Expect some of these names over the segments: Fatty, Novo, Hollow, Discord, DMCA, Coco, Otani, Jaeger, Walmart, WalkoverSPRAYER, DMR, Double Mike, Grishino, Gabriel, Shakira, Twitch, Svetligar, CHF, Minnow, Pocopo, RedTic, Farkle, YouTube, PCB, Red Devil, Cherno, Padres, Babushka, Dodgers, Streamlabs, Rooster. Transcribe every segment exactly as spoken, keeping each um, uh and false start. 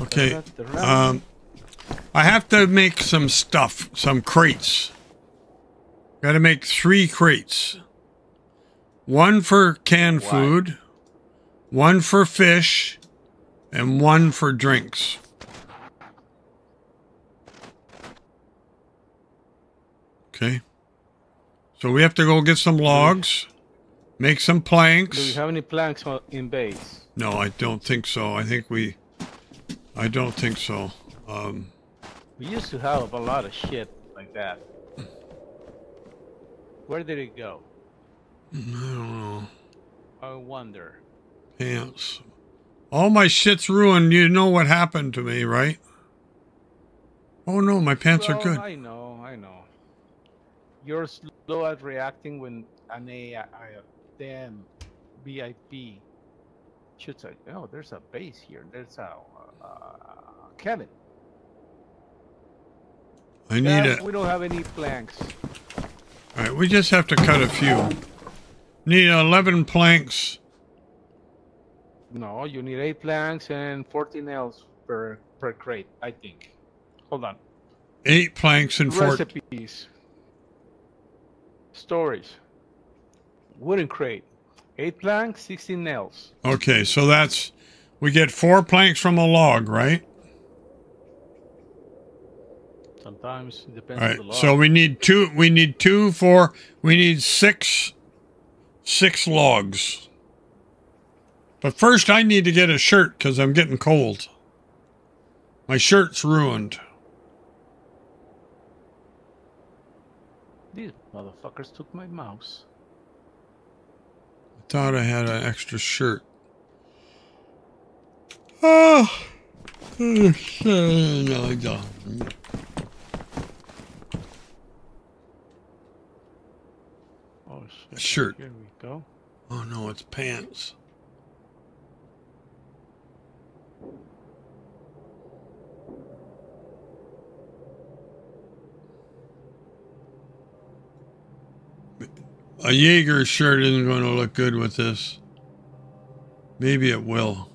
Okay. Um, I have to make some stuff, some crates. Got to make three crates. One for canned wow. food, one for fish, and one for drinks. Okay. So we have to go get some logs, make some planks. Do we have any planks in base? No, I don't think so. I think we... I don't think so. Um, we used to have a lot of shit like that. Where did it go? I don't know. I wonder. Pants. All my shit's ruined. You know what happened to me, right? Oh no, my pants well, are good. I know, I know. You're slow at reacting when an A I, I, damn, V I P shoots at. Oh, there's a base here. There's a uh, cabin. I need it. We don't have any planks. All right, we just have to cut a few. Need eleven planks. No, you need eight planks and fourteen nails per per crate, I think. Hold on. Eight planks and four recipes. Storage. Wooden crate. Eight planks, sixteen nails. Okay, so that's we get four planks from a log, right? Sometimes it depends on the log. All right, so we need two we need two for we need six six logs. But first, I need to get a shirt because I'm getting cold. My shirt's ruined. These motherfuckers took my mouse. I thought I had an extra shirt. Oh, no, I don't. Oh, shit. A shirt. Here we go. Oh, no, it's pants. A Jaeger shirt isn't going to look good with this. Maybe it will.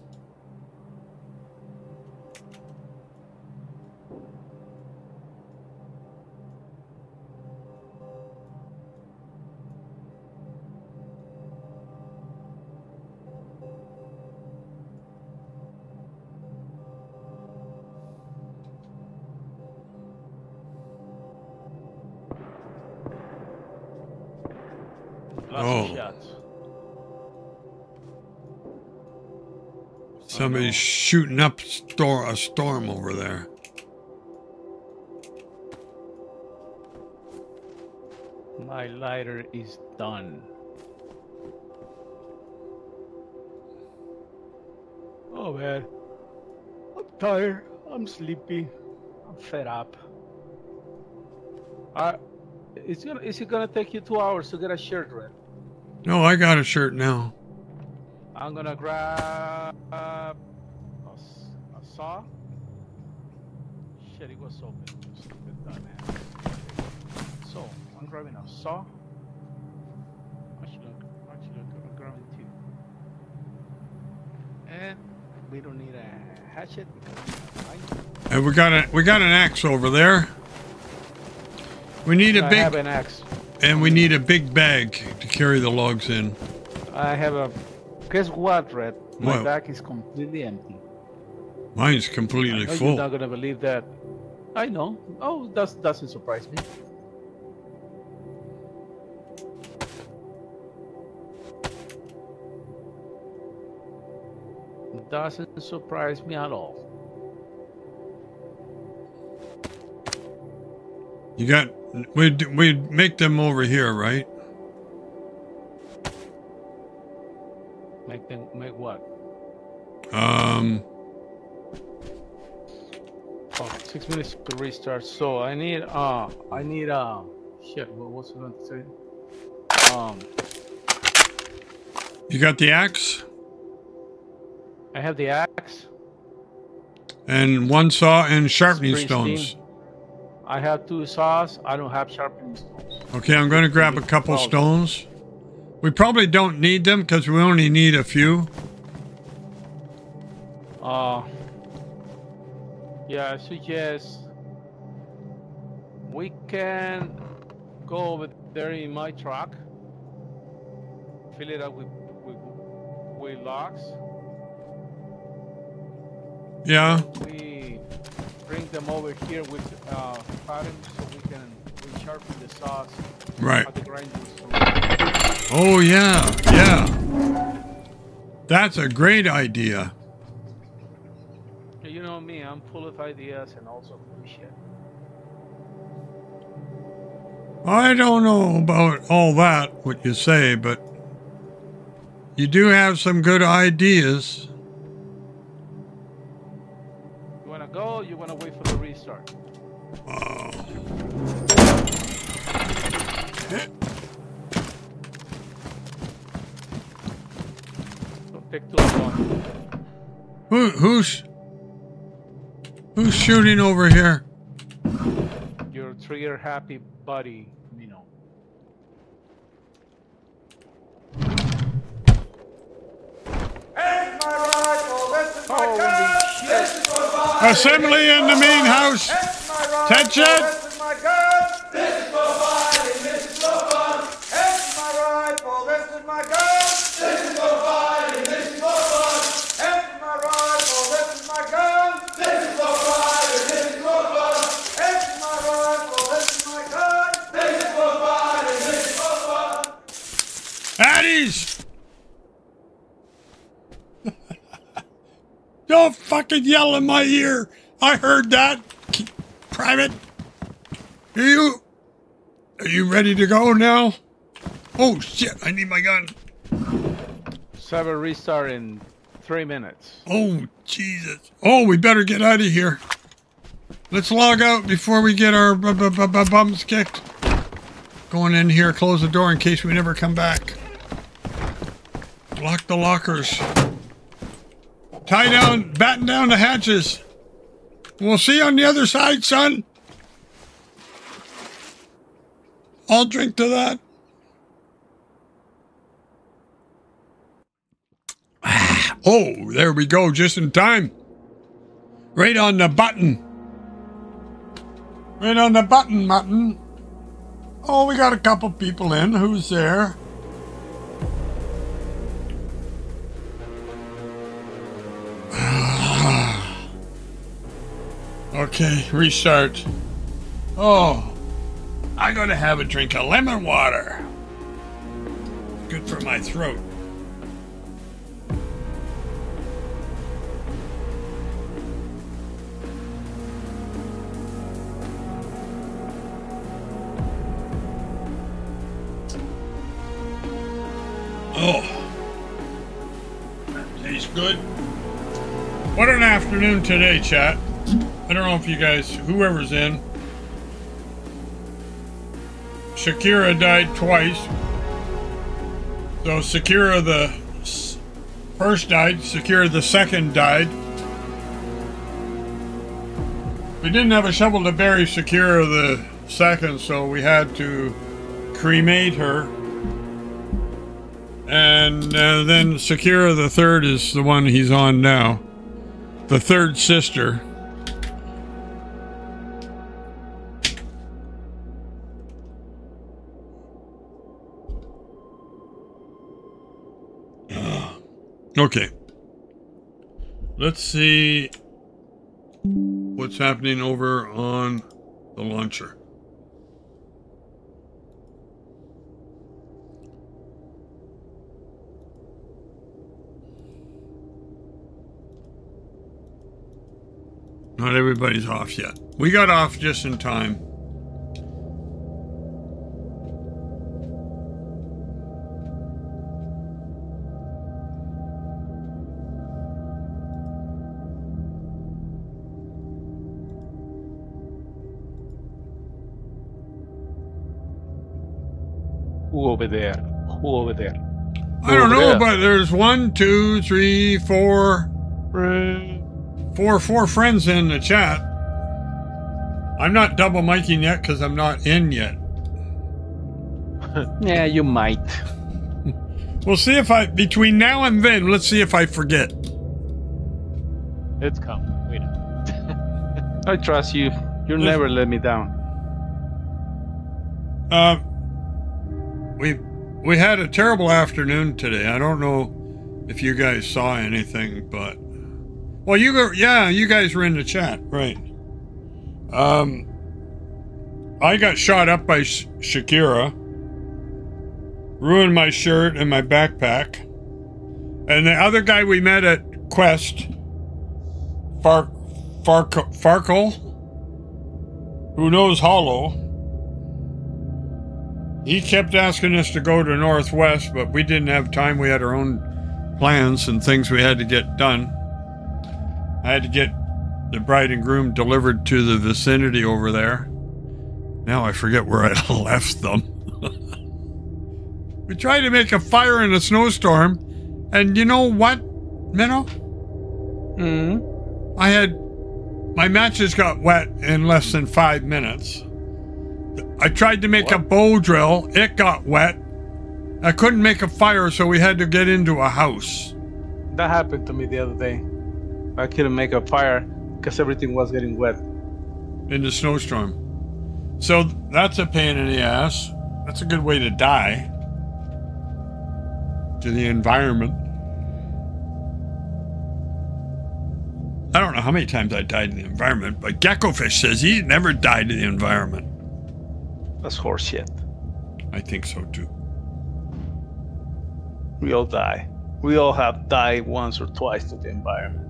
Somebody's shooting up stor- a storm over there. My lighter is done. Oh man, I'm tired. I'm sleepy. I'm fed up. Uh, it's gonna, is it gonna take you two hours to get a shirt, Red? No, I got a shirt now. I'm gonna grab uh, a, a saw. Shit, it was open. Stupid dumbass. So I'm grabbing a saw. Actually, actually, I'm grabbing two. And we don't need a hatchet because we have a knife. And we got a we got an axe over there. We need a big. I have an axe. And we need a big bag to carry the logs in. I have a. Guess what, Red? My what? Bag is completely empty. Mine's completely I know full. You're not gonna believe that. I know. Oh, that doesn't surprise me. Doesn't surprise me at all. You got. We we make them over here, right? Make them make what? Um. Oh, six minutes to restart. So I need uh I need uh shit. What was I going to say? Um. You got the axe? I have the axe. And one saw and sharpening stones. I have two saws. I don't have sharpening stones. Okay, I'm going to grab a couple stones. We probably don't need them because we only need a few. Uh, yeah, I suggest we can go over there in my truck, fill it up with, with, with logs. Yeah. We bring them over here with uh, patterns so we can we sharpen the saws. Right. At the grinders. Oh, yeah, yeah. That's a great idea. You know me, I'm full of ideas and also full of shit. I don't know about all that, what you say, but you do have some good ideas. You want to go or you want to wait for the restart? Oh. Don't pick too long. Who, who's, who's shooting over here? Your trigger happy buddy. Assembly in the main house. Attention. Addies. Don't fucking yell in my ear. I heard that. Private. Are you... Are you ready to go now? Oh, shit. I need my gun. Cyber restart in three minutes. Oh, Jesus. Oh, we better get out of here. Let's log out before we get our b b b bums kicked. Going in here. Close the door in case we never come back. Lock the lockers. Tie down, batten down the hatches. We'll see you on the other side, son. I'll drink to that. Oh, there we go, just in time. Right on the button. Right on the button, mutton. Oh, we got a couple people in. Who's there? Okay, restart. Oh, I gotta have a drink of lemon water. Good for my throat. Oh, that tastes good. What an afternoon today, chat. I don't know if you guys, whoever's in. Shakira died twice. So Shakira the first died, Shakira the second died. We didn't have a shovel to bury Shakira the second, so we had to cremate her. And uh, then Shakira the third is the one he's on now. The third sister. Okay, let's see what's happening over on the launcher. Not everybody's off yet. We got off just in time. Who over there? Who over there? Who I don't know, there? But there's one, two, three, four, four, four friends in the chat. I'm not double miking yet because I'm not in yet. Yeah, you might. We'll see if I, between now and then, let's see if I forget. It's coming. We know. I trust you. You'll There's... never let me down. Um, uh, we we had a terrible afternoon today. I don't know if you guys saw anything, but well, you go. Yeah, you guys were in the chat, right? Um, I got shot up by Sh- Shakira. Ruined my shirt and my backpack. And the other guy we met at Quest, Far, Far, Farkle, who knows Hollow, he kept asking us to go to Northwest, but we didn't have time. We had our own plans and things we had to get done. I had to get the bride and groom delivered to the vicinity over there. Now I forget where I left them. We tried to make a fire in a snowstorm. And you know what, Minnow? Mm-hmm. I had, my matches got wet in less than five minutes. I tried to make what? a bow drill, it got wet. I couldn't make a fire, so we had to get into a house. That happened to me the other day. I couldn't make a fire because everything was getting wet. In the snowstorm. So that's a pain in the ass. That's a good way to die. To the environment. I don't know how many times I died in the environment, but Geckofish says he never died in the environment. That's horseshit. I think so too. We all die. We all have died once or twice to the environment.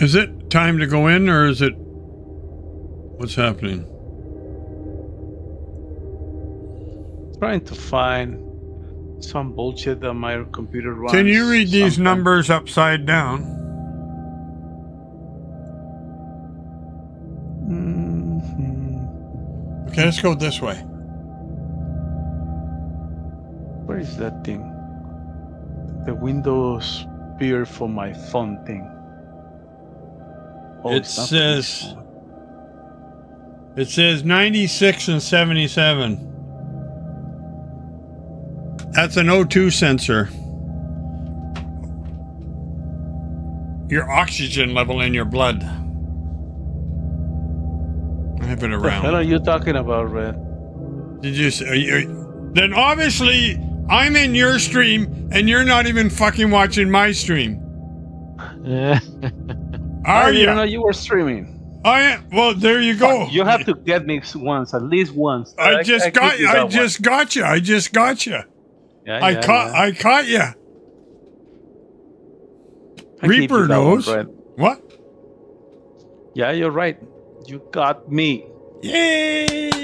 Is it time to go in, or is it? What's happening? Trying to find some bullshit that my computer runs. Can you read these sometime. numbers upside down? Mm-hmm. Okay, let's go this way. Where is that thing? The Windows peer for my phone thing. Oh, it says... It says ninety-six and seventy-seven. That's an O two sensor. Your oxygen level in your blood. I have it around. What the hell are you talking about, Red? Did you say? Are you, then obviously I'm in your stream and you're not even fucking watching my stream. Yeah. Are you? I didn't know you were streaming. I am, well, there you go. You have to get me once, at least once. I, I just I, got you. I just one. got you. I just got you. Yeah, I yeah, caught. Yeah. I caught you. I Reaper knows one, what. Yeah, you're right. You got me. Yay!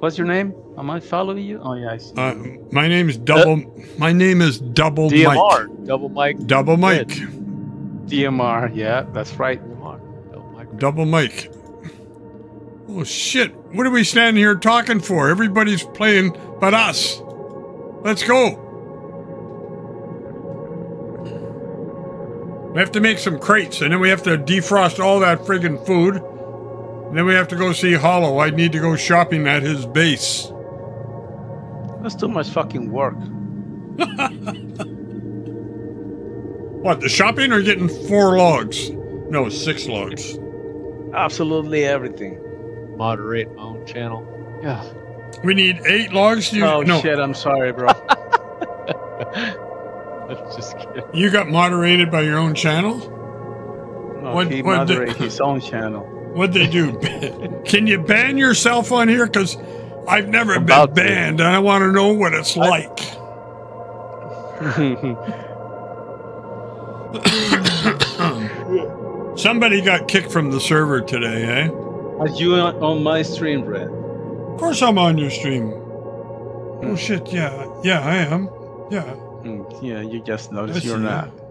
What's your name? Am I following you? Oh yeah, I see. Uh, my name is Double. Uh, my name is Double D M R, Mike. D M R, Double Mike. Double Mike. D M R, yeah, that's right. D M R, Double Mike. Double Mike. Oh shit! What are we standing here talking for? Everybody's playing but us. Let's go. We have to make some crates, and then we have to defrost all that friggin' food. And then we have to go see Hollow. I need to go shopping at his base. That's too much fucking work. What, the shopping or getting four logs? No, six logs. Absolutely everything. Moderate my own channel. Yeah. We need eight logs. You, oh, no. Shit, I'm sorry, bro. I'm just kidding. You got moderated by your own channel? No, what, he what moderated the... his own channel. What'd they do? Can you ban yourself on here? Because... I've never About been banned, to. and I want to know what it's I... like. Somebody got kicked from the server today, eh? Are you on, on my stream, Red? Of course I'm on your stream. Mm. Oh, shit, yeah. Yeah, I am. Yeah. Mm, yeah, you just noticed you're not. That.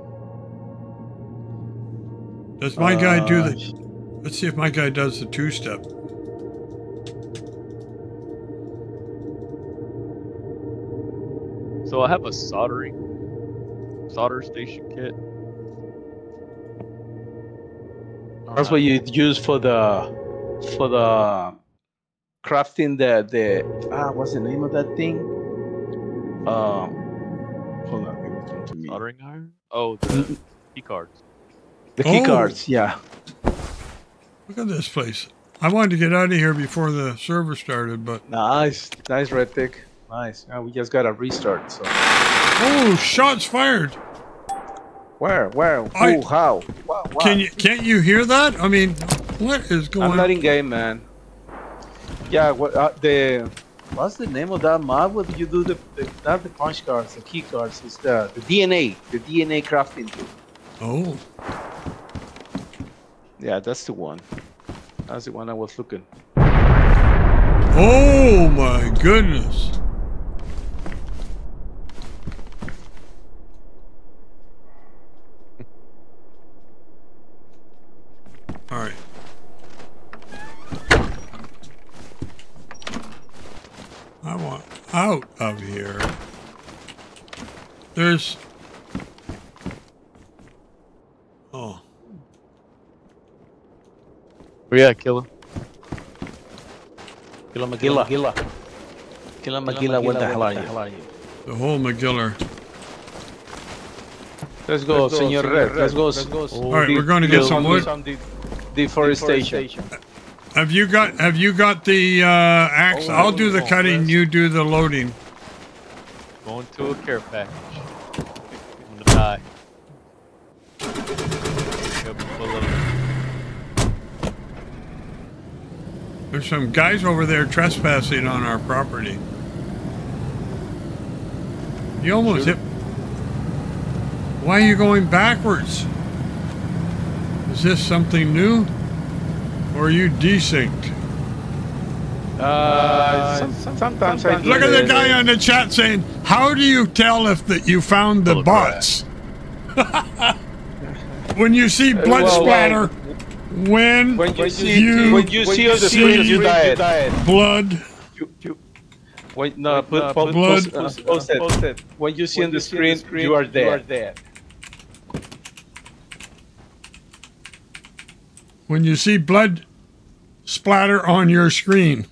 Does my uh, guy do the... Let's see if my guy does the two-step. So I have a soldering solder station kit. That's what you use for the for the crafting the the ah what's the name of that thing? Um, hold on. Soldering iron? Oh, the key cards. The key oh. cards, yeah. Look at this place. I wanted to get out of here before the server started, but nice, nice RedTic, nice. Yeah, we just got a restart. So. Oh, shots fired. Where? Where? I, Ooh, how? Wow, wow. Can you? Can't you hear that? I mean, what is going on? I'm not in game, man. Yeah. What? Uh, the what's the name of that mod? What do you do? The, the not the punch cards, the key cards. It's the the D N A, the D N A crafting tool. Oh. Yeah, that's the one. That's the one I was looking. Oh my goodness! All right. I want out of here. There's. Oh. Where you at, Killa? Killa Magilla. Killa Magilla, Magilla, what the hell are you? The whole Magilla. Let's go, Let's go Senor Red. Red. Let's go. Let's go. Oh, Alright, we're going to get some wood. Some de deforestation. Have you got, have you got the uh, axe? Oh, I'll do the cutting, first. You do the loading. Going to a care package. I'm going to die. There's some guys over there trespassing on our property. You almost hit. Why are you going backwards? Is this something new? Or are you desynced? Uh, some, some, sometimes, sometimes I do. Look at the guy on the chat saying, how do you tell if that you found the bots? When you see blood well, splatter. Well, When, when you see you, when you see on the screen, you died. Blood. You, you, when, no, put, no, put blood. Post, post, post it. When you see on the screen, you are dead. You are dead. When you see blood splatter on your screen.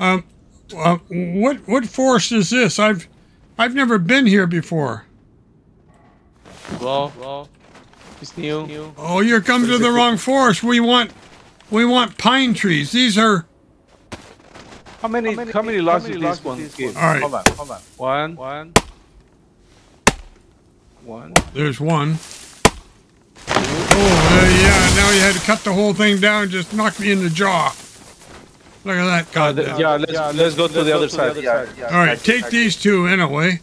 um, uh, what what forest is this? I've I've never been here before. Well, well. It's new. It's new. Oh, you're coming to the wrong forest. We want, we want pine trees. These are. How many? How many, how many logs did this one give? All right. Hold on. Hold on. One. One. One. There's one. Oh uh, yeah! Now you had to cut the whole thing down. Just knock me in the jaw. Look at that guy. Uh, yeah. Let's, yeah let's, let's go to, let's the, go other to the other yeah, side. Yeah, all right. I take I these two in a way.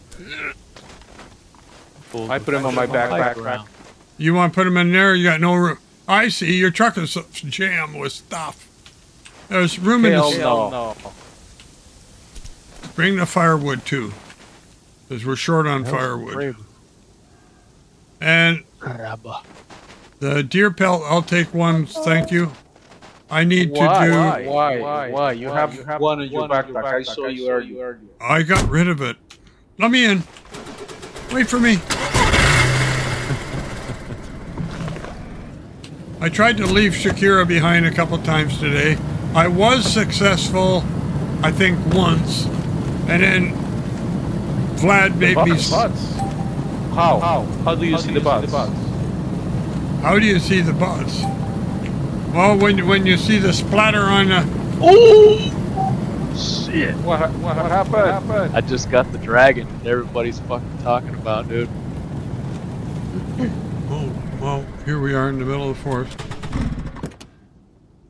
I put them on my backpack. Back You want to put them in there? You got no room. I see. Your truck is jammed with stuff. There's room Hell in the no. no. Bring the firewood too, because we're short on firewood. Brave. And Caramba. The deer pelt. I'll take one. Thank you. I need Why? to do. Why? Why? Why? Why? You, Why? Have you have one in your backpack. backpack. I saw you earlier. I got rid of it. Let me in. Wait for me. I tried to leave Shakira behind a couple times today. I was successful, I think, once. And then Vlad made me... Bots. How? How? How do you see the bots? How do you see the bots? Well, when you, when you see the splatter on the... Oh! Shit. What, what, what happened? I just got the dragon that everybody's fucking talking about, dude. Oh. Well, here we are in the middle of the forest.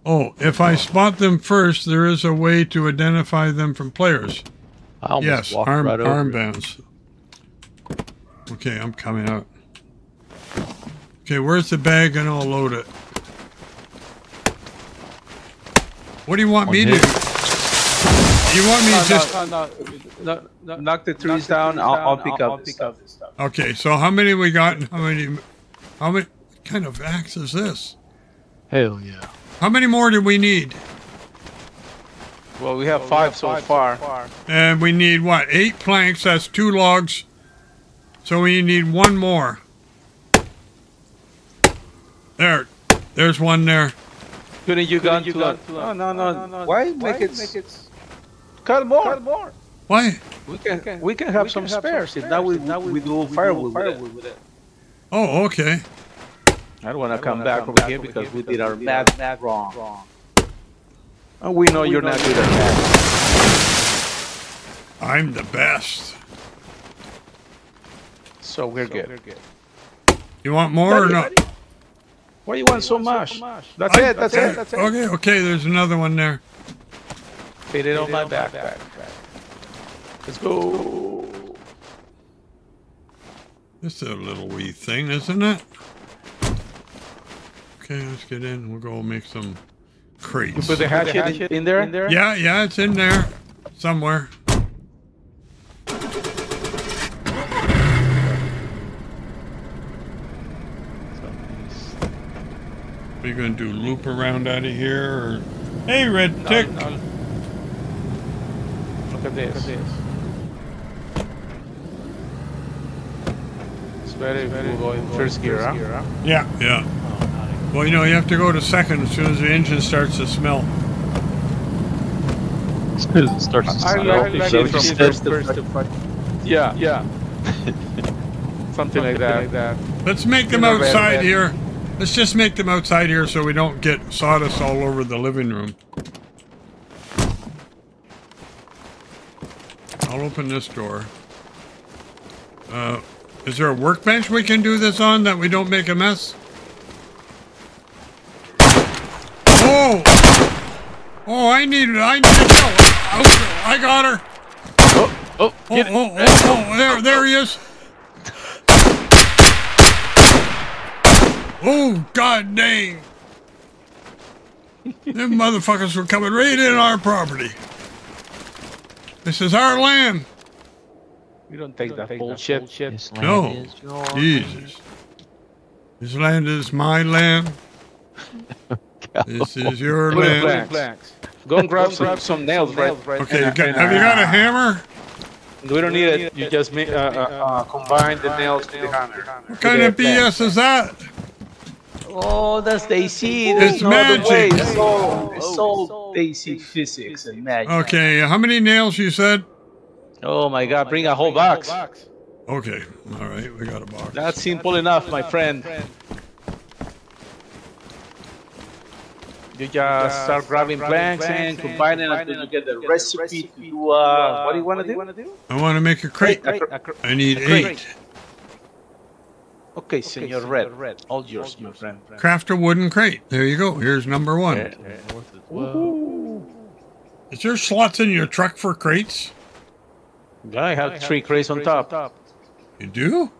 Oh, if I spot them first, there is a way to identify them from players. I almost yes, walked arm, right armbands. Over okay, I'm coming out. Okay, where's the bag and I'll load it. What do you want One me hit. to do? You want me no, to just... No, no, no, no, knock the trees knock down, the trees down I'll, I'll pick I'll, up I'll pick up this stuff. Okay, so how many we got and how many... How many, what kind of axe is this? Hell yeah. How many more do we need? Well, we have well, five, we have so, five far. so far. And we need what? Eight planks, that's two logs. So we need one more. There. There's one there. Couldn't you gone too long? No, no, no. Why make it... Cut more. Why? We can we can have some spares. If not, we we do firewood with it. Oh, okay. I don't want to come back over here because we did our math math wrong. And we know you're not good at math. I'm the best. So we're good. You want more or no? Why do you want so much? That's it. That's it. That's it. Okay. Okay. There's another one there. Fit it on my backpack. Let's go. It's a little wee thing, isn't it? Okay, let's get in. We'll go make some crates. You put the hatchet, the hatchet in, there? in there? Yeah, yeah, it's in there. Somewhere. Are you going to do loop around out of here? Or... Hey, Red Tick! No, no. Look at this. Look at this. It's very, very cool. Going first gear, huh? Yeah, yeah. Well, you know, you have to go to second as soon as the engine starts to smell. As soon as it starts to smell. I, I like so it from first to first to first. Yeah, yeah. Something, Something like, that. like that. Let's make them outside here. Let's just make them outside here so we don't get sawdust all over the living room. I'll open this door. Uh, is there a workbench we can do this on that we don't make a mess? Oh! Oh, I need I need to go. Oh, I got her. Oh, oh, oh, oh, oh, oh, there, there he is. Oh, god dang. Them motherfuckers were coming right in our property. This is our land. We don't take, we don't that, take bullshit. that bullshit. This land no. Is your Jesus. Land. This land is my land. This is your land. Flags. Go and grab, grab some nails, right? Okay, you got, have you got a hammer? We don't need it. You just uh, uh, uh, combine the nails to the hammer. What kind of B S is that? Oh, that's the A C. It's magic. It's so, it's so basic physics and magic. Okay, how many nails you said? Oh my God, bring a whole box. Okay, all right, we got a box. That's simple enough, my friend. You just uh, start grabbing planks and combining until you get the recipe, recipe to do, uh, what do you want to do? do? I want to make a crate. A crate. A cr I need crate. eight. Okay, okay Senor Red. Red. All yours, my friend. Craft a wooden crate. There you go. Here's number one. Yeah, yeah. Is there slots in your truck for crates? Yeah, I have I three have crates, on, crates top. on top. You do?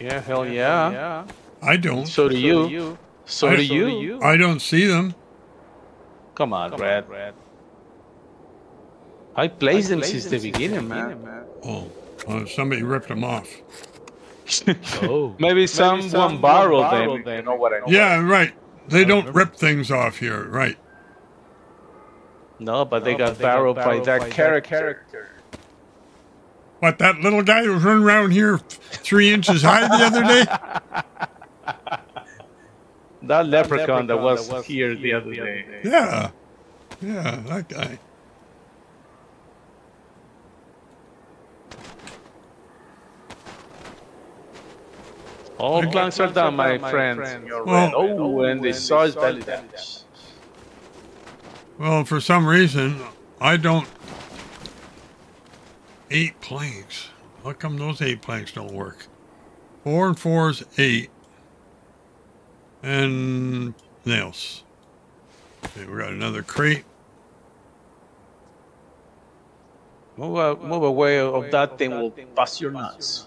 Yeah, hell yeah. yeah. I don't. So do so you. Do you. So, I, do you. so do you. I don't see them. Come on, Come Red. On, Red. I placed them since the beginning, man. man. Oh, well, somebody ripped them off. oh. Maybe someone Maybe some borrowed, borrowed them. them. You know what I mean? Yeah, right. They don't remember. rip things off here, right? No, but they, no, got, but they borrowed got borrowed by that by character. character. What, that little guy who was running around here three inches high the other day? That leprechaun, leprechaun that, was that was here the other day. Yeah. Yeah, that guy. All planks are done, my friend. Well, well, oh, and they saw his belly damage. Well, for some reason, I don't... Eight planks. How come those eight planks don't work? Four and four is eight. And nails. Okay, we got another crate. Move, uh, move away of that thing, we'll bust your nuts.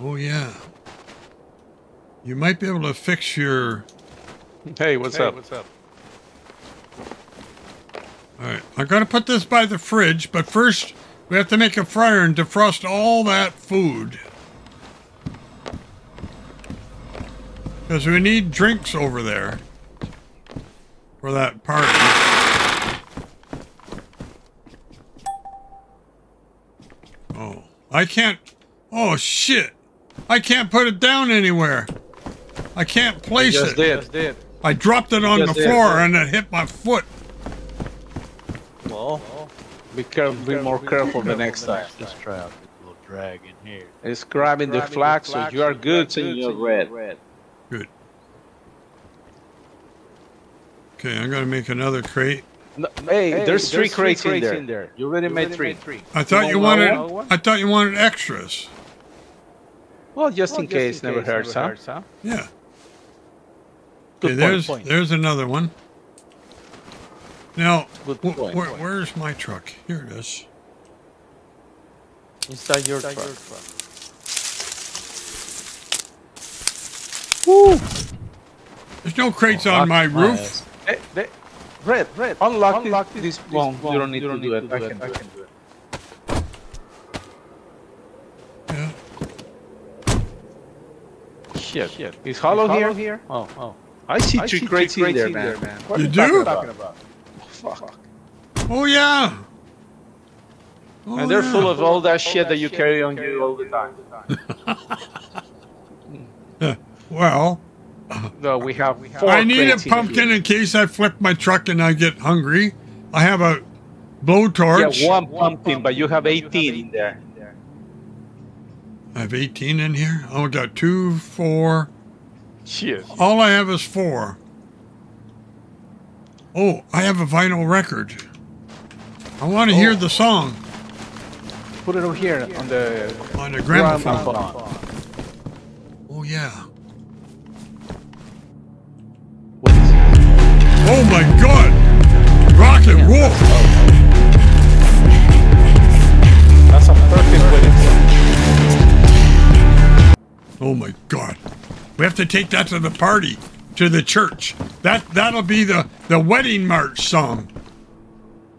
Oh, yeah. You might be able to fix your... Hey, what's hey, up? What's up? All right, I'm going to put this by the fridge, but first we have to make a fryer and defrost all that food. Because we need drinks over there for that party. Oh, I can't. Oh, shit. I can't put it down anywhere. I can't place it. Just did. I dropped it on the floor and it hit my foot. Well, be careful. Be more careful the next time. This trap will drag in here. It's grabbing the flag, so you are good, Senor Red. Good. Okay, I'm gonna make another crate. No, hey, hey, there's three there's crates, three crates in, there. in there. You already, you already made, three. made three. I thought you, you wanted. One? I thought you wanted extras. Well, just well, in just case, in never, case hurts, never huh? hurts, huh? Yeah. Good okay, point, there's point. there's another one. Now, Good point, wh wh where's my truck? Here it is. Inside your Inside truck. Your truck. Woo! There's no crates oh, on my roof. They, they, Red, red, unlock, unlock this, this bomb. bomb. You don't need, you don't to, need do to do it. I can, I can do it. Yeah. Shit, shit. Is Hollow, Is Hollow here? here? Oh, oh. I see two crates in there, man. There, man. What you do? What talking about? Oh, fuck. Oh, yeah. Oh, and they're yeah. full of all that all shit that, that you shit carry on carry you all the time. time. Well. No, we have, we have I need a pumpkin in case I flip my truck and I get hungry. I have a blowtorch. Yeah, one pumpkin, but you have eighteen in there. I have eighteen in here? Oh, I got two, four. Shit. All I have is four. Oh, I have a vinyl record. I want to oh. hear the song. Put it over here on the, on the gramophone. Oh, yeah. Oh my God! Rock and roll! That's a perfect way to. Oh my God! We have to take that to the party, to the church. That that'll be the the wedding march song.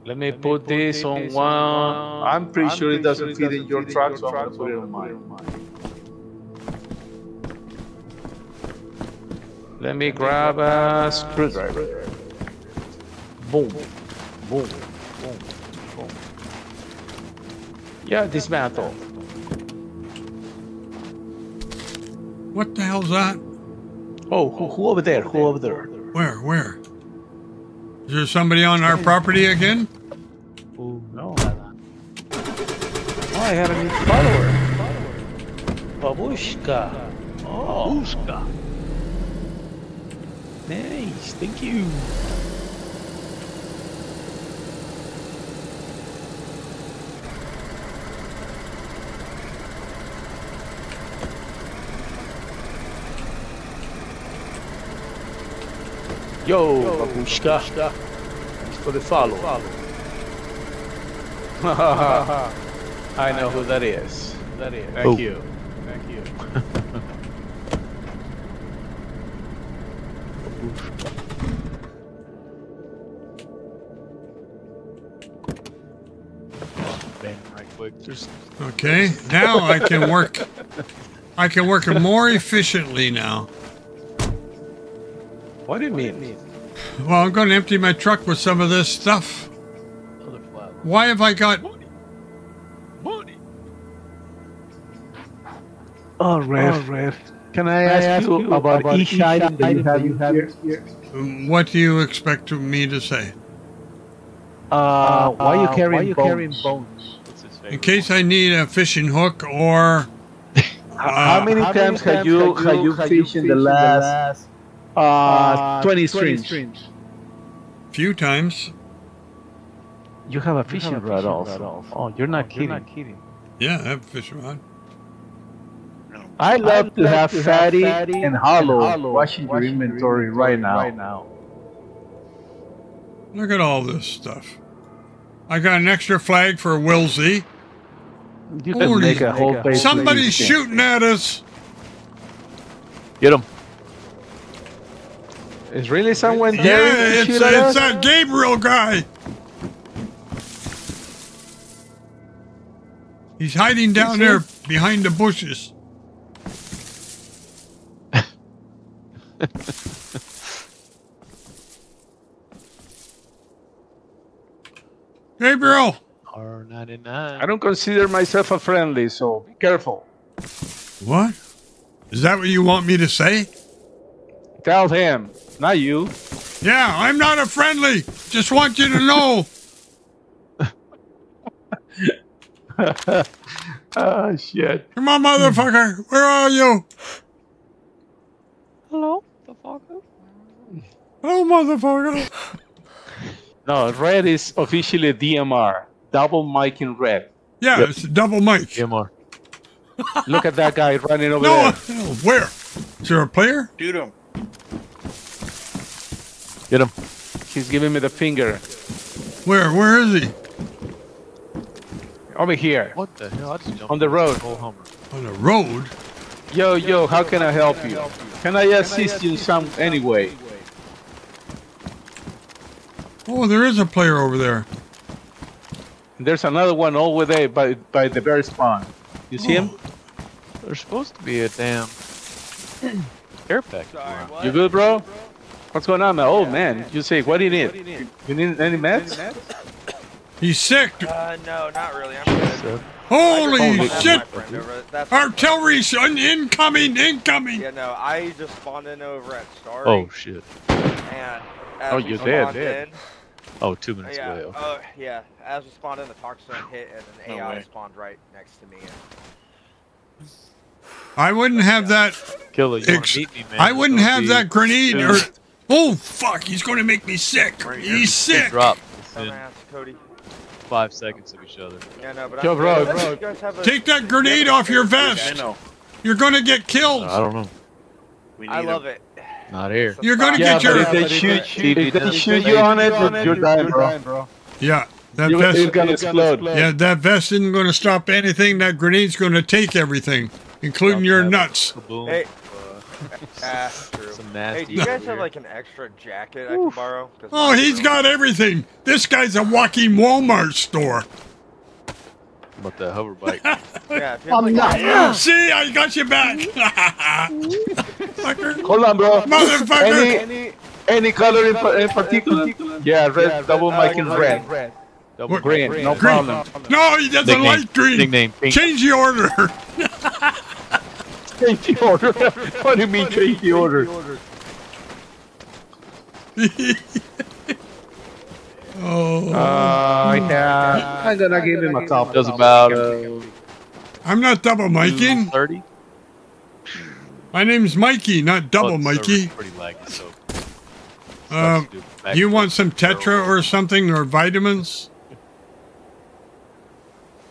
Let me Let put, put this on this one. one. I'm pretty I'm sure pretty it doesn't fit in your truck, so I'm gonna put it on mine. Let me grab a screwdriver. Boom, boom, boom, boom. Yeah, dismantle. What the hell's that? Oh, who, who over there? Who over there? Where? Where? Is there somebody on our property again? Oh no! Oh, I have a new follower. Babushka. Oh. Babushka. Nice, thank you. Yo, Yo Babushka. Babushka. Thanks for the follow. follow. I know who that is. That is. Thank oh. you. Thank you. Okay, now I can work. I can work more efficiently now. What do you mean? Well, I'm going to empty my truck with some of this stuff. Why have I got? Money. Money. Oh, Rev. Oh, Rev. Can I ask you about, about each item that you have, you have here? here? What do you expect me to say? Uh, why are you carrying, why are you bones? carrying bones? In case I need a fishing hook or... Uh, how many how times have you, have you fished in the last uh, twenty streams? Few times. You have a fishing, have a fishing rod, also. rod also. Oh, you're not, oh, kidding. You're not kidding. Yeah, I have a fishing rod. I love I'd to like have to Fatty, fatty and, hollow and Hollow watching your inventory, inventory right, now. right now. Look at all this stuff. I got an extra flag for Wilsey. You can make a whole base. Somebody's shooting at us. Get him. Is really someone yeah, there? It's, a, it's that Gabriel guy. He's hiding down Is there he? behind the bushes. Gabriel! R ninety-nine. I don't consider myself a friendly, so be careful. What? Is that what you want me to say? Tell him, not you. Yeah, I'm not a friendly. Just want you to know. Oh, shit. Come on, motherfucker. Where are you? Hello, motherfucker. Hello, motherfucker. No, Red is officially D M R. Double Mike in Red. Yeah, yep. It's Double Mike. D M R. Look at that guy running over no, there. No, where? Is there a player? Shoot him. Get him. He's giving me the finger. Where? Where is he? Over here. What the hell? I just jumped on the road. On the road? Yo, yo, how can I help you? Can I assist you in some anyway? Oh, there is a player over there. There's another one over there by, by the bear spawn. You see oh. him? There's supposed to be a damn air pack. Sorry, you good, bro? What's going on, man? Oh, yeah, man. man. You say, what do you need? What do you need? You need any meds? Any meds? He's sick. Uh, no, not really. I'm good. Holy oh, shit! Artillery incoming, incoming! Yeah, no, I just spawned in over at Star. Oh, shit. And as oh, you're dead, dead. In, oh, two minutes yeah, ago. Oh, uh, yeah. As we spawned in, the Toxin hit, and an no A I way. spawned right next to me. And... I wouldn't have yeah. that... Killer, you wanna beat me, man. I wouldn't have be... that grenade or... Oh, fuck, he's gonna make me sick. Right, he's sick. Drop. Ass, Cody. Five seconds of each other. Yeah, no, but Yo, bro, bro. bro. Take that grenade off your vest. Yeah, I know. You're gonna get killed. No, I don't know. We need I love him. it. Not here. You're gonna yeah, get your. If they shoot, shoot, if they shoot you on it, you're, you're dying, bro. bro. Yeah, that you, vest is gonna explode. Yeah, that vest isn't gonna stop anything. That grenade's gonna take everything, including stop your nuts. Hey. Ah, true. Hey, do you guys have like an extra jacket I can borrow? Oh, he's got everything. This guy's a walking Walmart store. About the hover bike. Yeah, I'm like not. Yeah. See, I got you back. Fucker. Hold on, bro. Motherfucker. Any, any, any color in, in particular? Yeah, red. Yeah, double Mike uh, in red. red. Double green. green. No green. problem. No, he doesn't Nickname. like green. Nickname. Pink. Change the order. Change the order. What do you mean change the order? Oh. Uh, yeah. I'm gonna give him a top. Does about. Uh, I'm not double miking. Thirty. My name's Mikey, not double Mikey. Pretty laggy, so. Um, you want some Tetra or something or vitamins?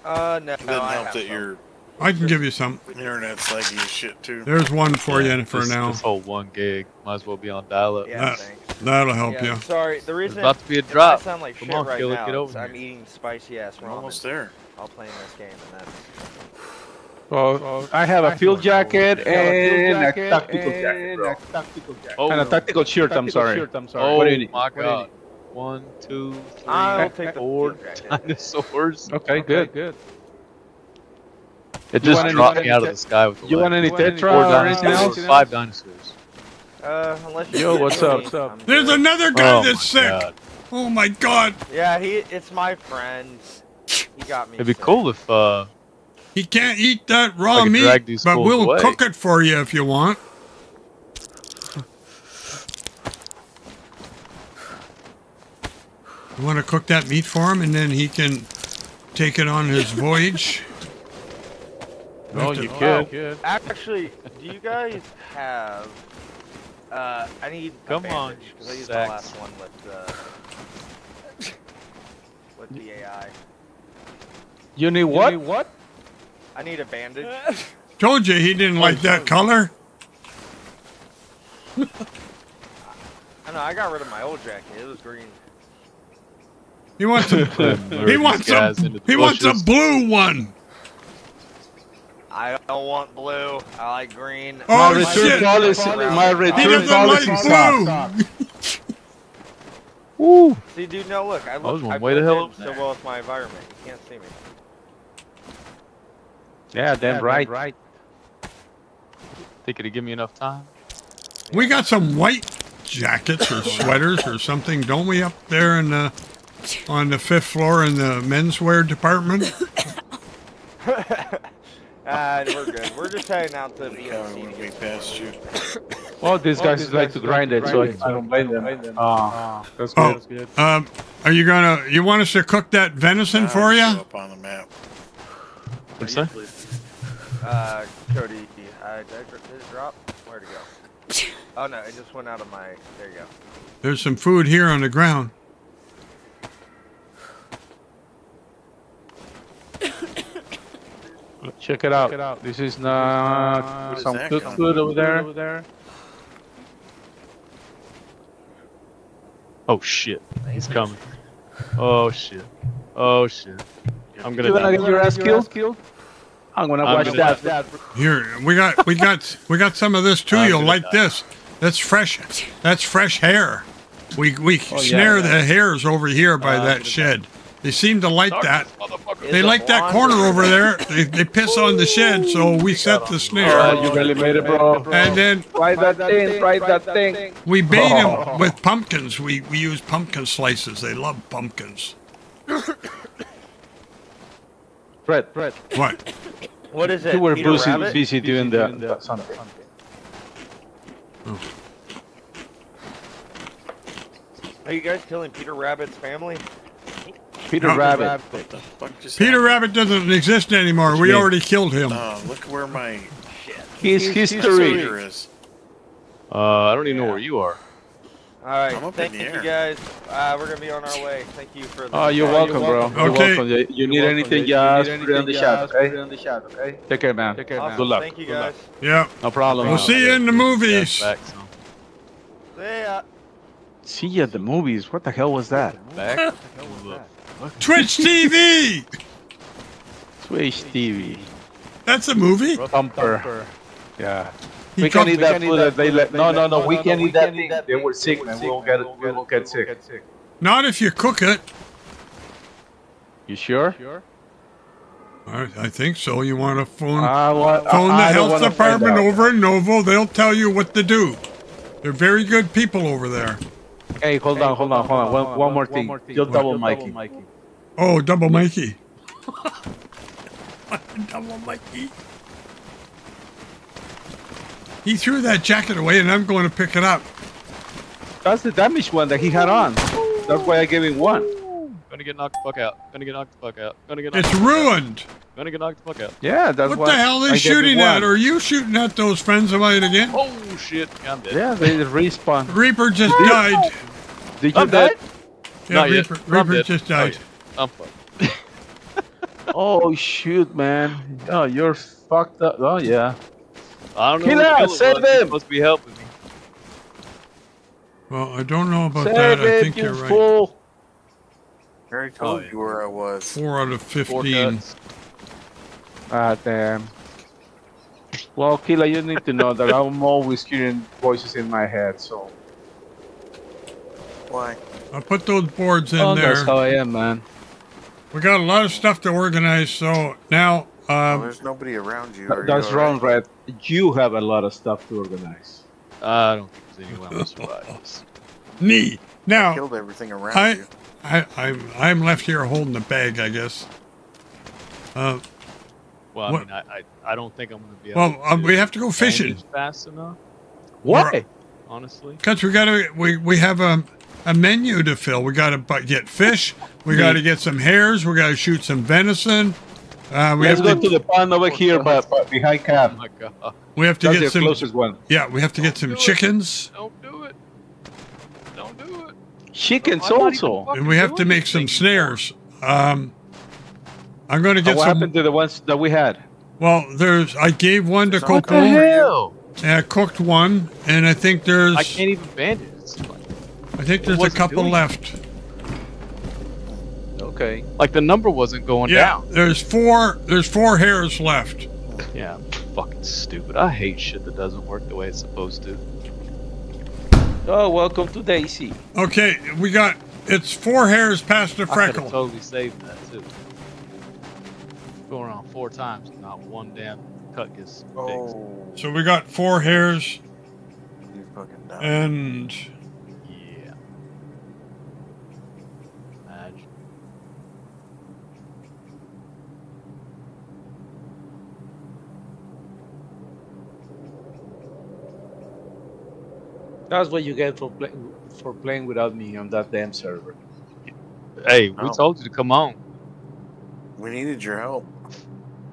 Uh, no. It doesn't help that you're. I can give you some. Internet's laggy as shit too. There's one for yeah, you for this, now. This whole one gig might as well be on dial-up. Yeah, that, that'll help yeah, you. Sorry, the reason there's about to be a drop. I sound like Come shit on, right now. Get over I'm here. eating spicy ass ramen. Almost there. I'll play in this game and that's. Well, well, I have a field jacket and a tactical jacket, bro. And a tactical jacket. Oh, and a tactical shirt. I'm sorry. Shirt, I'm sorry. Oh what do you need? my god. One, two, three, I'll take four dinosaurs. Okay, okay, good, good. It you just dropped me out of the sky with the You light. want any Tetra or anything else? Five dinosaurs. Uh, unless you Yo, what's up? what's up? There's good. another guy oh that's sick. God. Oh my god. Yeah, he it's my friend. He got me. It'd be sick. cool if uh he can't eat that raw meat, but we'll away. cook it for you if you want. You want to cook that meat for him, and then he can take it on his voyage. Oh, you could. Actually, do you guys have? Uh, I need. Come a bandage, on, because I used the last one with uh, with the A I. You need what? You need what? I need a bandage. Told you he didn't like that color. I know. I got rid of my old jacket. It was green. He wants a. he wants a. He bushes. wants a blue one. I don't want blue. I like green. Oh, my return shit. policy. My return he doesn't policy. like blue. Woo. See, dude, no, look. I look. I way the hell up so there. well with my environment. You can't see me. Yeah, damn yeah, right. right. Think it'd give me enough time. We got some white jackets or sweaters or something, don't we? Up there in the on the fifth floor in the menswear department. Uh, we're good. We're just heading out to be past you. Well, these guys just like to grind it, so I don't blame them. Ah, that's good. That's good. Um, are you gonna? You want us to cook that venison uh, for you? Up on the map. What's that? Uh, Cody, I did it drop. Where to go? Oh no, it just went out of my. There you go. There's some food here on the ground. Check it out. Check it out. This is not uh, some good food over there. over there. Oh shit! He's coming. Oh shit! Oh shit! I'm gonna. You gonna get your ass killed? killed? I'm gonna I'm watch gonna that. that. Here, we got, we got, we got some of this too. You'll like die. this. That's fresh. That's fresh hair. We we oh, snare yeah, yeah. the hares over here by uh, that shed. Die. They seem to like that. They like that corner over there. They, they piss on the shed, so we set the snare. Oh, you really made it, bro. And then try that thing, try that thing. We bait them with pumpkins. We we use pumpkin slices. They love pumpkins. Fred, Fred. What? What is it? You were busy doing that. Are you guys killing Peter Rabbit's family? Peter no, Rabbit. Rabbit. The fuck just Peter happened? Rabbit doesn't exist anymore. Which we means? already killed him. Oh, look where my shit. His, his history. history is. Uh, I don't even yeah. know where you are. All right, thank you air. guys. Uh, we're gonna be on our way. Thank you for. Oh, uh, you're, uh, welcome, you're welcome, bro. Okay. You're welcome. You, you need welcome, anything, guys? Put it in the chat. Put it in the chat. Okay. Take care, man. Take care, awesome. man. Good luck. Thank you, guys. Yeah. No problem. We'll man. see you in the movies. Yeah, back, so. See ya. See ya at the movies. What the hell was that? Back. What the hell was that? Twitch T V! Twitch T V. That's a movie? Thumper. Yeah. He we can't eat that food that they let. No, no, no, we can't eat that thing. They were sick and we'll get, we'll get sick. Not if you cook it. You sure? Sure. I think so. You want to phone, uh, well, phone I, I the health department over in Novo. They'll tell you what to do. They're very good people over there. Hey, hold hey, on, hold on, hold on. One, one, one more thing. More thing. You'll double Mikey. Mikey. Oh, double Mikey. Double Mikey. He threw that jacket away, and I'm going to pick it up. That's the damaged one that he had on. That's why I gave him one. Gonna get knocked the fuck out. Gonna get knocked the fuck out. Gonna get. It's ruined. Gonna get knocked the fuck out. Yeah, that's what. What the hell are they shooting at? Are you shooting at those friends of mine again? Oh shit, I'm dead. Yeah, they respawn. Reaper just died. Did you die? Yeah, Reaper, Reaper just died. I'm fucked. Oh shoot, man. Oh, you're fucked up. Oh yeah. I don't know. Kill out, save them. Must be helping me. Well, I don't know about that. I think you're right. Very told you where I was. Four out of fifteen. Ah, damn. Well, Kila, you need to know that I'm always hearing voices in my head, so. Why? I put those boards in oh, there. That's how I am, man. We got a lot of stuff to organize, so now. Um, well, there's nobody around you. Th that's you wrong, right? Red. You have a lot of stuff to organize. I don't think there's anyone else who does. Me. Now. I killed everything around I, you. I, I'm, I'm left here holding the bag, I guess. Uh, well, I what? mean, I, I, I don't think I'm going to be able well, to... Well, um, we have to go fishing. Fast enough? Why? Honestly? Because we, we, we have a, a menu to fill. We got to get fish. We got to get some hares. We got to shoot some venison. Uh, we Let's have go to, to the pond over here, but, but behind camp. Oh, my God. We have to That's get some... closest one. Yeah, we have to don't get some chickens. It. Don't do it. Don't do it. Chickens no, also. And we have to make some snares. Um, I'm going to get oh, what some... What happened to the ones that we had? Well, there's... I gave one to Coco. What the hell? And I cooked one, and I think there's... I can't even bandage it. Like, I think there's a couple left. It. Okay. Like, the number wasn't going yeah, down. Yeah, there's four... There's four hairs left. Yeah, I'm fucking stupid. I hate shit that doesn't work the way it's supposed to. Oh, welcome to Daisy. Okay, we got it's four hairs past the freckle. I totally saved that too. Go around four times, not one damn cut gets oh. fixed. So we got four hairs. You fucking dumb. And yeah, imagine. That's what you get for play, for playing without me on that damn server. Hey, we oh. told you to come on. We needed your help.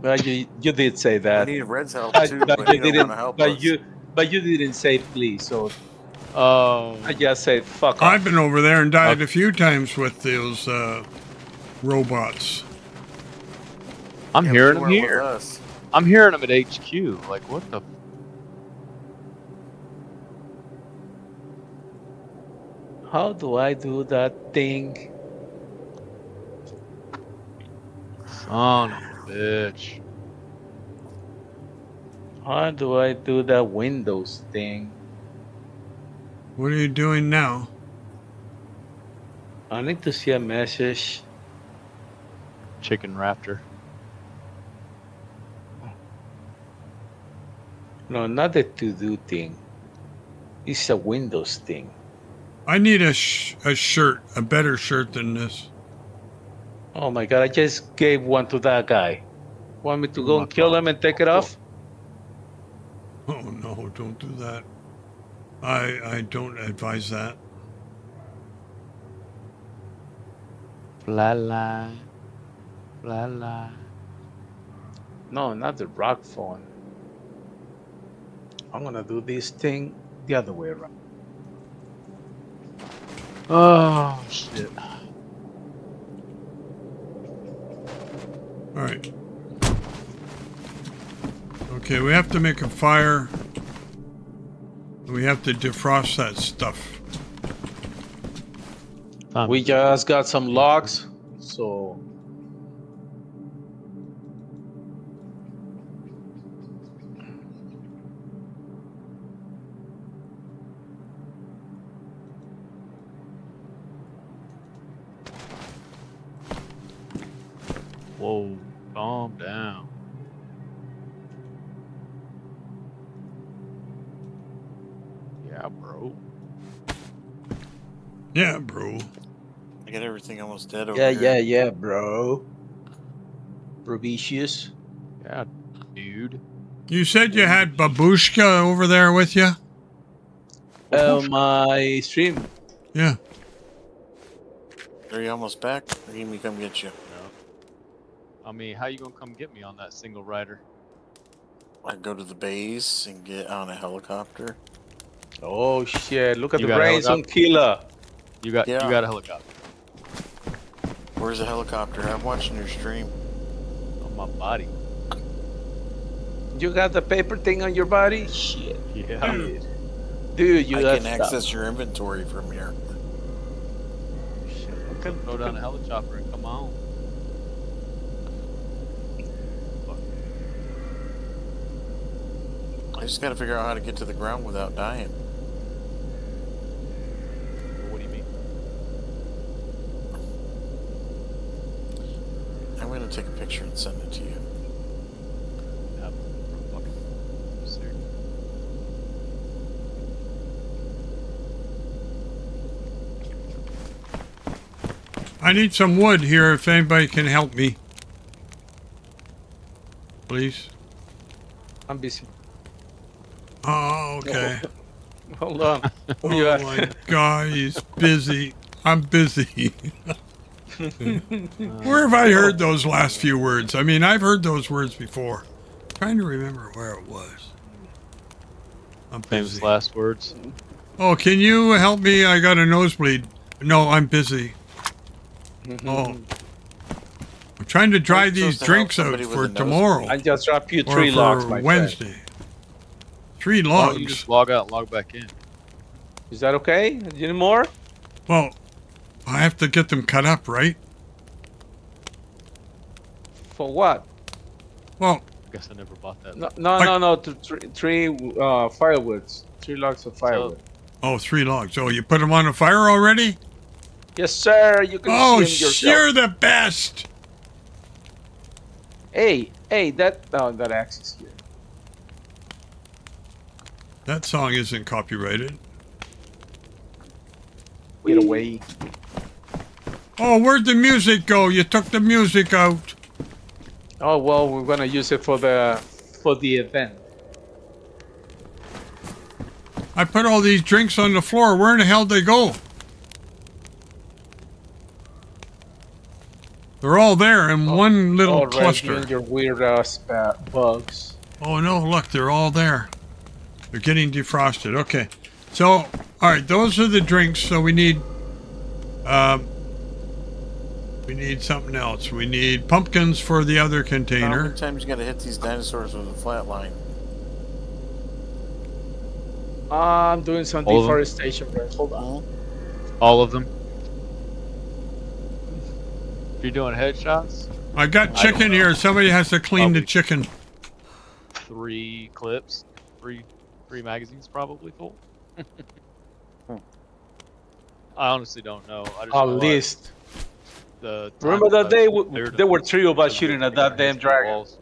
Well, you you did say that. We needed Red's help too, but, but you didn't. Help but us. you but you didn't say please. So um, I just said fuck. I've off. been over there and died okay. a few times with those uh, robots. I'm yeah, hearing them here. I'm hearing them at H Q. Like what the. How do I do that thing? Son of a bitch. How do I do that Windows thing? What are you doing now? I need to see a message. Chicken Raptor. No, not the to-do thing. It's a Windows thing. I need a sh a shirt, a better shirt than this. Oh my god! I just gave one to that guy. Want me to go and kill him and take it off? Oh no! Don't do that. I I don't advise that. La la, la la. No, not the rock phone. I'm gonna do this thing the other way around. Oh shit! All right. Okay, we have to make a fire. We have to defrost that stuff. Um, we just got some logs, so. Whoa, calm down. Yeah, bro. Yeah, bro. I got everything almost dead over yeah, here. Yeah, yeah, yeah, bro. Brobicious. Yeah, dude. You said you had Babushka over there with you? Oh, uh, my stream. Yeah. Are you almost back? Or can we come get you? I mean, how you gonna come get me on that single rider? I go to the base and get on a helicopter. Oh shit! Look at the brains on Kila. You got, yeah. you got a helicopter. Where's the helicopter? I'm watching your stream. On my body. You got the paper thing on your body? Shit. Yeah. Dude, Dude you I got can stuff. access your inventory from here. Shit! I could go down a helicopter and come on. I just gotta figure out how to get to the ground without dying. What do you mean? I'm gonna take a picture and send it to you. No, fucking serious. I need some wood here if anybody can help me. Please. I'm busy. Oh, okay. Hold on. Oh my god, he's busy. I'm busy. Where have I heard those last few words? I mean, I've heard those words before. I'm trying to remember where it was. I'm busy. Famous last words. Oh, can you help me? I got a nosebleed. No, I'm busy. Mm-hmm. Oh. I'm trying to dry these drinks out for tomorrow. I just dropped you three logs, my Wednesday. Friend. Three logs. Oh, you just log out, log back in. Is that okay? Any more? Well, I have to get them cut up, right? For what? Well, I guess I never bought that. No, no, I, no, no. Three, three uh, firewoods. Three logs of firewood. Oh, three logs. Oh, you put them on the fire already? Yes, sir. You can. Oh, you're the best. Hey, hey, that oh, that axe is here. That song isn't copyrighted. Wait away. Oh, where'd the music go? You took the music out. Oh well, we're gonna use it for the for the event. I put all these drinks on the floor. Where in the hell did they go? They're all there in oh, one little all right, cluster. You your weird ass bugs. Oh no, look, they're all there. They're getting defrosted. Okay. So, all right, those are the drinks. So we need... Um, we need something else. We need pumpkins for the other container. How many times you got to hit these dinosaurs with a flat line? I'm doing some all deforestation, bro. Hold on. All of them? You're doing headshots? I got chicken I here. Somebody has to clean probably the chicken. Three clips. Three three magazines probably full. hmm. I honestly don't know. I just At least. The Remember that day? There, there were three of us shooting at that damn dragon. Walls.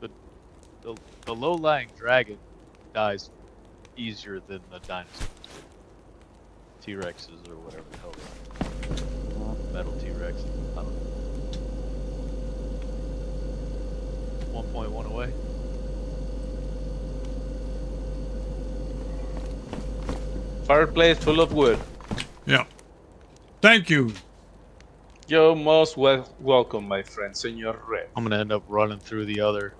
The, the, the low-lying dragon dies easier than the dinosaurs. T-Rexes or whatever the hell they are. Metal T-Rex. I don't know. one point one away. Fireplace full of wood. Yeah. Thank you. You're most wel welcome, my friend, Senor Red. I'm gonna end up running through the other.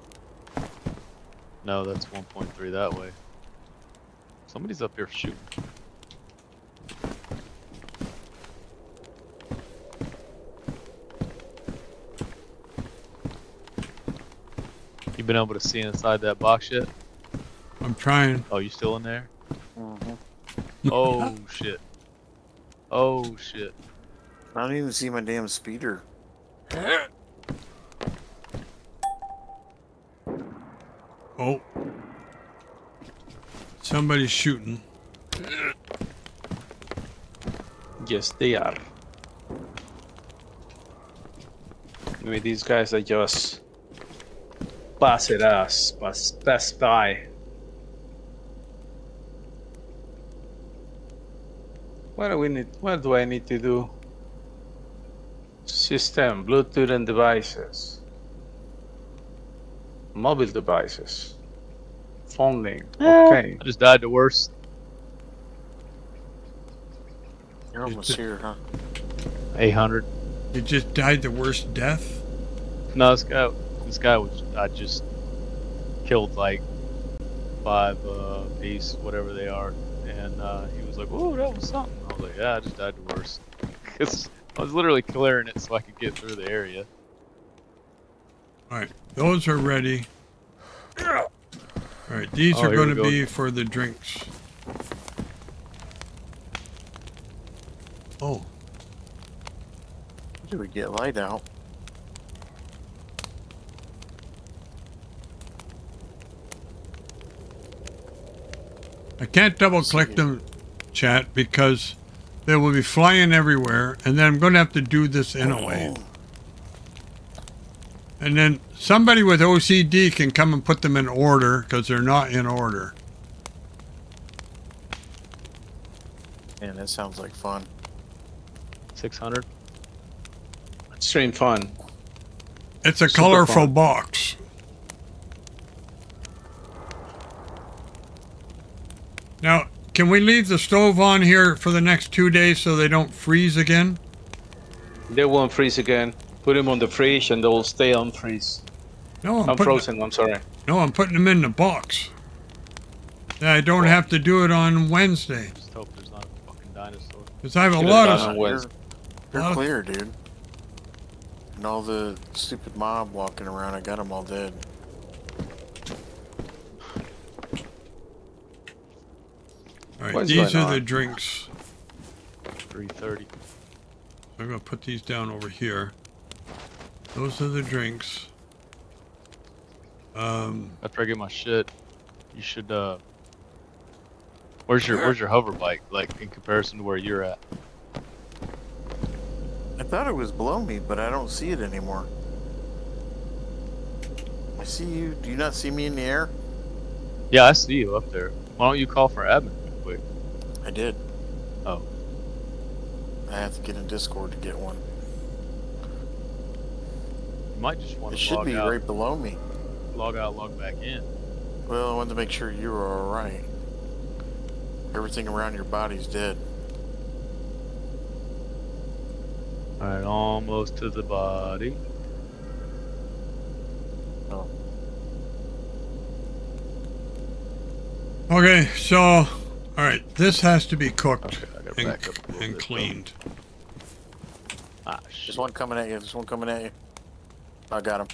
No, that's one point three that way. Somebody's up here shooting. You been able to see inside that box yet? I'm trying. Oh, you still in there? Mm-hmm. Oh, shit. Oh, shit. I don't even see my damn speeder. Oh. Somebody's shooting. Yes, they are. I mean, these guys are just... pass it us, pass, pass by. What do we need? What do I need to do? System, Bluetooth and devices, mobile devices, phone link. Yeah. Okay. I just died the worst. You're almost you here, huh? eight hundred. You just died the worst death? No, this guy. This guy was. I just killed like five uh, beasts, whatever they are, and uh, he was like, "Whoa, that was something." I was like, "Yeah, I just died the worst," because I was literally clearing it so I could get through the area. All right, those are ready. All right, these oh, are going to be for the drinks. Oh, did we get light out? I can't double click them, chat, because they will be flying everywhere, and then I'm going to have to do this anyway. And then somebody with O C D can come and put them in order, because they're not in order. Man, that sounds like fun. six hundred? Extreme fun. It's a Super colorful fun. box. Now, can we leave the stove on here for the next two days so they don't freeze again? They won't freeze again. Put them on the fridge and they'll stay on freeze. No, I'm, I'm frozen, them, I'm sorry. No, I'm putting them in the box. I don't have to do it on Wednesday. I just hope there's not a fucking dinosaur. Because I have a lot of... You're, you're clear, dude. And all the stupid mob walking around, I got them all dead. All right, these are the drinks. three thirty. I'm going to put these down over here. Those are the drinks. Um, After I get my shit, you should, uh... Where's your, where's your hover bike, like, in comparison to where you're at? I thought it was below me, but I don't see it anymore. I see you. Do you not see me in the air? Yeah, I see you up there. Why don't you call for admin? I did. Oh. I have to get in Discord to get one. You might just want it to log out. It should be right below me. Log out, log back in. Well, I wanted to make sure you were alright. Everything around your body's dead. Alright, almost to the body. Oh. Okay, so... Alright, this has to be cooked okay, and, and cleaned. Though. Ah, shit. There's one coming at you, there's one coming at you. I got him.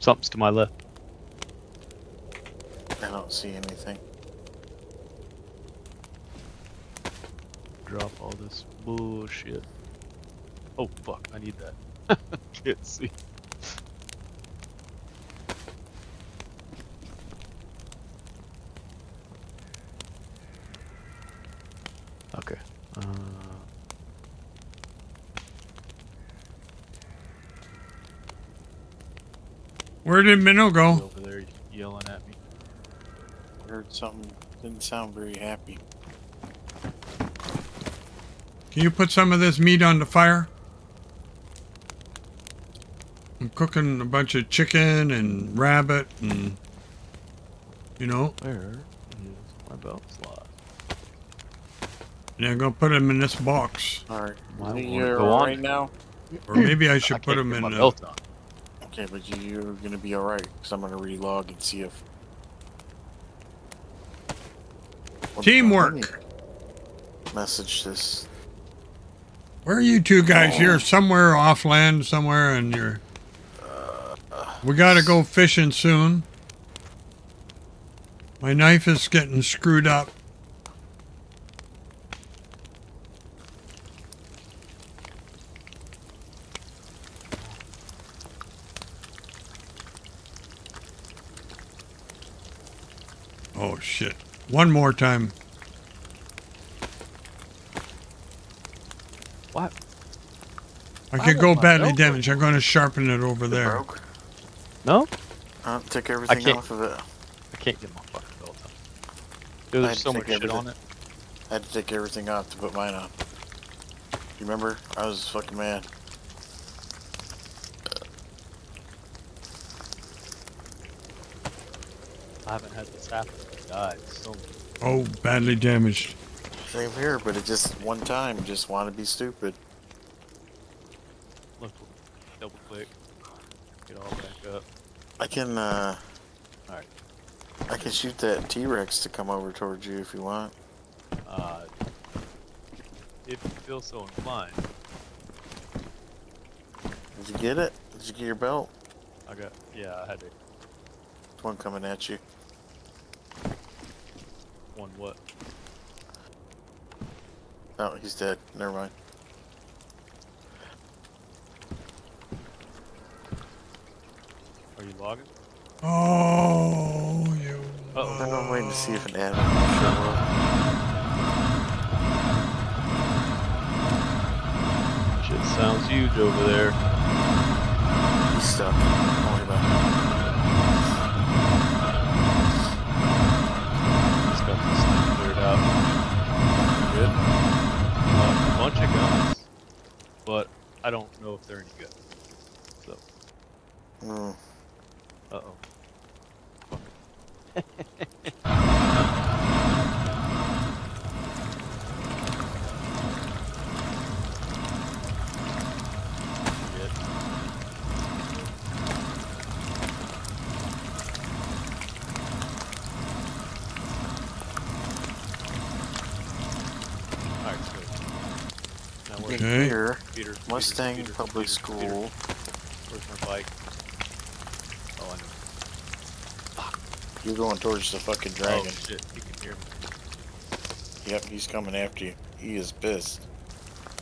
Something's to my left. I don't see anything. Drop all this bullshit. Oh fuck, I need that. Can't see. Okay. Uh... Where did Minnow go? Over there yelling at me. I heard something. Didn't sound very happy. Can you put some of this meat on the fire? I'm cooking a bunch of chicken and rabbit and... You know? Where is my belt slot? Yeah, I'm gonna put them in this box. Alright. You're alright now? Or maybe I should I put them in... Uh, okay, but you're gonna be alright, because I'm gonna relog and see if... Teamwork! Message this. Where are you two guys? Oh. You're somewhere off land, somewhere, and you're... Uh, uh, we gotta go fishing soon. My knife is getting screwed up. Oh shit. One more time. What? I could go badly damaged. I'm going to sharpen it over there. Broke? No? Uh, take everything off of it. I can't get my fucking belt up. There's so much shit on it. I had to take everything off to put mine on. You remember? I was fucking mad. I haven't had this happen. God, so oh, badly damaged. Same here, but it just one time just want to be stupid. Look, double click. Get all back up. I can uh all right. I can shoot that T-Rex to come over towards you if you want. Uh if you feel so inclined. Did you get it? Did you get your belt? I got yeah, I had it. There's one coming at you. One what? Oh, he's dead. Never mind. Are you logging? Oh, you. Uh -oh. I'm uh, waiting to see if an animal will show up. Shit sounds huge over there. He's stuck. Only about. Bunch of guns, but I don't know if they're any good. So. Mm. Uh oh. Fuck. Mustang Peter, Public Peter, School. Peter. Where's my bike? Oh, I know. Fuck. You're going towards the fucking dragon. Oh, shit. You can hear me. Yep, he's coming after you. He is pissed.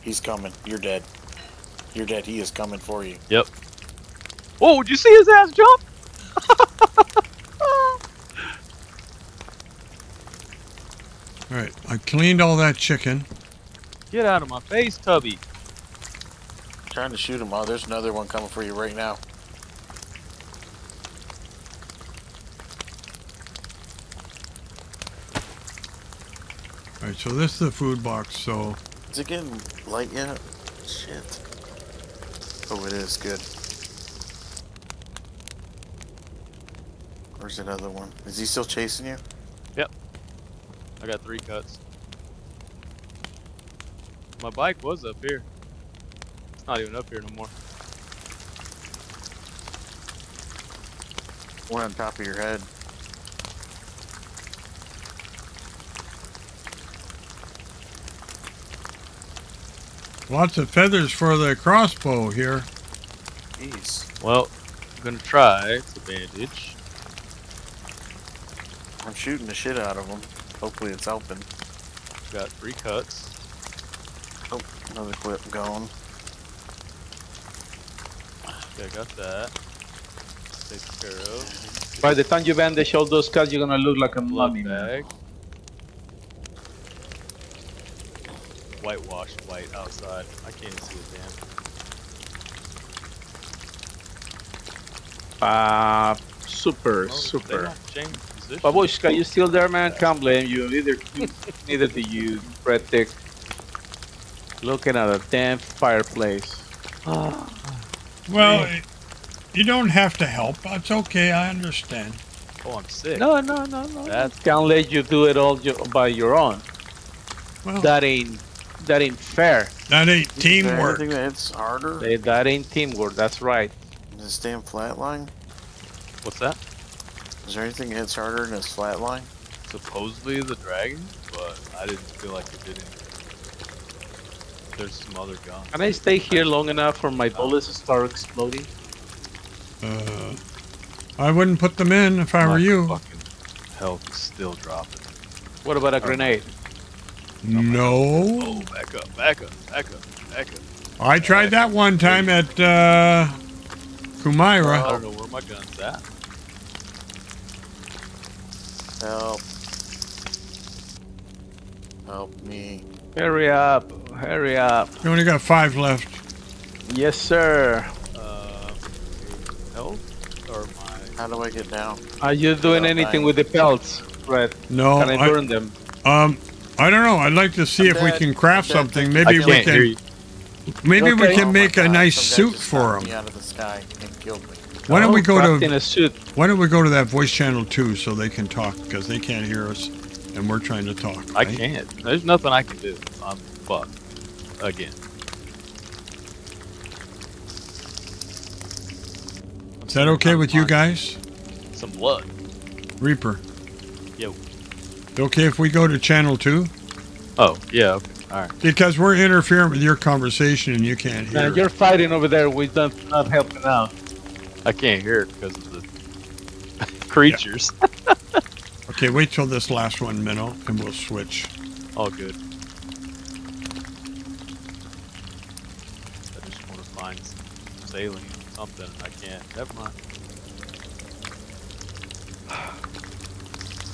He's coming. You're dead. You're dead. He is coming for you. Yep. Oh, did you see his ass jump? Alright, I cleaned all that chicken. Get out of my face, Tubby. Trying to shoot him. Oh, there's another one coming for you right now. Alright, so this is the food box, so... Is it getting light yet? Shit. Oh, it is. Good. Where's that other one? Is he still chasing you? Yep. I got three cuts. My bike was up here. It's not even up here no more. One on top of your head. Lots of feathers for the crossbow here. Jeez. Well, I'm gonna try to bandage. I'm shooting the shit out of them. Hopefully it's helping. Got three cuts. Oh, another clip gone. Okay, I got that. Take care of. By the time you bandage all those cuts, you're gonna look like a mummy, man. Whitewashed white outside. I can't even see a damn. Ah, uh, super, oh, super. Babushka, you still there, man? Can't blame you. Neither, neither do you, RedTic. Looking at a damn fireplace. Oh, well, it, you don't have to help. That's okay. I understand. Oh, I'm sick. No, no, no, no. That can't let you do it all by your own. Well, that ain't, that ain't fair. That ain't teamwork. Is there anything that's harder? That, that ain't teamwork. That's right. Is this damn flatline? What's that? Is there anything that hits harder than this flatline? Supposedly the dragon, but I didn't feel like it did anything. There's some other guns. Can I stay here long enough for my bullets to start exploding? Uh, I wouldn't put them in if I my were you. Fucking health is still dropping. What about a grenade? No. Oh, back up, back up, back up, back up. I tried that one time at uh, Kumaira. I don't know where my gun's at. Help. Help me. Hurry up. Hurry up. You only got five left. Yes, sir. Uh, help? Or my... How do I get down? Are you doing no, anything I... with the pelts, Red? No. Can I, I burn them? Um, I don't know. I'd like to see I'm if dead. we can craft something. Maybe we can... Maybe okay. we can oh make God. a nice Some suit for him. Out of the sky and killed me. Why don't oh, we go to? In a suit. Why don't we go to that voice channel too, so they can talk, because they can't hear us, and we're trying to talk. Right? I can't. There's nothing I can do. I'm fucked again. Is that okay with you guys? Some luck. Reaper. Yo. Okay, if we go to channel two. Oh yeah. Okay. All right. Because we're interfering with your conversation and you can't hear. Now you're fighting over there. We're not helping out. I can't hear it because of the creatures. Yeah. Okay, wait till this last one, Minnow, and we'll switch. All good. I just want to find some saline or something. I can't. Never mind.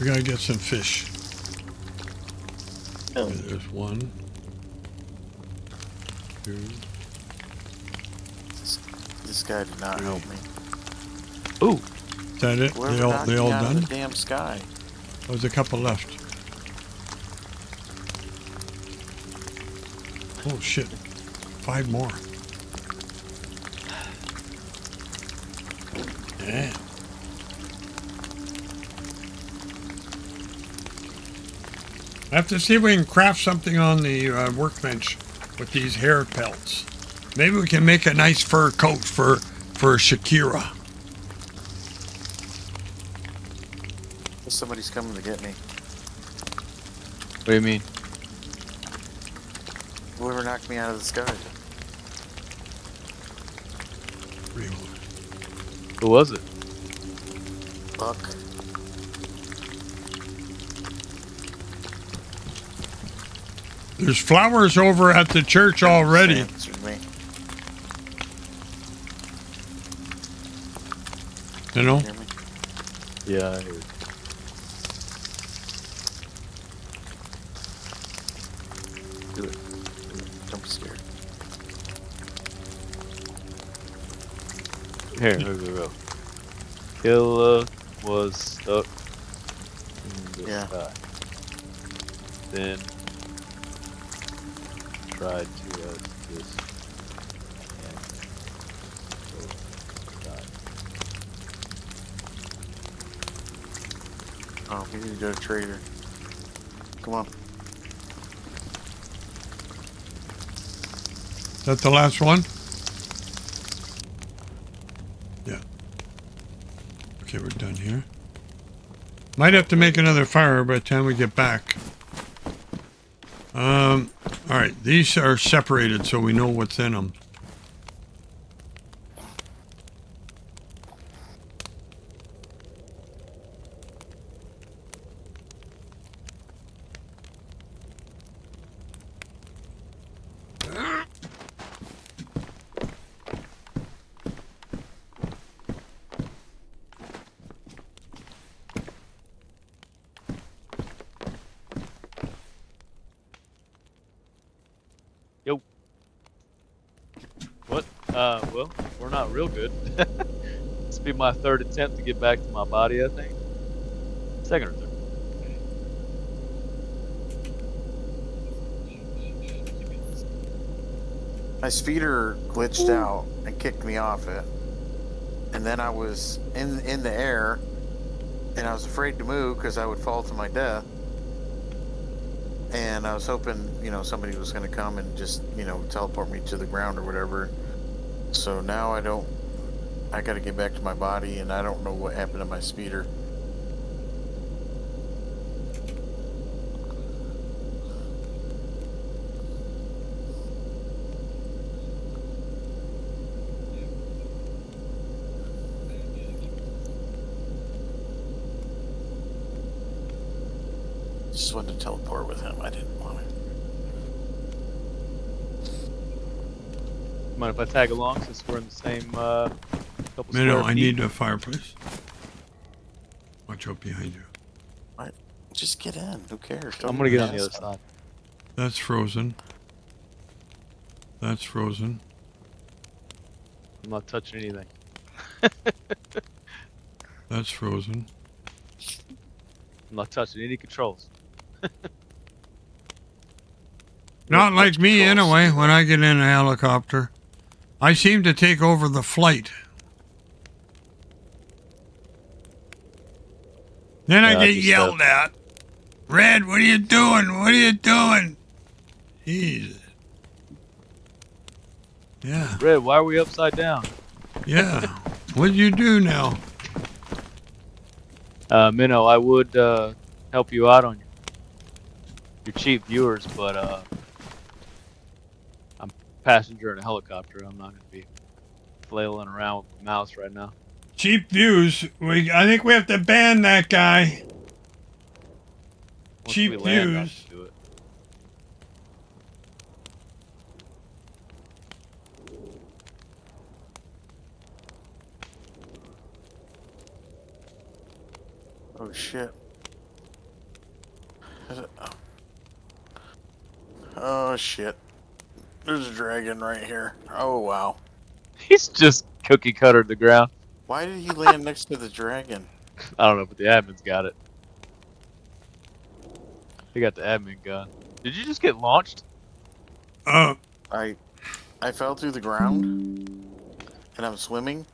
We gotta get some fish. Oh. Okay, there's one. Two. This, this guy did not help me. Ooh, is that it? We're they all, they all done? The damn sky. There's a couple left. Oh shit! Five more. Yeah. I have to see if we can craft something on the uh, workbench with these hair pelts. Maybe we can make a nice fur coat for for Shakira. Somebody's coming to get me. What do you mean? Whoever knocked me out of the sky. Reload. Who was it? Buck. There's flowers over at the church already. Answered me. You know? Can you hear me? Yeah, I hear you. Here, here we go. Killa was stuck in the yeah. sky. Then tried to uh, just and died. Oh, we need to go to Trader. Come on. Is that the last one? Yeah. Okay, we're done here. Might have to make another fire by the time we get back. Um, all right, these are separated so we know what's in them. Real good. This will be my third attempt to get back to my body, I think. Second or third. My speeder glitched out and kicked me off it. And then I was in in the air and I was afraid to move because I would fall to my death. And I was hoping, you know, somebody was going to come and just, you know, teleport me to the ground or whatever. So now I don't, I gotta get back to my body and I don't know what happened to my speeder. Just wanted to teleport with him, I didn't want it. Mind if I tag along since we're in the same uh, couple Minnow, I feet. Need a fireplace. Watch out behind you. What? Just get in. Who cares? Don't I'm gonna get on the other side. That's frozen. That's frozen. I'm not touching anything. That's frozen. I'm not touching any controls. Not like me controls. Anyway. When I get in a helicopter. I seem to take over the flight. Then yeah, I get yelled at. Red, what are you doing? What are you doing? Jesus. Yeah. Red, why are we upside down? Yeah. What'd you do now? Uh, Minnow, I would uh, help you out on your, your cheap viewers, but uh, I'm passenger in a helicopter. I'm not going to be flailing around with the mouse right now. Cheap views. We I think we have to ban that guy. Once cheap land, views. Do it. Oh shit. Oh shit. There's a dragon right here. Oh wow. He's just cookie cutter to the ground. Why did he land next to the dragon? I don't know, but the admin's got it. They got the admin gun. Did you just get launched? Uh, I I fell through the ground and I'm swimming.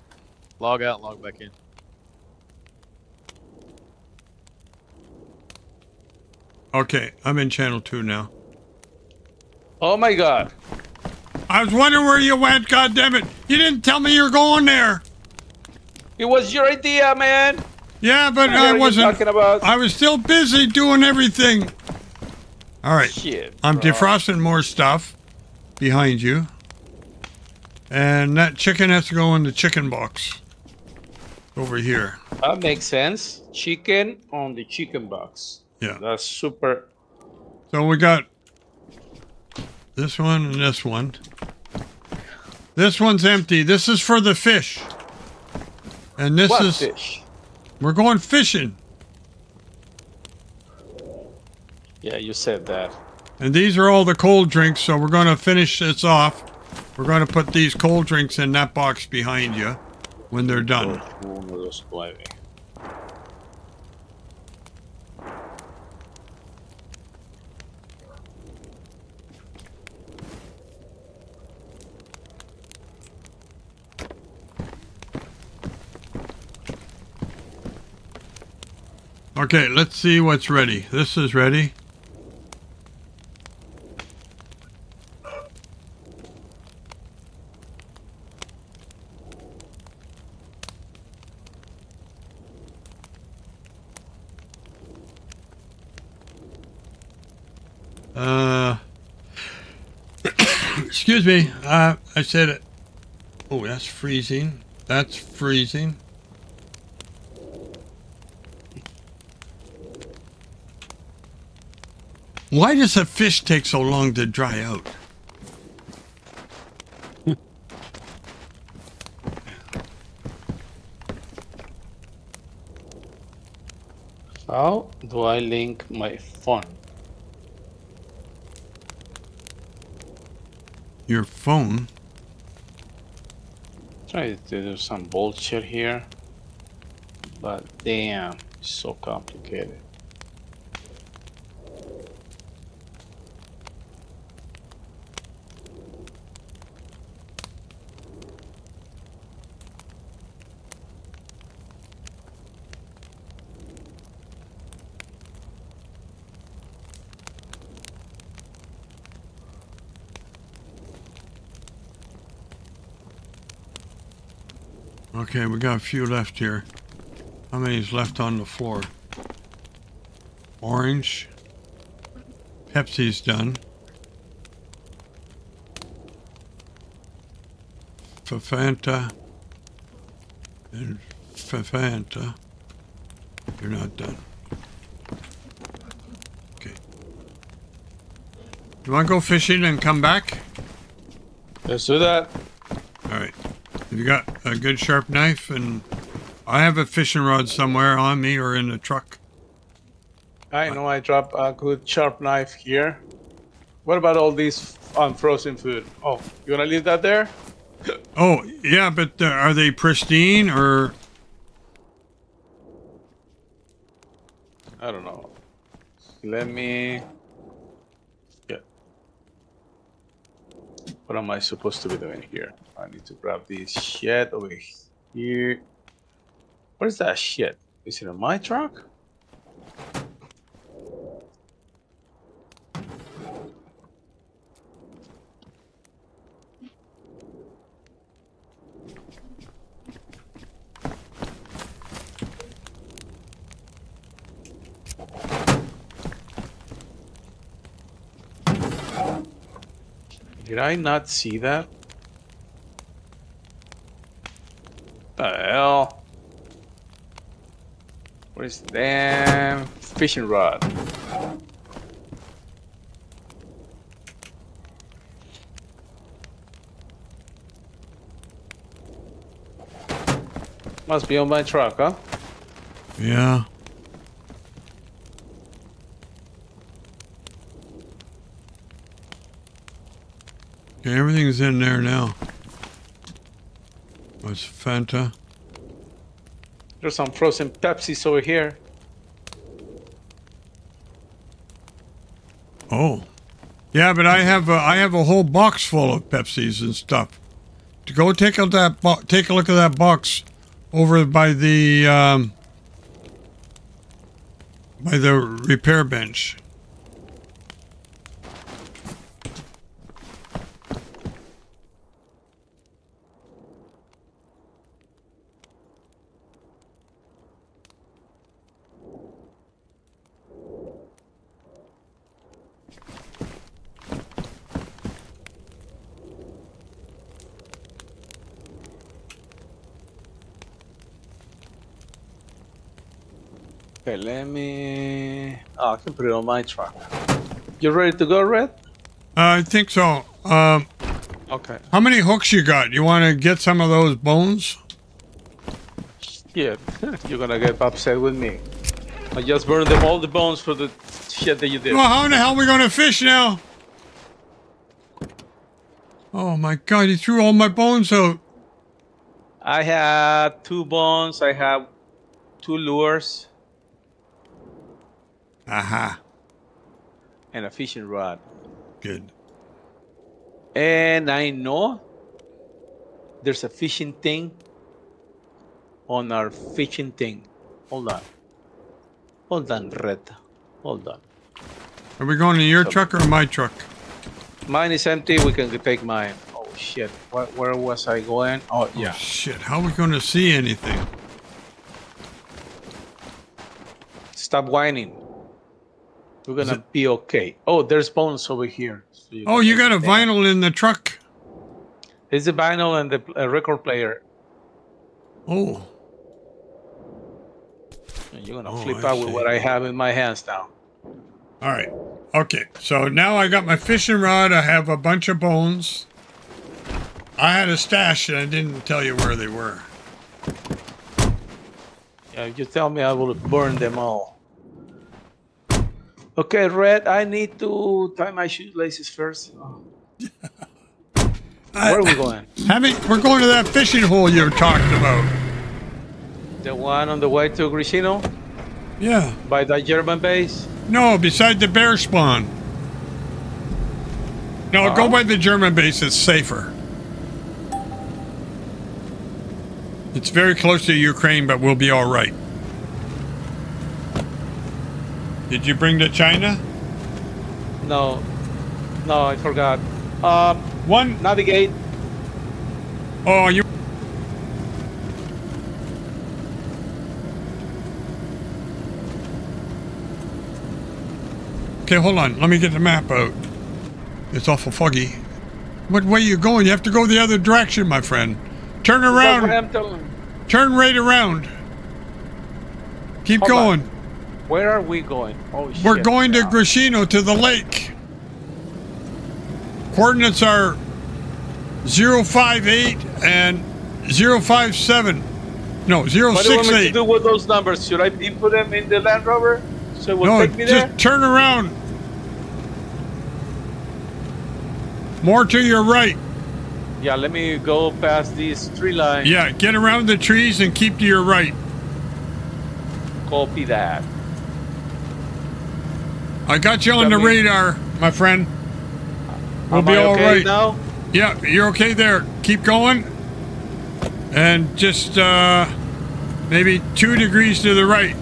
Log out, log back in. Okay, I'm in channel two now. Oh my god. I was wondering where you went, goddammit. You didn't tell me you were going there. It was your idea, man. Yeah, but I, I wasn't. Talking about. I was still busy doing everything. All right. Shit, I'm defrosting more stuff behind you. And that chicken has to go in the chicken box over here. That makes sense. Chicken on the chicken box. Yeah. That's super. So we got this one and this one. This one's empty. This is for the fish. And this what is fish? We're going fishing. Yeah, you said that. And these are all the cold drinks, so we're going to finish this off. We're going to put these cold drinks in that box behind you when they're done. Okay, let's see what's ready. This is ready. Uh, excuse me. Uh, I said it. Oh, that's freezing. That's freezing. Why does a fish take so long to dry out? How do I link my phone? Your phone? Try to do some bullshit here, but damn, it's so complicated. Okay, we got a few left here. How many is left on the floor? Orange. Pepsi's done. Fafanta. And Fafanta. You're not done. Okay. Do you want to go fishing and come back? Let's do that. All right. You got a good sharp knife, and I have a fishing rod somewhere on me or in the truck. I know I dropped a good sharp knife here. What about all these unfrozen food? Oh, you want to leave that there? Oh, yeah, but uh, are they pristine or? I don't know. Let me. Yeah. What am I supposed to be doing here? I need to grab this shit over here. What is that shit? Is it in my truck? Did I not see that? What the hell? What is the damn fishing rod? Must be on my truck, huh? Yeah. Okay, everything's in there now. What's Fanta? There's some frozen Pepsis over here. Oh, yeah, but I have a, I have a whole box full of Pepsis and stuff. To go take out that bo take a look at that box over by the um, by the repair bench. Let me... Oh, I can put it on my truck. You ready to go, Red? Uh, I think so. Um, okay. How many hooks you got? You want to get some of those bones? Yeah, you're going to get upset with me. I just burned them all the bones for the shit that you did. Well, how in the hell are we going to fish now? Oh, my God. You threw all my bones out. I had two bones. I have two lures. Aha. Uh-huh. And a fishing rod. Good. And I know there's a fishing thing on our fishing thing. Hold on. Hold on, Red. Hold on. Are we going to your so, truck or my truck? Mine is empty. We can take mine. Oh, shit. Where, where was I going? Oh, yeah. Oh, shit. How are we going to see anything? Stop whining. We're going to be okay. Oh, there's bones over here. So you oh, you got a thing. Vinyl in the truck. It's a vinyl and the uh, record player. Oh. And you're going to oh, flip I out see. with what I have in my hands now. All right. Okay. So now I got my fishing rod. I have a bunch of bones. I had a stash and I didn't tell you where they were. Yeah, if you tell me, I will burn them all. Okay, Red, I need to tie my shoelaces first. Oh. Where I, are we going? Having, we're going to that fishing hole you were talking about. The one on the way to Grishino? Yeah. By that German base? No, beside the bear spawn. No, uh-huh. Go by the German base. It's safer. It's very close to Ukraine, but we'll be all right. Did you bring to China? No. No, I forgot. Um, One. Navigate. Oh, you... Okay, hold on. Let me get the map out. It's awful foggy. What way are you going? You have to go the other direction, my friend. Turn around. Turn right around. Keep hold going. On. Where are we going? Oh, shit. We're going to Grishino, to the lake. Coordinates are zero five eight and zero five seven. No, zero six eight. What do you want me to do with those numbers? Should I input them in the Land Rover? So it will no, take me there? Just turn around. More to your right. Yeah, let me go past these tree lines. Yeah, get around the trees and keep to your right. Copy that. I got you on the radar, my friend. We'll be all right. Now? Yeah, you're okay there. Keep going. And just uh, maybe two degrees to the right.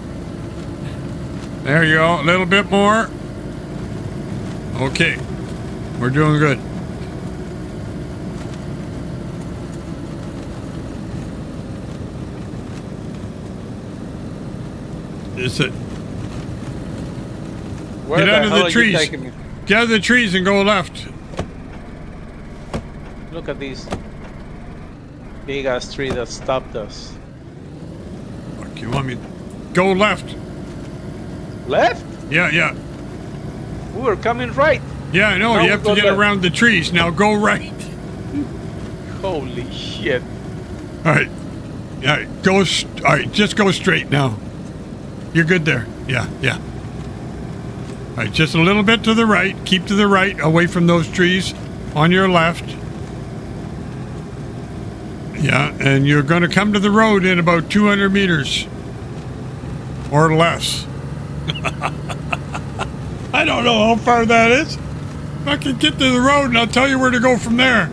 There you go. A little bit more. Okay. We're doing good. That's it. Where Get out of the trees. Get out of the trees and go left. Look at these big ass tree that stopped us. Fuck, you want me? Go left. Left? Yeah, yeah. We were coming right. Yeah, I know. Now you have to get left. around the trees. Now go right. Holy shit. All right. All right. Go. All right. Just go straight now. You're good there. Yeah, yeah. All right, just a little bit to the right. Keep to the right, away from those trees on your left. Yeah, and you're going to come to the road in about two hundred meters or less. I don't know how far that is. If I can get to the road, and I'll tell you where to go from there.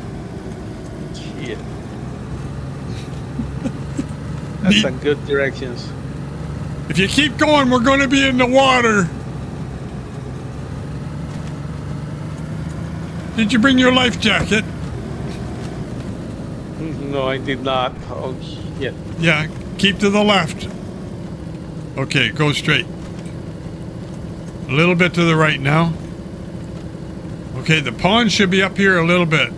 Shit. That's some good directions. If you keep going, we're going to be in the water. Did you bring your life jacket? No, I did not. Oh, shit. Yeah, keep to the left. Okay, go straight. A little bit to the right now. Okay, the pond should be up here a little bit.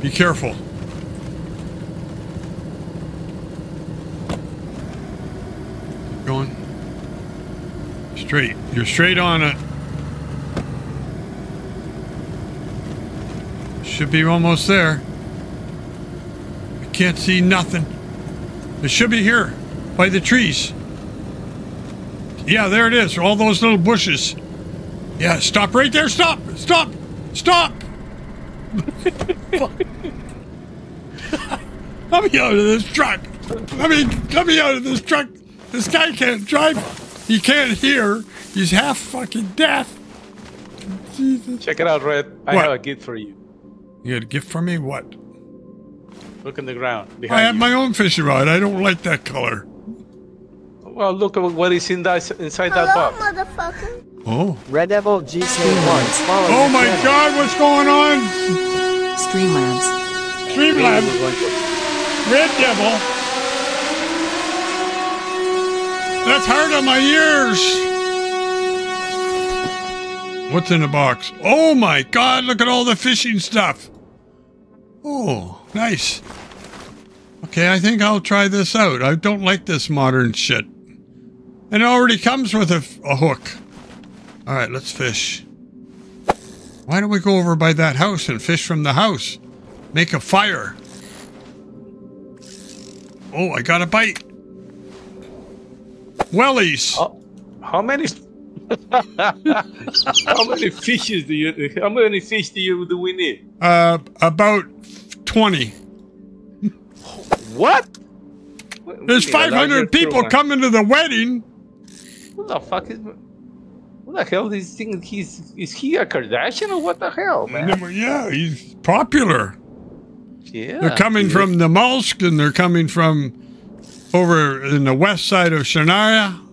Be careful. Keep going. Straight. You're straight on it. Should be almost there. I can't see nothing. It should be here by the trees. Yeah, there it is. All those little bushes. Yeah, stop right there. Stop. Stop. Stop. Let me out of this truck. Let me, let me out of this truck. This guy can't drive. He can't hear. He's half fucking deaf. Jesus. Check it out, Red. I what? have a gift for you. You got a gift for me? What? Look in the ground. I have you. my own fishing rod. I don't like that color. Well, look what is in that, inside Hello, that box. Motherfucker. Oh. Red Devil G K one. Oh my channel. God, what's going on? Streamlabs. Streamlabs. Red Devil. That's hard on my ears. What's in the box? Oh my God, look at all the fishing stuff. Oh, nice. Okay, I think I'll try this out. I don't like this modern shit. And it already comes with a, a hook. All right, let's fish. Why don't we go over by that house and fish from the house? Make a fire. Oh, I got a bite. Wellies. Oh, how many... how many fishes do you... How many fish do, you, do we need? Uh, about twenty. What? There's five hundred people coming to the wedding. What the fuck is? What the hell is this thing? He's is he a Kardashian or what the hell, man? Yeah, he's popular. Yeah. They're coming from the Molsk and they're coming from over in the west side of Shania,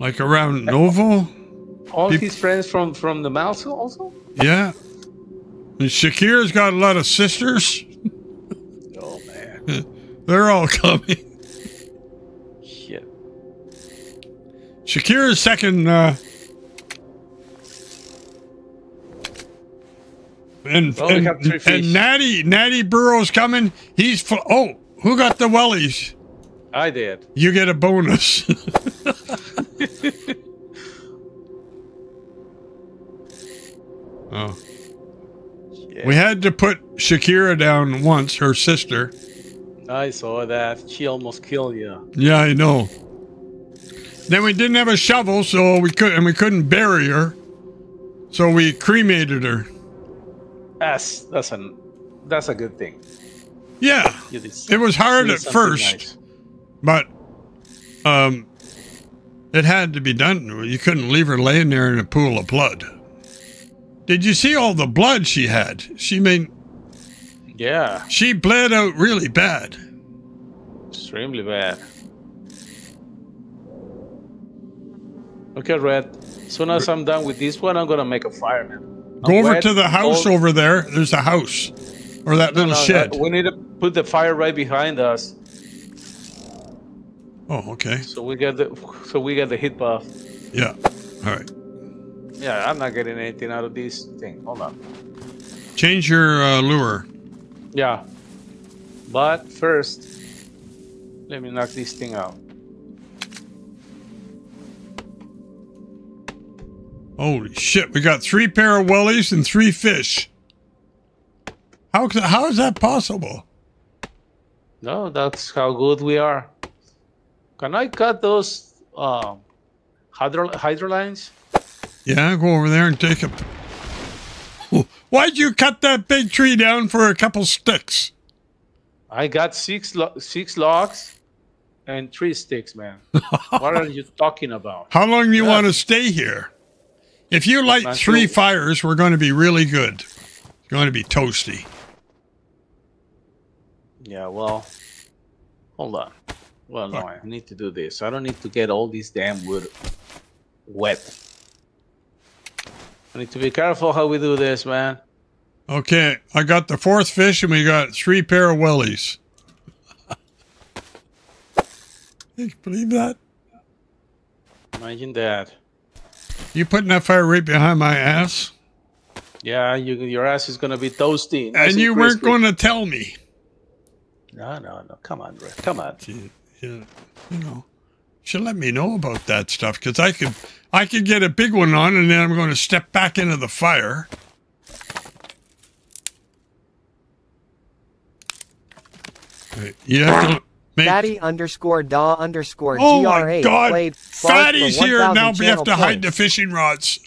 like around Novo. All his friends from from the Molsk also. Yeah. And Shakira's got a lot of sisters. They're all coming. Shit. Shakira's second uh and, well, and, and Natty Natty Burrow's coming. He's full. Oh, who got the wellies? I did. You get a bonus. Oh. Yeah. We had to put Shakira down once, her sister. I saw that. She almost killed you. Yeah, I know. Then we didn't have a shovel, so we could and we couldn't bury her, so we cremated her. That's that's a that's a good thing. Yeah, it was hard at first, nice. but um, it had to be done. You couldn't leave her laying there in a pool of blood. Did you see all the blood she had? She made. Yeah. She bled out really bad. Extremely bad. Okay, Red. As soon as I'm done with this one, I'm going to make a fire, man. Go over to the house over there. There's a house. Or that little shed. We need to put the fire right behind us. Oh, okay. So we got the so we got the hit buff. Yeah. All right. Yeah, I'm not getting anything out of this thing. Hold on. Change your uh, lure. Yeah, but first, let me knock this thing out. Holy shit, we got three pair of wellies and three fish. How, how is that possible? No, that's how good we are. Can I cut those uh, hydro, hydro lines? Yeah, go over there and take a... Why'd you cut that big tree down for a couple sticks? I got six lo six logs and three sticks, man. What are you talking about? How long do you yeah. want to stay here? If you light Not three too. fires, we're going to be really good. It's going to be toasty. Yeah, well, hold on. Well, no, I need to do this. I don't need to get all these damn wood wet. I need to be careful how we do this, man. Okay, I got the fourth fish and we got three pair of wellies. Can you believe that? Imagine that. You putting that fire right behind my ass? Yeah, you, your ass is going to be toasty. Nice and you and weren't going to tell me. No, no, no. Come on, Rick. Come on. You, you, you know, should let me know about that stuff because I could... I could get a big one on, and then I'm going to step back into the fire. Right, you have to make... Fatty underscore da underscore G R A. Oh my God! Fatty's here, and now we have to hide the fishing rods.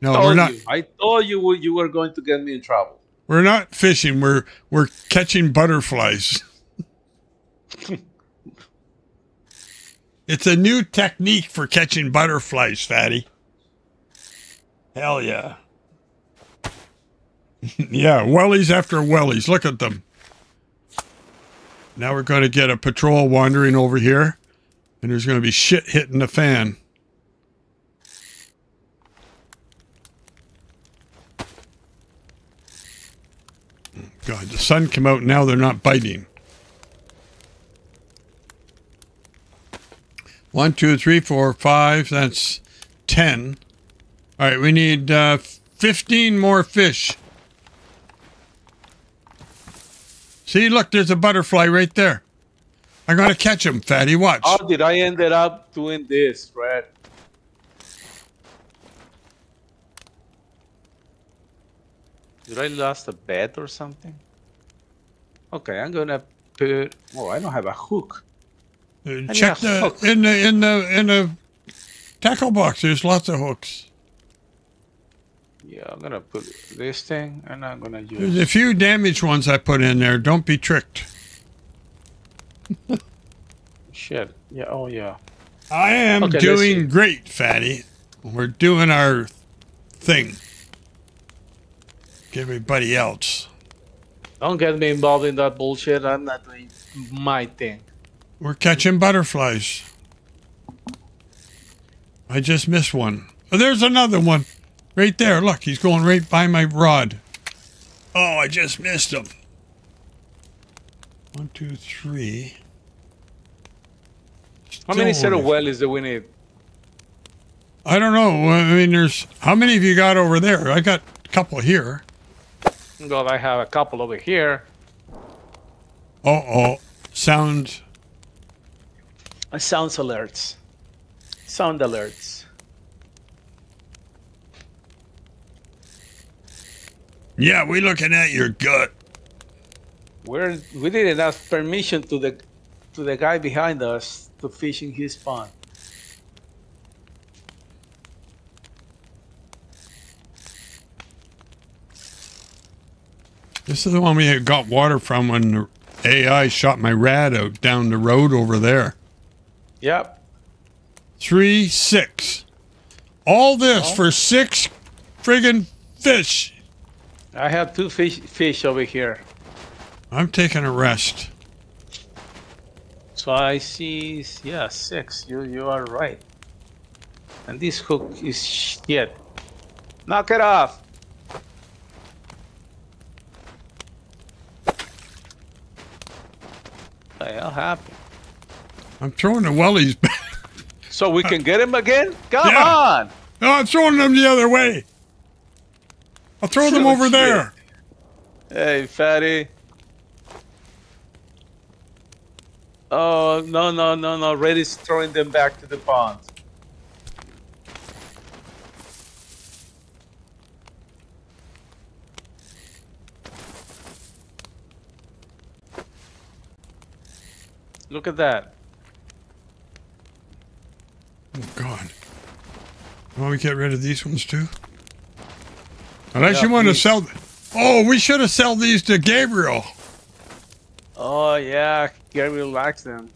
No, we're not. I told you you were going to get me in trouble. We're not fishing. We're we're catching butterflies. It's a new technique for catching butterflies, Fatty. Hell yeah. Yeah, wellies after wellies. Look at them. Now we're going to get a patrol wandering over here, and there's going to be shit hitting the fan. God, the sun came out, now they're not biting. One, two, three, four, five, that's ten. All right, we need uh, fifteen more fish. See, look, there's a butterfly right there. I'm going to catch him, Fatty, watch. How did I end up doing this, Fred? Did I lost a bet or something? Okay, I'm going to put... Oh, I don't have a hook. Uh, check the... Hook. In the... In the... In the tackle box, there's lots of hooks. Yeah, I'm going to put this thing, and I'm going to use... There's a few damaged ones I put in there. Don't be tricked. Shit. Yeah, oh, yeah. I am okay, doing great, Fatty. We're doing our thing. Everybody else. Don't get me involved in that bullshit. I'm not doing my thing. We're catching butterflies. I just missed one. Oh, there's another one. Right there, look, he's going right by my rod. Oh, I just missed him. One, two, three. Still how many set of wellies do we need? I don't know. I mean, there's... How many have you got over there? I got a couple here. God, I have a couple over here. Uh-oh. Sound... Uh, sounds alerts. Sound alerts. Yeah, we're looking at your gut. We're, we didn't ask permission to the to the guy behind us to fish in his pond. This is the one we had got water from when the A I shot my rad out down the road over there. Yep. Three, six. All this oh. for six friggin' fish. I have two fish fish over here. I'm taking a rest. So I see, yeah, six. You you are right. And this hook is shit. Knock it off. What the hell happened? I'm throwing the wellies back. So we can get him again? Come yeah. on! No, I'm throwing them the other way. I'll throw them over there. Hey, Fatty. Oh, no, no, no, no. Reddy's throwing them back to the pond. Look at that. Oh, God. Want to get rid of these ones, too? Unless yeah, you want please. to sell... Oh, we should have sold these to Gabriel. Oh, yeah. Gabriel likes them.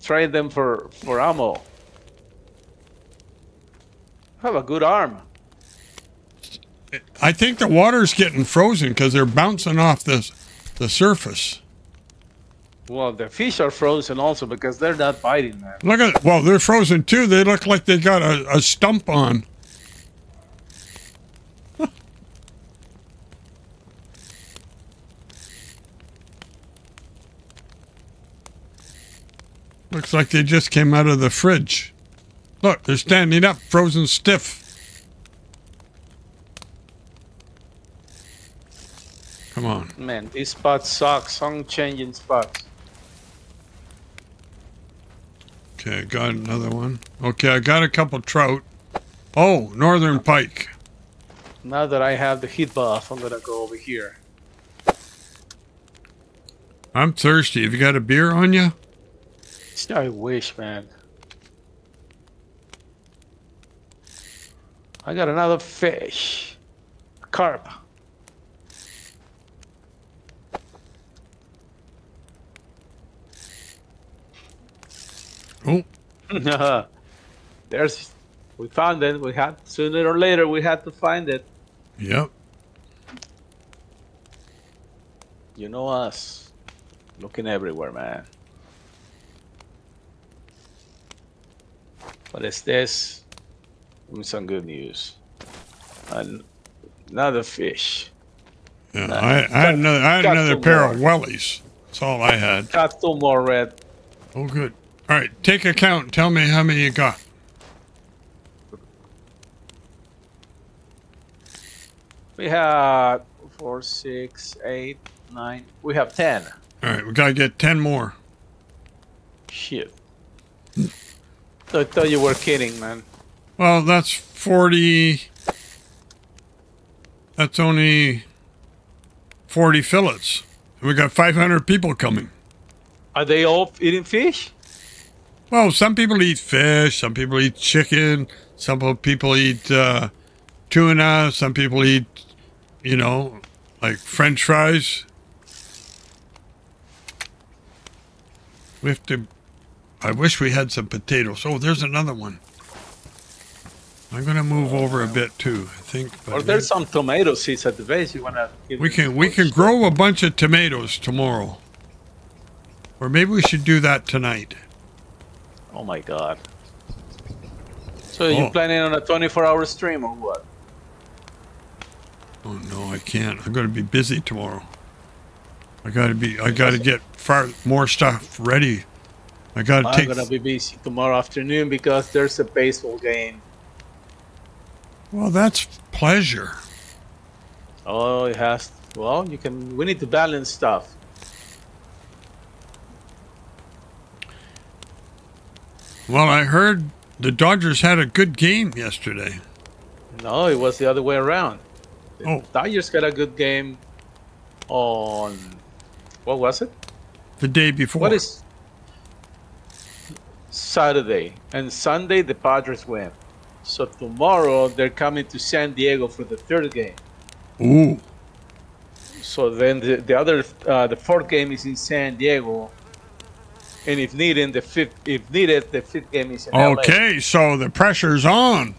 Trade them for, for ammo. Have a good arm. I think the water's getting frozen because they're bouncing off the, the surface. Well, the fish are frozen also because they're not biting them. Look at... Well, they're frozen, too. They look like they got a, a stump on. Looks like they just came out of the fridge. Look, they're standing up, frozen stiff. Come on. Man, these spots suck. Some changing spots. Okay, I got another one. Okay, I got a couple trout. Oh, northern pike. Now that I have the heat buff, I'm gonna go over here. I'm thirsty. Have you got a beer on you? I wish, man. I got another fish. Carp. Oh. There's... We found it. We had... Sooner or later, we had to find it. Yep. You know us. Looking everywhere, man. What is this? Give me some good news. An another fish. Yeah, nah, I, I had another, I had another pair more. of wellies. That's all I had. Got two more red. Oh, good. All right, take a count. Tell me how many you got. We have four, six, eight, nine. We have ten. All right, we gotta get ten more. Shit. I thought you were kidding, man. Well, that's forty. That's only forty fillets. We got five hundred people coming. Are they all eating fish? Well, some people eat fish. Some people eat chicken. Some people eat uh, tuna. Some people eat, you know, like French fries. We have to. I wish we had some potatoes. Oh, there's another one. I'm gonna move over a bit too, I think. Or there's some tomato seeds at the base. You wanna? We can we can grow a bunch of tomatoes tomorrow, or maybe we should do that tonight. Oh my God! So oh. you planning on a twenty-four hour stream or what? Oh no, I can't. I'm gonna be busy tomorrow. I gotta be. I gotta get far more stuff ready. I gotta I'm take. I'm gonna be busy tomorrow afternoon because there's a baseball game. Well, that's pleasure. Oh, it has. Well, you can. We need to balance stuff. Well, I heard the Dodgers had a good game yesterday. No, it was the other way around. The oh. Dodgers got a good game on. What was it? The day before. What is Saturday and Sunday? The Padres win. So tomorrow they're coming to San Diego for the third game. Ooh. So then the, the other uh, the fourth game is in San Diego, and if needed, the fifth if needed the fifth game is in L A. Okay, so the pressure's on.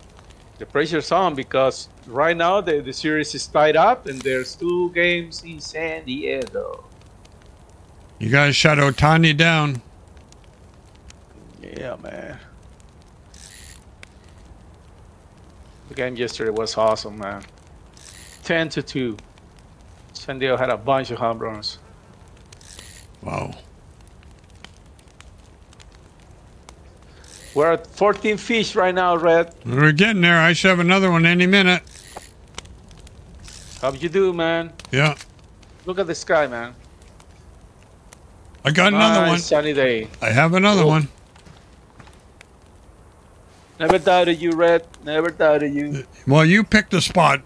The pressure's on because right now the the series is tied up, and there's two games in San Diego. You guys shut Otani down. Yeah, man. The game yesterday was awesome, man. ten to two. San Diego had a bunch of home runs. Wow. We're at fourteen fish right now, Red. We're getting there. I should have another one any minute. How'd you do, man? Yeah. Look at the sky, man. I got nice another one. Sunny day. I have another Ooh. one. Never doubted you, Red. Never doubted you. Well, you picked a spot.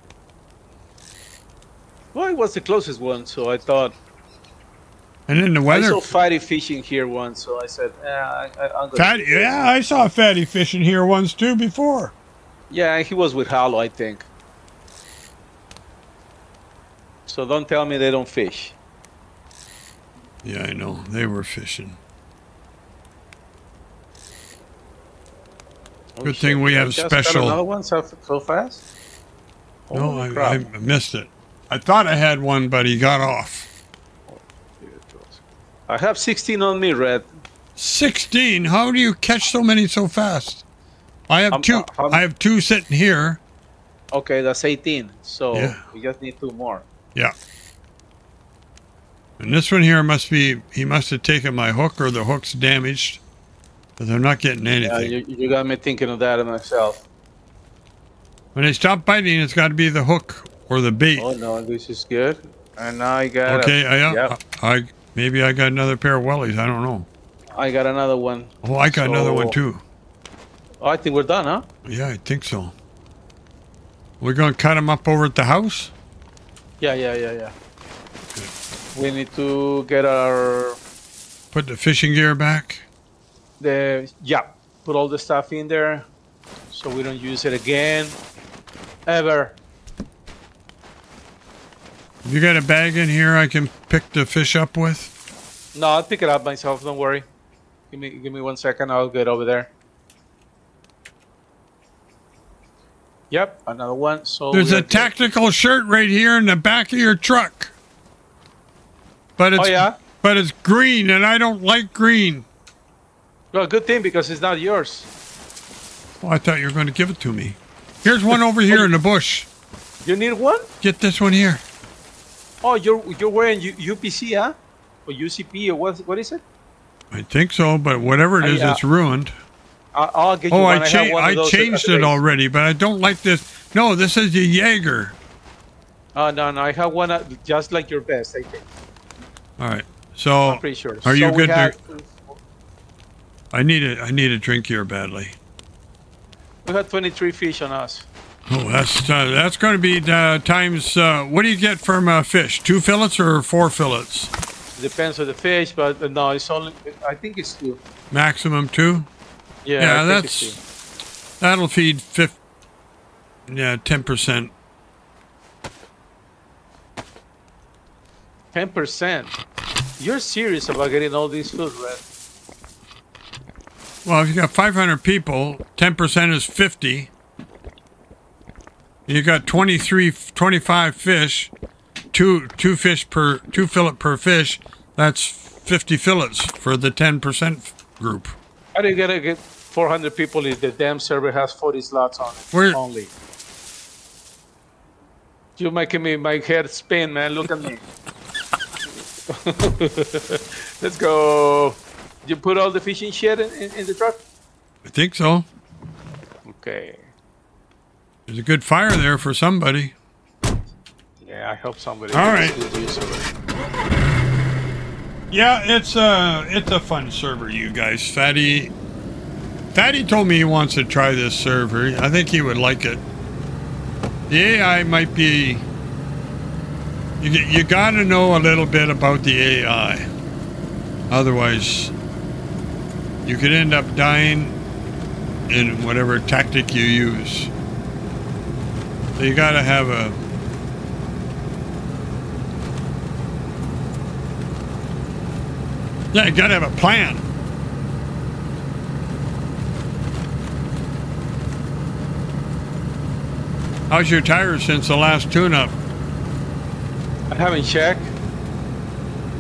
Well, it was the closest one, so I thought. And then the weather. I saw Fatty fishing here once, so I said, eh, I, I'm gonna Fatty, yeah, I saw Fatty fishing here once too before. Yeah, he was with Hollow, I think. So don't tell me they don't fish. Yeah, I know. They were fishing. Good oh, thing we have I just special. Got another one so, so fast? No, I, I missed it. I thought I had one, but he got off. I have sixteen on me, Red. sixteen? How do you catch so many so fast? I have I'm, two. I'm, I have two sitting here. Okay, that's eighteen. So yeah. we just need two more. Yeah. And this one here must be. He must have taken my hook, or the hook's damaged. But they're not getting anything. Yeah, you, you got me thinking of that myself. When they stop biting, it's got to be the hook or the bait. Oh no, this is good. And now I got. Okay, a, I, yep. I, I maybe I got another pair of wellies. I don't know. I got another one. Oh, I got so, another one too. Oh, I think we're done, huh? Yeah, I think so. We're gonna cut them up over at the house. Yeah, yeah, yeah, yeah. Good. We need to get our. Put the fishing gear back. The, yeah, put all the stuff in there so we don't use it again ever. You got a bag in here I can pick the fish up with? No, I'll pick it up myself, don't worry. Give me give me one second, I'll get over there. Yep, another one. So there's a tactical shirt right here in the back of your truck. But it's, oh yeah? But it's green, and I don't like green. Well, good thing, because it's not yours. Well, I thought you were going to give it to me. Here's one over here in the bush. You need one? Get this one here. Oh, you're you're wearing U UPC, huh? Or U C P, or what? What is it? I think so, but whatever it is, I, uh, it's ruined. I'll, I'll get you oh, one. I, cha I, one I changed it already, but I don't like this. No, this is the Jaeger. Oh, uh, no, no, I have one uh, just like your best, I think. All right, so I'm pretty sure. Are so you good? Have... I need a I need a drink here badly. We had twenty-three fish on us. Oh, that's uh, that's going to be uh, times. Uh, what do you get from uh, fish? Two fillets or four fillets? Depends on the fish, but uh, no, it's only. I think it's two. Maximum two. Yeah, yeah, that's that'll feed fifty. Yeah, ten percent. Ten percent. You're serious about getting all these food, Red? Well, if you got five hundred people, ten percent is fifty. You got twenty-three, twenty-five fish, two two fish per two fillet per fish. That's fifty fillets for the ten percent group. How do you gotta get four hundred people if the damn server has forty slots on it? Where? Only. You're making me my head spin, man. Look at me. Let's go. You put all the fishing shit in, in, in the truck? I think so. Okay. There's a good fire there for somebody. Yeah, I hope somebody. All right. Yeah, it's a it's a fun server, you guys. Fatty, Fatty told me he wants to try this server. I think he would like it. The A I might be. You you got to know a little bit about the A I, otherwise you could end up dying in whatever tactic you use. So you gotta have a yeah, you gotta have a plan. How's your tires since the last tune-up? I haven't checked.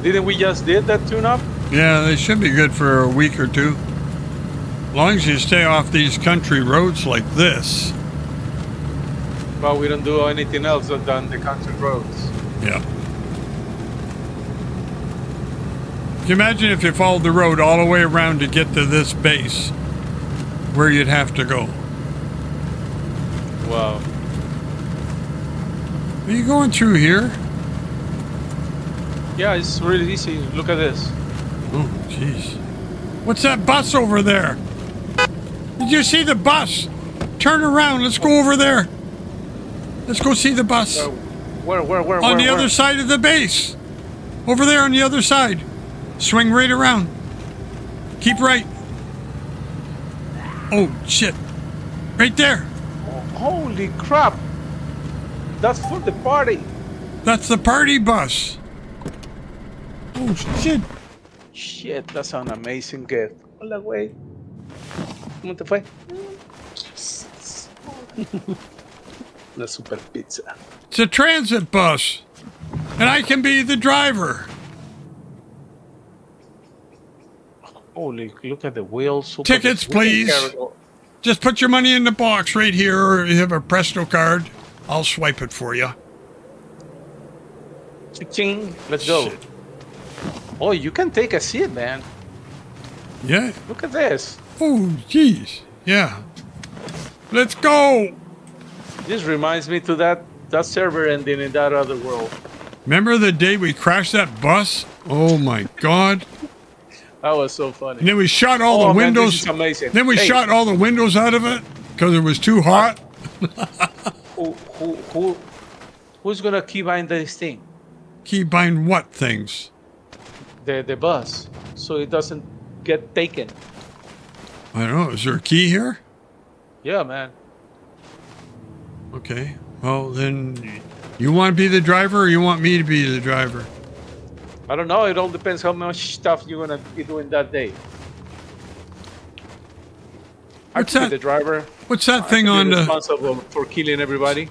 Didn't we just did that tune-up? Yeah, they should be good for a week or two. As long as you stay off these country roads like this. But we don't do anything else than the country roads. Yeah. Can you imagine if you followed the road all the way around to get to this base, where you'd have to go? Wow. Are you going through here? Yeah, it's really easy. Look at this. Oh, jeez. What's that bus over there? Did you see the bus? Turn around. Let's go over there. Let's go see the bus. Uh, where, where, where, on where, the where? Other side of the base. Over there on the other side. Swing right around. Keep right. Oh, shit. Right there. Oh, holy crap. That's for the party. That's the party bus. Oh, shit. Shit, that's an amazing gift. Hola, güey. ¿Cómo te fue? Una super pizza. It's a transit bus, and I can be the driver. Holy, look at the wheels. Super Tickets, please. Just put your money in the box right here, or if you have a Presto card, I'll swipe it for you. Ching. Let's go. Shit. Oh, you can take a seat, man. Yeah. Look at this. Oh, jeez. Yeah. Let's go. This reminds me to that that server ending in that other world. Remember the day we crashed that bus? Oh my God. That was so funny. And then we shot all oh, the man, windows. This is amazing. Then we hey. shot all the windows out of it because it was too hot. who, who, who, who's gonna keybind this thing? Keybind what things? The the bus, so it doesn't get taken. I don't know. Is there a key here? Yeah, man. Okay, well then, you want to be the driver or you want me to be the driver? I don't know, it all depends how much stuff you're going to be doing that day. What's I that? Be the driver. What's that I thing on the... responsible for killing everybody.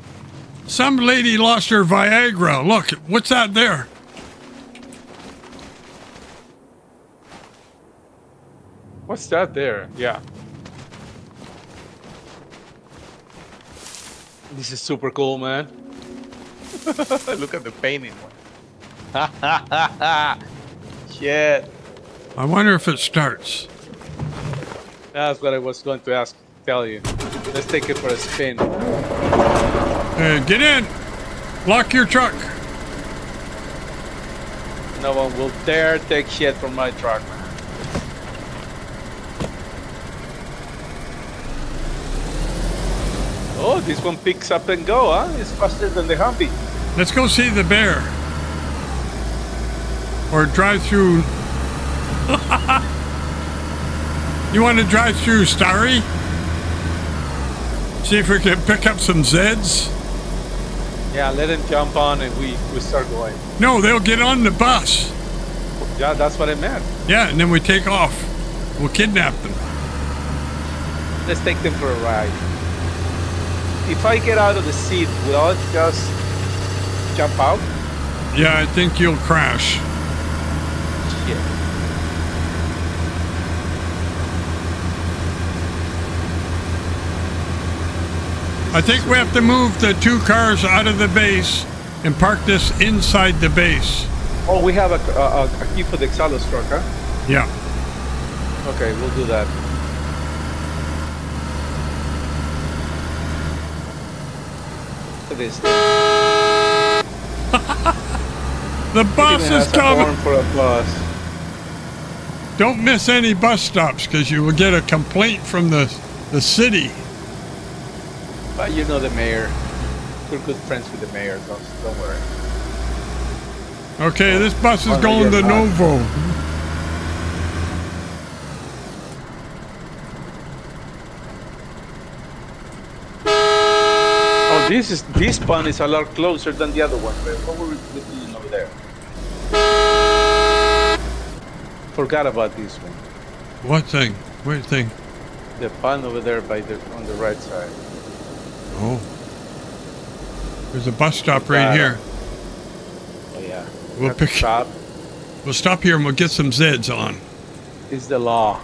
Some lady lost her Viagra. Look, what's that there? What's that there? Yeah. This is super cool, man. Look at the painting. Shit. I wonder if it starts. That's what I was going to ask. Tell you. Let's take it for a spin. Uh, get in. Lock your truck. No one will dare take shit from my truck, man. Oh, this one picks up and go, huh? It's faster than the Humvee. Let's go see the bear. Or drive through. You want to drive through, Starry? See if we can pick up some Zeds? Yeah, let them jump on and we, we start going. No, they'll get on the bus. Yeah, that's what I meant. Yeah, and then we take off. We'll kidnap them. Let's take them for a ride. If I get out of the seat, will I just jump out? Yeah, I think you'll crash. Shit. I think we have to move the two cars out of the base and park this inside the base. Oh, we have a, a, a key for the Exhalos truck, huh? Yeah. Okay, we'll do that. This the bus is coming for a bus. Don't miss any bus stops because you will get a complaint from the the city. But you know the mayor, we're good friends with the mayor, so don't worry. Okay, so this bus is going to Novo. This is this one is a lot closer than the other one. What were we doing over there? Forgot about this one. What thing? What thing? The pan over there by the on the right side. Oh. There's a bus stop right uh, here. Oh yeah. We'll That's pick stop. We'll stop here and we'll get some Zeds on. It's the law.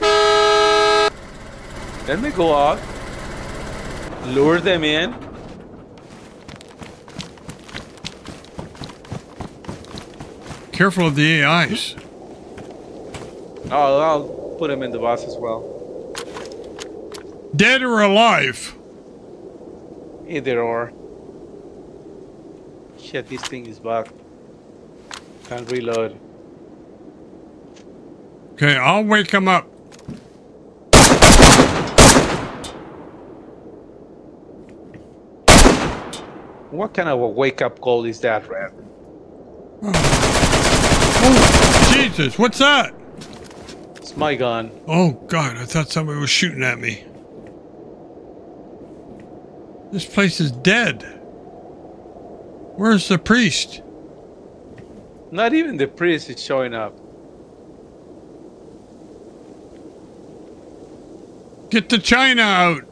Let me go out. Lure them in. Careful of the A Is. Oh, I'll put them in the bus as well. Dead or alive? Either or. Shit, this thing is bugged. Can't reload. Okay, I'll wake them up. What kind of a wake-up call is that, Red? Oh. Oh, Jesus, what's that? It's my gun. Oh, God, I thought somebody was shooting at me. This place is dead. Where's the priest? Not even the priest is showing up. Get the China out.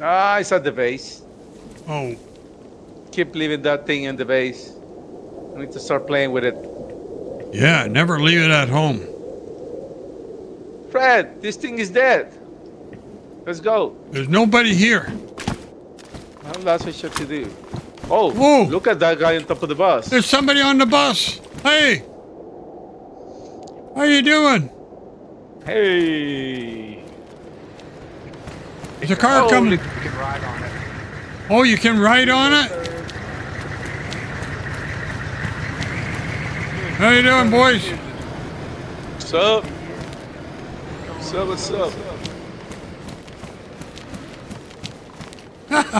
Ah, it's at the base. Oh. Keep leaving that thing in the base. I need to start playing with it. Yeah, never leave it at home. Fred, this thing is dead. Let's go. There's nobody here. Well, that's what you have to do. Oh, whoa. Look at that guy on top of the bus. There's somebody on the bus. Hey. How you doing? Hey. There's a car oh, coming. You can ride on it. Oh, you can ride on it? How you doing, boys? What's up? What's up, what's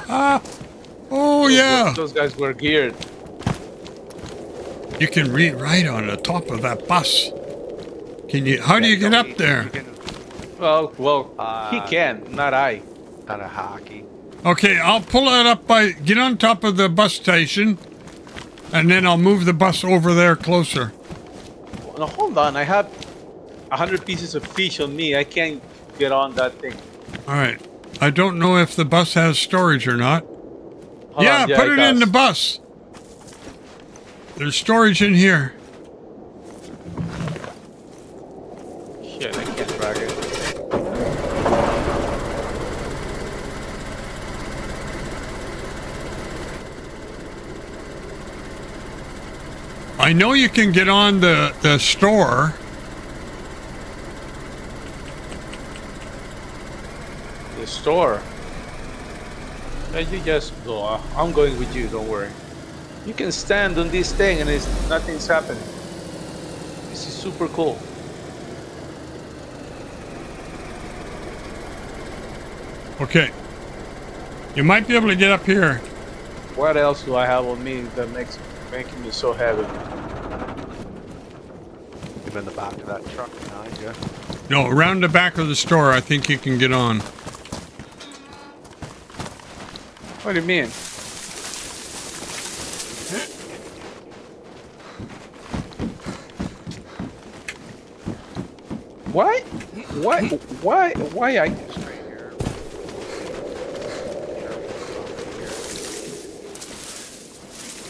up? Oh, yeah. Those guys were geared. You can re-ride on the top of that bus. Can you? How do you get up there? Well, well, uh, he can, not I. Not a hockey. Okay, I'll pull it up by, get on top of the bus station, and then I'll move the bus over there closer. Now hold on, I have a hundred pieces of fish on me. I can't get on that thing. All right, I don't know if the bus has storage or not. Hold yeah, on, yeah, put it, it in the bus. There's storage in here. Get Frogger. I know you can get on the, the store. The store? Hey, you just go. Oh, I'm going with you, don't worry. You can stand on this thing and it's, nothing's happening. This is super cool. Okay. You might be able to get up here. What else do I have on me that makes making me so heavy? Even the back of that truck behind you. No, around the back of the store, I think you can get on. What do you mean? Why? Why? Why? Why I?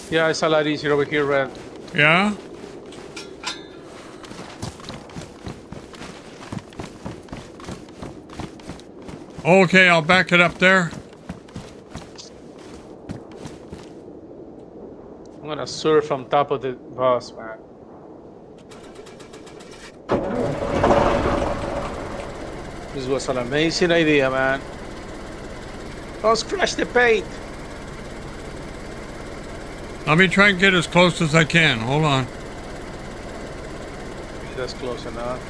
Yeah, I saw that easier over here, Red. Yeah. Okay, I'll back it up there. I'm gonna surf on top of the boss, man. This was an amazing idea, man. Let's crash the paint. Let me try and get as close as I can. Hold on. That's close enough.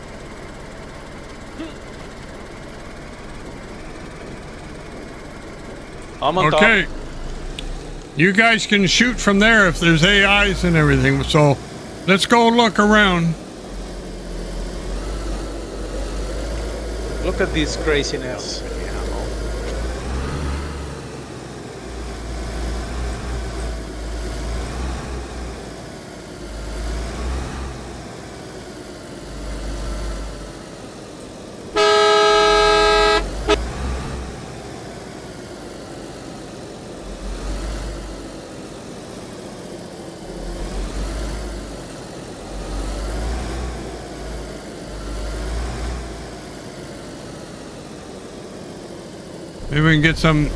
I'm on okay. Top. You guys can shoot from there if there's A Is and everything. So let's go look around. Look at this craziness. Maybe we can get some...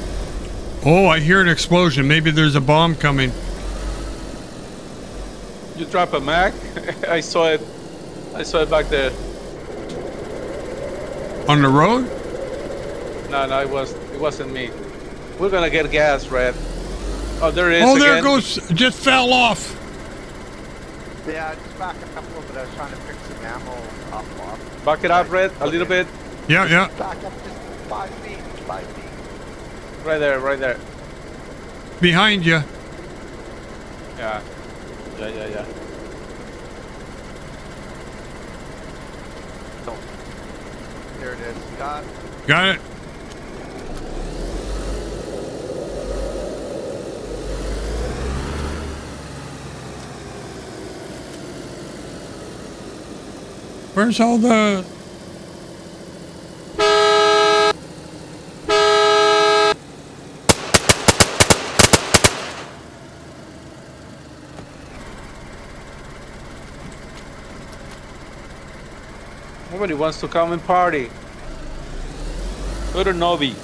Oh, I hear an explosion. Maybe there's a bomb coming. You drop a Mac? I saw it. I saw it back there. On the road? No, no, it, was, it wasn't me. We're gonna get gas, Red. Oh, there it is. Oh, there again. It goes. It just fell off. Yeah, just back it up a little bit. I was trying to pick some ammo up off. Back it up, Red, a little bit. Yeah, yeah. Back up just five feet. Five feet. Right there, right there. Behind you. Yeah. Yeah, yeah, yeah. Oh. There it is. Got it. Got it. Where's all the... Nobody wants to come and party. Go to Novi.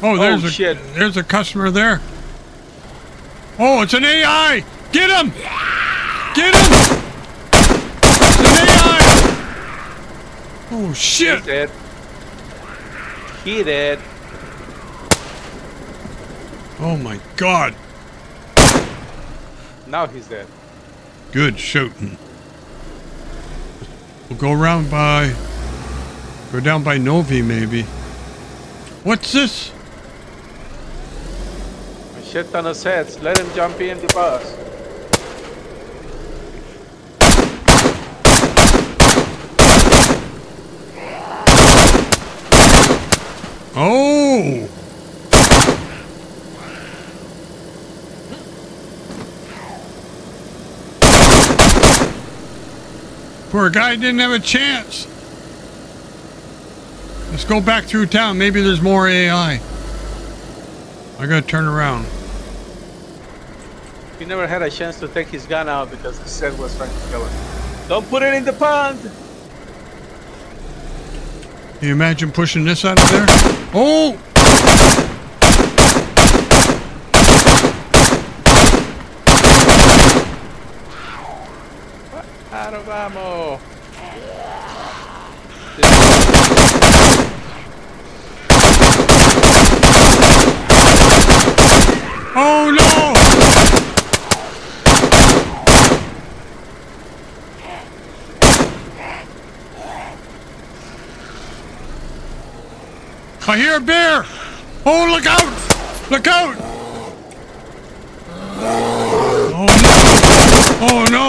Oh, there's oh, a shit. There's a customer there. Oh, it's an A I. Get him! Get him! It's an A I. Oh shit! He did. He did. Oh my god. Now he's dead. Good shooting. We'll go around by, go down by Novi maybe. What's this? A shit ton of sets. Let him jump in the bus. Oh! Poor guy didn't have a chance. Let's go back through town. Maybe there's more A I. I gotta turn around. He never had a chance to take his gun out because the set was trying to kill him. Don't put it in the pond. Can you imagine pushing this out of there? Oh! Out of ammo. Oh no! I hear a bear! Oh, look out! Look out! Oh no! Oh no!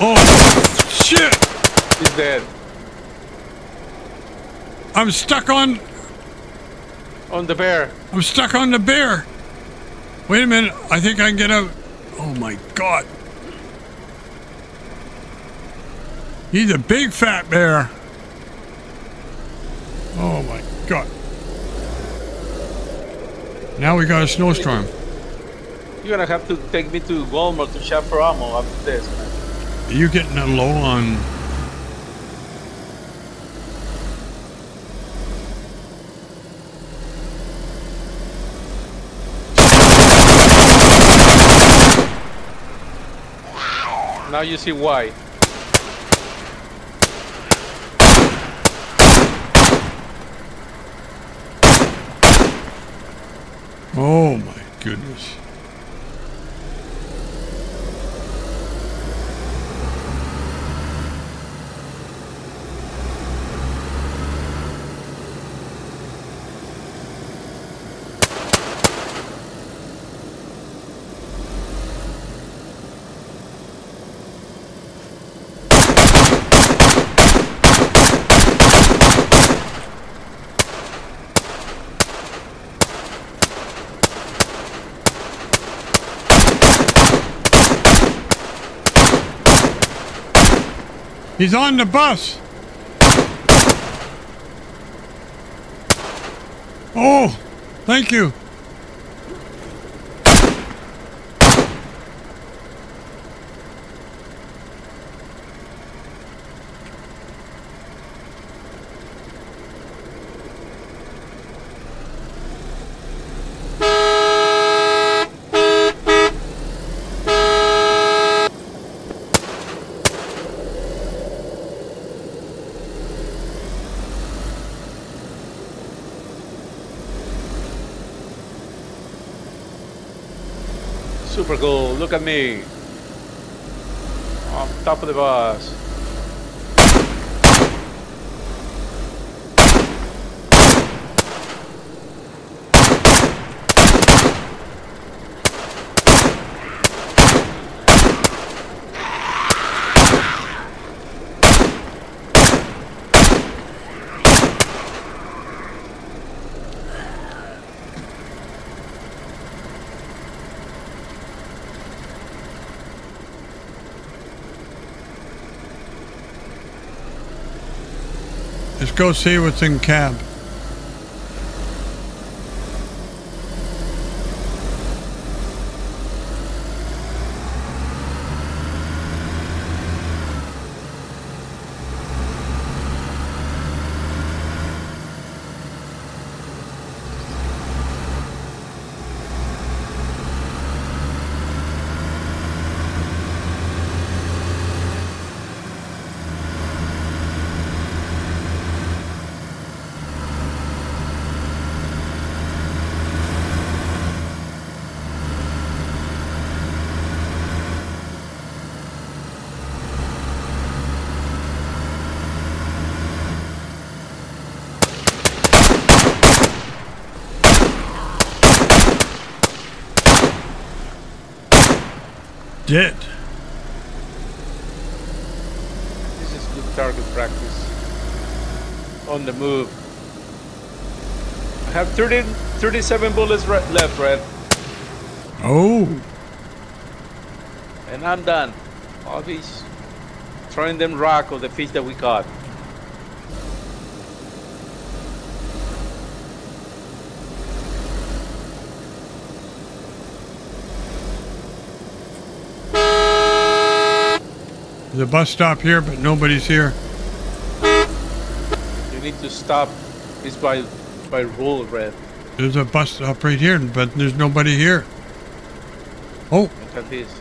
Oh shit! He's dead. I'm stuck on... On the bear. I'm stuck on the bear. Wait a minute. I think I can get out. Oh my god. He's a big fat bear. Oh my god. Now we got a snowstorm. You're gonna have to take me to Walmart to shop for ammo after this, man. Are you getting a low on... Now you see why. Oh my goodness. He's on the bus. Oh, thank you. Super cool, look at me. On top of the bus. Go see what's in cab. Dead. This is good target practice. On the move. I have thirty, thirty-seven bullets right, left, Red. Oh. And I'm done. All these throwing them rock or the fish that we caught. There's a bus stop here, but nobody's here. You're need to stop is by by rule, Red. There's a bus up right here, but there's nobody here. Oh. Look at this.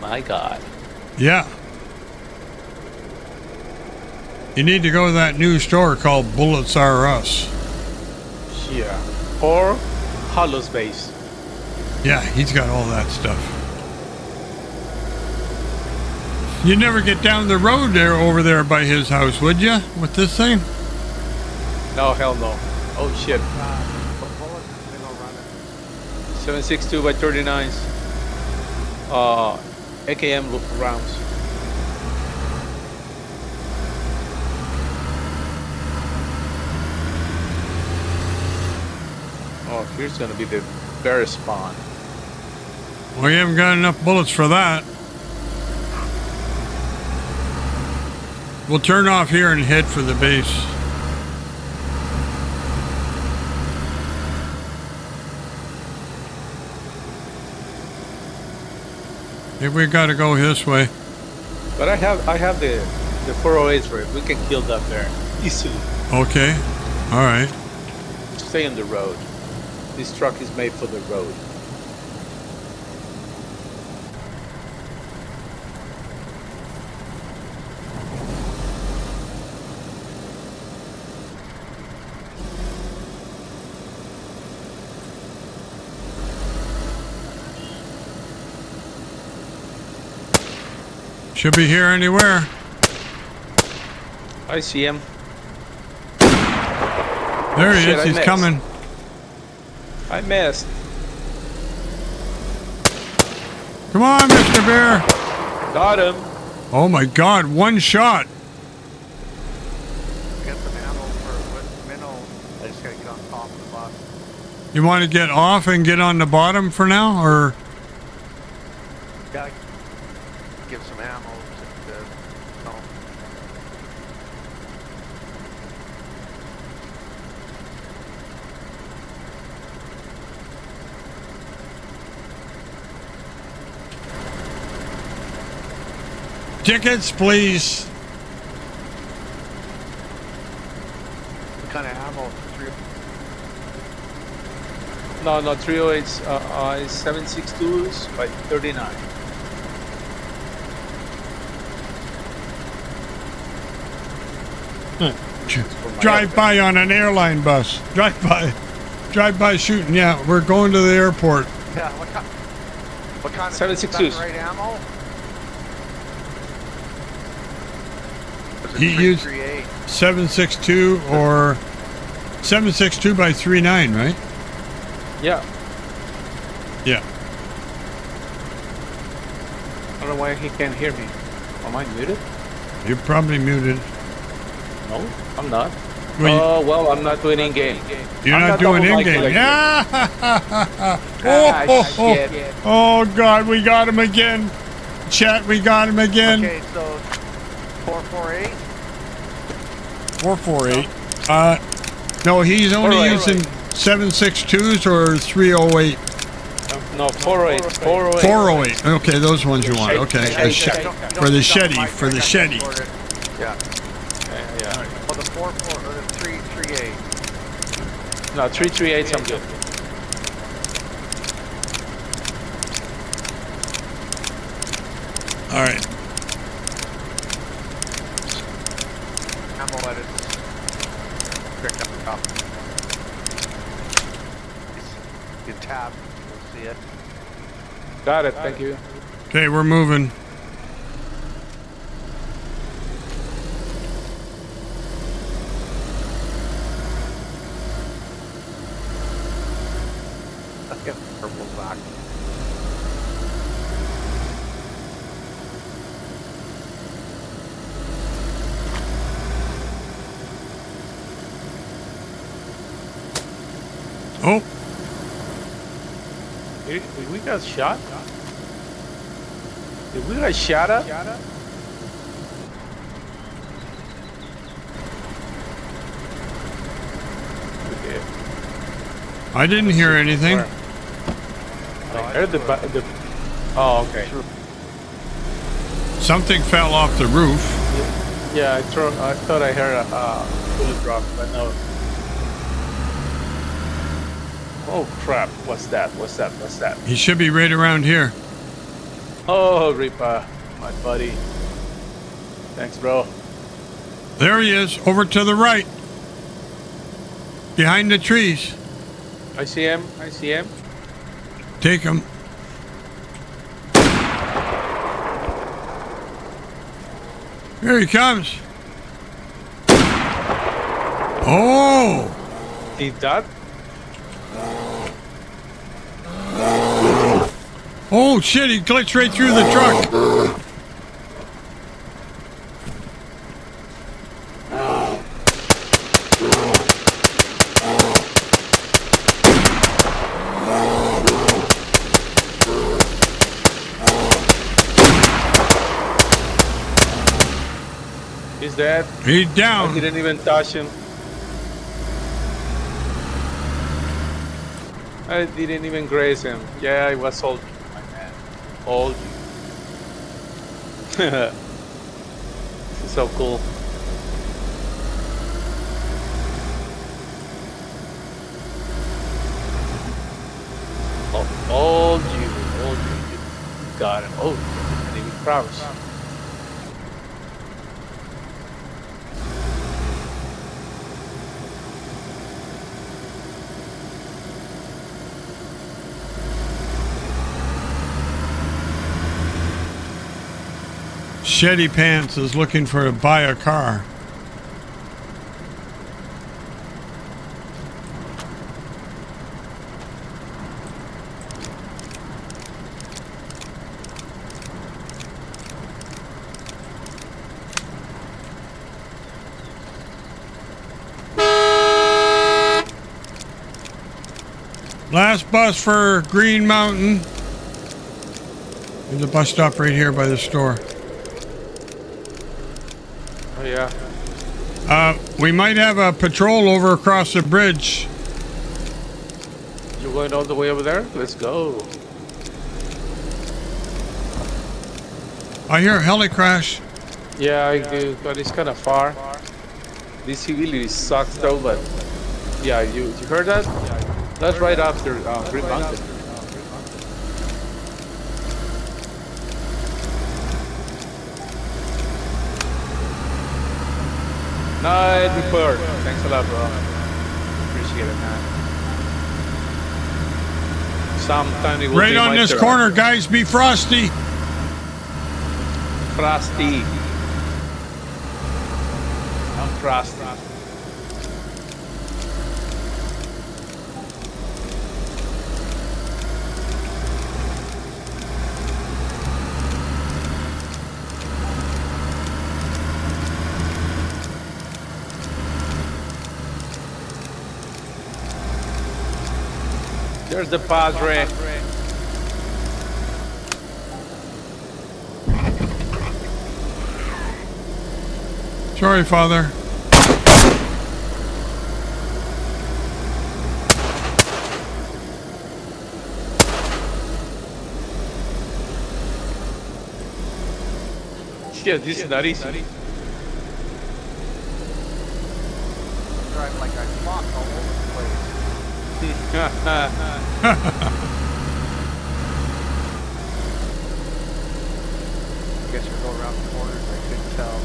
My God. Yeah. You need to go to that new store called Bullets R Us. Yeah. Or Hollow Space. Yeah, he's got all that stuff. You'd never get down the road there over there by his house, would you? With this thing? No, hell no. Oh shit. seven sixty-two by thirty-nines. Uh, A K M rounds. Oh, here's gonna be the bear spawn. Well, you haven't got enough bullets for that. We'll turn off here and head for the base. We gotta go this way. But I have I have the the four oh eight for it. We can kill that bear easily. Okay. All right. Stay on the road. This truck is made for the road. Should be here anywhere. I see him. There he Shit, is. He's I coming. I missed. Come on, Mister Bear. Got him. Oh my God! One shot. I got the manhole for Minnow. I just gotta get on top of the bus. You want to get off and get on the bottom for now, or? Yeah. Give some ammo to the no. Tickets, please. What kind of ammo? Three... No, no, three oh eights, uh, uh, seven sixty-twos by thirty-nine. Drive by on an airline bus. Drive by. Drive by shooting. Yeah, we're going to the airport. Yeah, what kind, what kind of seven sixty-twos. Right ammo? He used seven sixty-two or seven sixty-two by thirty-nine, right? Yeah. Yeah. I don't know why he can't hear me. Am I muted? You're probably muted. No, I'm not. Well, oh, well, I'm not doing in-game. You're not, not doing in-game. Like yeah. oh, oh, oh. oh, God, we got him again. Chat, we got him again. Okay, so four forty-eight? four forty-eight. No. Uh, no, he's only right, using right. seven sixty-twos or three oh eight. No, four oh eight. four oh eight. four oh eight. Okay, those ones you want. Okay. Shetty. Shetty. Shetty. For the Shetty. For the Shetty. Yeah. Four, four, or three, three, eight. No, three, three, eight. I'm good. All right. I'm gonna let it pick up the top. You tap, you'll see it. Got it. Got thank it. You. Okay, we're moving. Oh, did we got shot? Did we got shot up? I didn't hear anything. Where? I heard the, the... Oh, okay. Something fell off the roof. Yeah, yeah I, throw, I thought I heard a uh, bullet drop, but no. Oh, crap. What's that? What's that? What's that? He should be right around here. Oh, Ripa, my buddy. Thanks, bro. There he is, over to the right. Behind the trees. I see him. I see him. Take him. Here he comes. Oh! Did that? Oh shit, he glitched right through the truck. He's dead. He's down. I didn't even touch him. I didn't even graze him. Yeah, I was holding you, my man. Hold you. This is so cool. Oh, hold you, hold you. You got him. Oh, I didn't even crouch. Jetty Pants is looking for to buy a car. Last bus for Green Mountain. There's a bus stop right here by the store. Yeah. Uh, we might have a patrol over across the bridge. You're going all the way over there? Let's go. I hear a heli crash. Yeah, I do, but it's kind of far. This really sucks though, but... Yeah, you, you heard that? That's right after uh, Green Mountain. Night report. Thanks a lot, bro. Appreciate it, man. Sometime it will right be on this turn. Corner, guys. Be frosty. Frosty. I'm frosty. There's the Padre. Sorry, Father. Yeah, this is not easy. Drive like I flopped all over the place. I guess you'll go around the corners, I couldn't tell.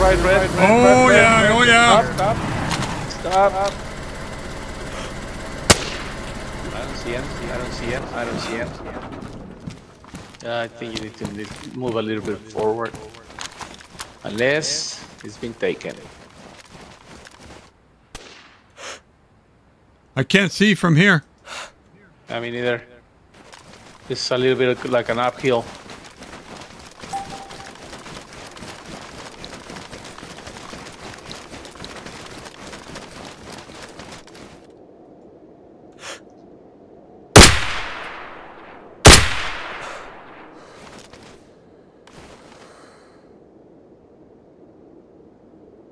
Right, red, red, oh red, yeah, red, red. Oh yeah. Stop, stop. Stop. I don't see him, I don't see him, I don't see him. Uh, I think you need to move a little bit forward. Unless it's been taken. I can't see from here. I mean, either. This is a little bit like an uphill.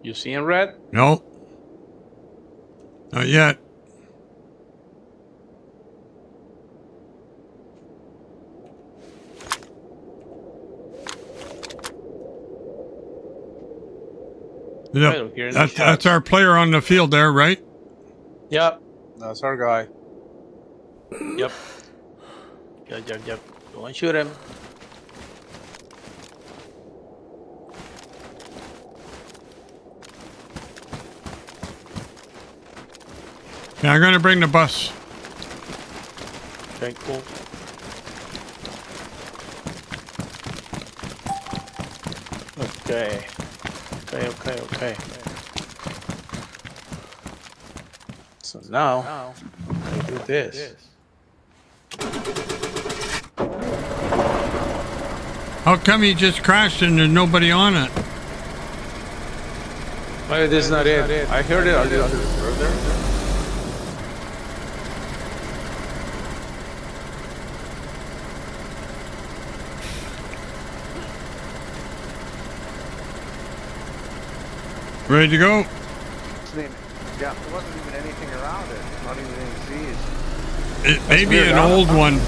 You see in red? No. Not yet. Yep. That, that's our player on the field there, right? Yep. That's our guy. Yep. Yep, yep, yep. Go and shoot him. Yeah, I'm gonna bring the bus. Okay, cool. Okay. Okay, okay, okay. So now, now I do this. How come you just crashed and there's nobody on it? Well, this is not it. it. I heard it a little further. Ready to go? Yeah, there wasn't even anything around it. Not even any Z's. It may be an old one.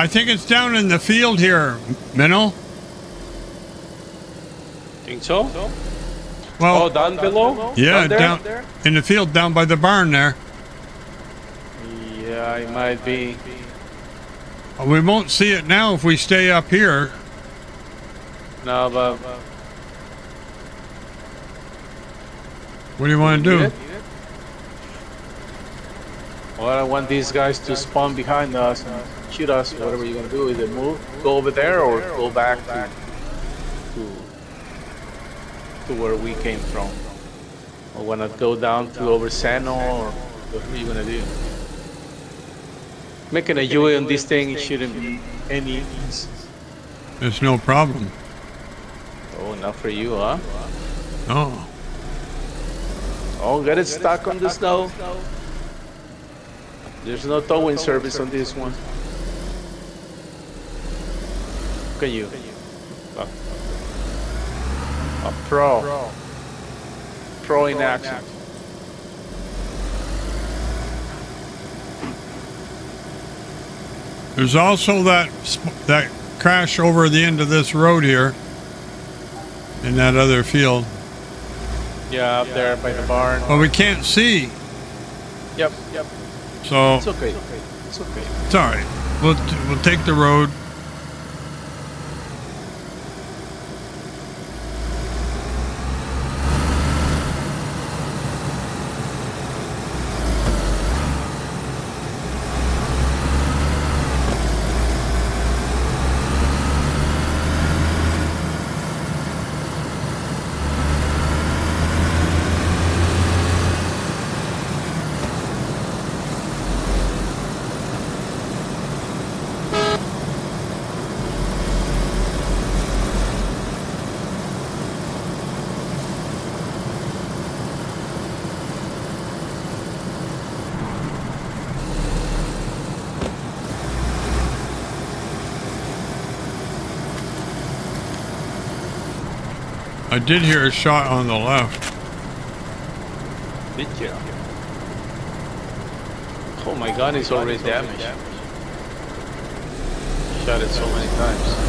I think it's down in the field here, Minnow. Think so? Well, oh, down, down below? below? Yeah, down, there, down there? in the field, down by the barn there. Yeah, it might be. Well, we won't see it now if we stay up here. No, but... What do you want to do? It? Well, I want these guys to spawn behind us and shoot us. Whatever you're gonna do, either move, go over there, or go back to to, to where we came from. Or wanna go down to over Sano, or whatever you're gonna do. Making a U A on this thing, it shouldn't be any easy. There's no problem. Oh, not for you, huh? Oh. Oh, got it stuck on the snow. There's no towing service on this one. Look at you. A pro. Pro in action. There's also that that crash over the end of this road here. In that other field. Yeah, up there by the barn. Well, we can't see. Yep, yep. So it's okay. It's okay. It's okay. It's all right. We'll t we'll take the road. I did hear a shot on the left. Did you? Oh my god, it's already damaged. Shot it so many times.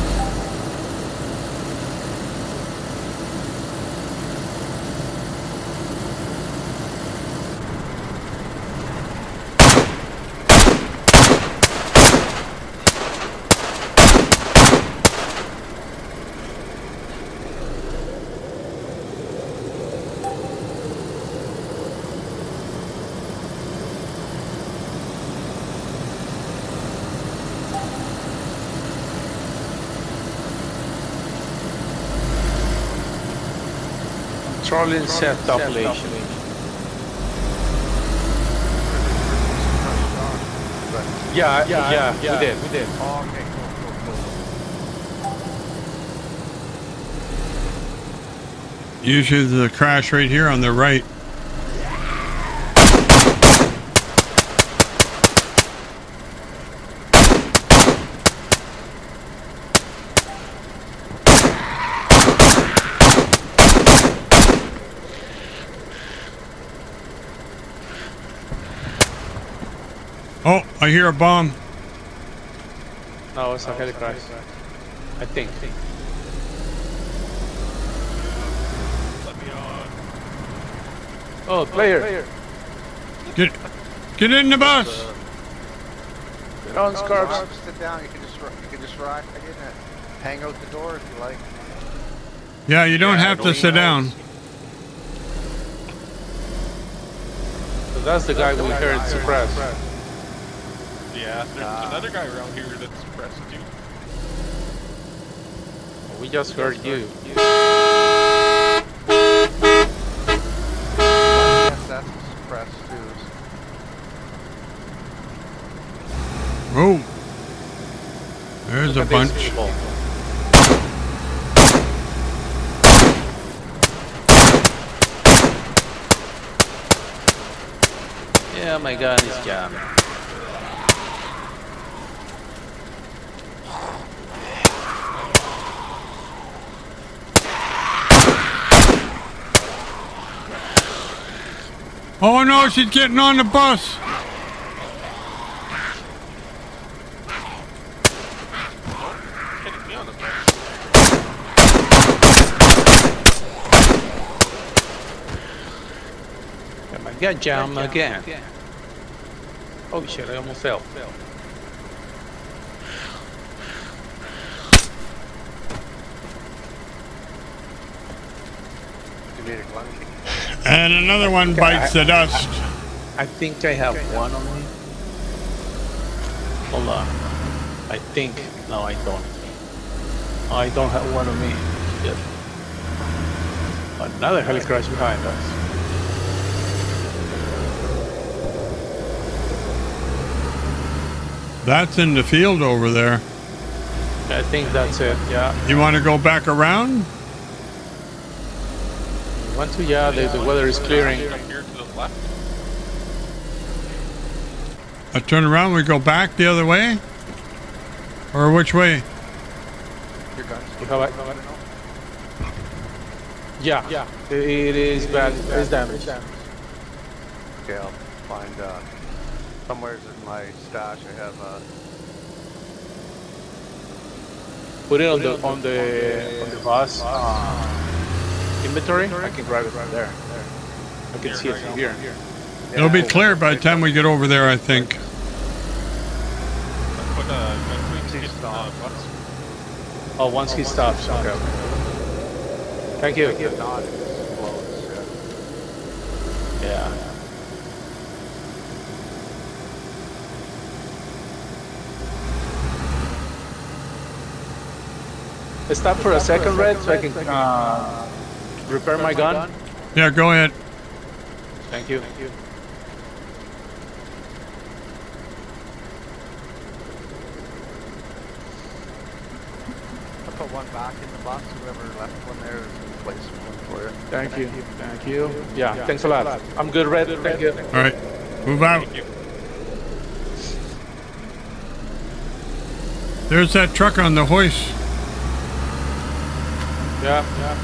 Charlie set up late. Yeah, yeah, yeah, yeah, we did, we did. Oh, okay, cool, cool, cool. Usually the crash right here on the right. Oh, I hear a bomb. No, it's a helicopter. I think. think. Let me on. Oh, player. player. Get, get in the bus. Uh, get on, Scarps. Sit down. You can just, you can just ride. I didn't hang out the door if you like. Yeah, you don't yeah, have don't to sit down. Else. So that's the guy that's we heard suppressed. suppressed. Yeah, there's uh, another guy around here that's pressed you. We just heard you. you. Yes, that's suppressed too. Oh, there's Look a bunch. People. Yeah, my God, he's jammed. Oh no, she's getting on the bus! I got jammed again. Oh shit, I almost fell. You need a clunky. And another one bites I, the dust. I, I think I have okay, one on me. Hold on. I think. No, I don't. I don't have one on me. Yet. Another heli crash behind us. That's in the field over there. I think that's it, yeah. You want to go back around? One, two, yeah, the, the weather is clearing. I turn around, we go back the other way? Or which way? Your guns. You have I, no, I don't know. Yeah, yeah. It, it is it bad. Is damage. It's damaged. Okay, I'll find uh, somewhere in my stash I have a. Uh, put it on the on the on the bus. Uh, Inventory? I can grab it right there. there. I can here, see it from here. here. Yeah. It'll be clear by the time we get over there, I think. Oh, once he stops. Okay. Thank you. Yeah. Stop for a second, Red, so I can... Uh, Repair my gun? Yeah, go ahead. Thank you. Thank you. I put one back in the box. Whoever left one there is a place for it. Thank you. Thank you. Yeah, yeah, thanks a lot. I'm good, Red. Good, Thank Red. you. All right, move out. There's that truck on the hoist. Yeah, yeah.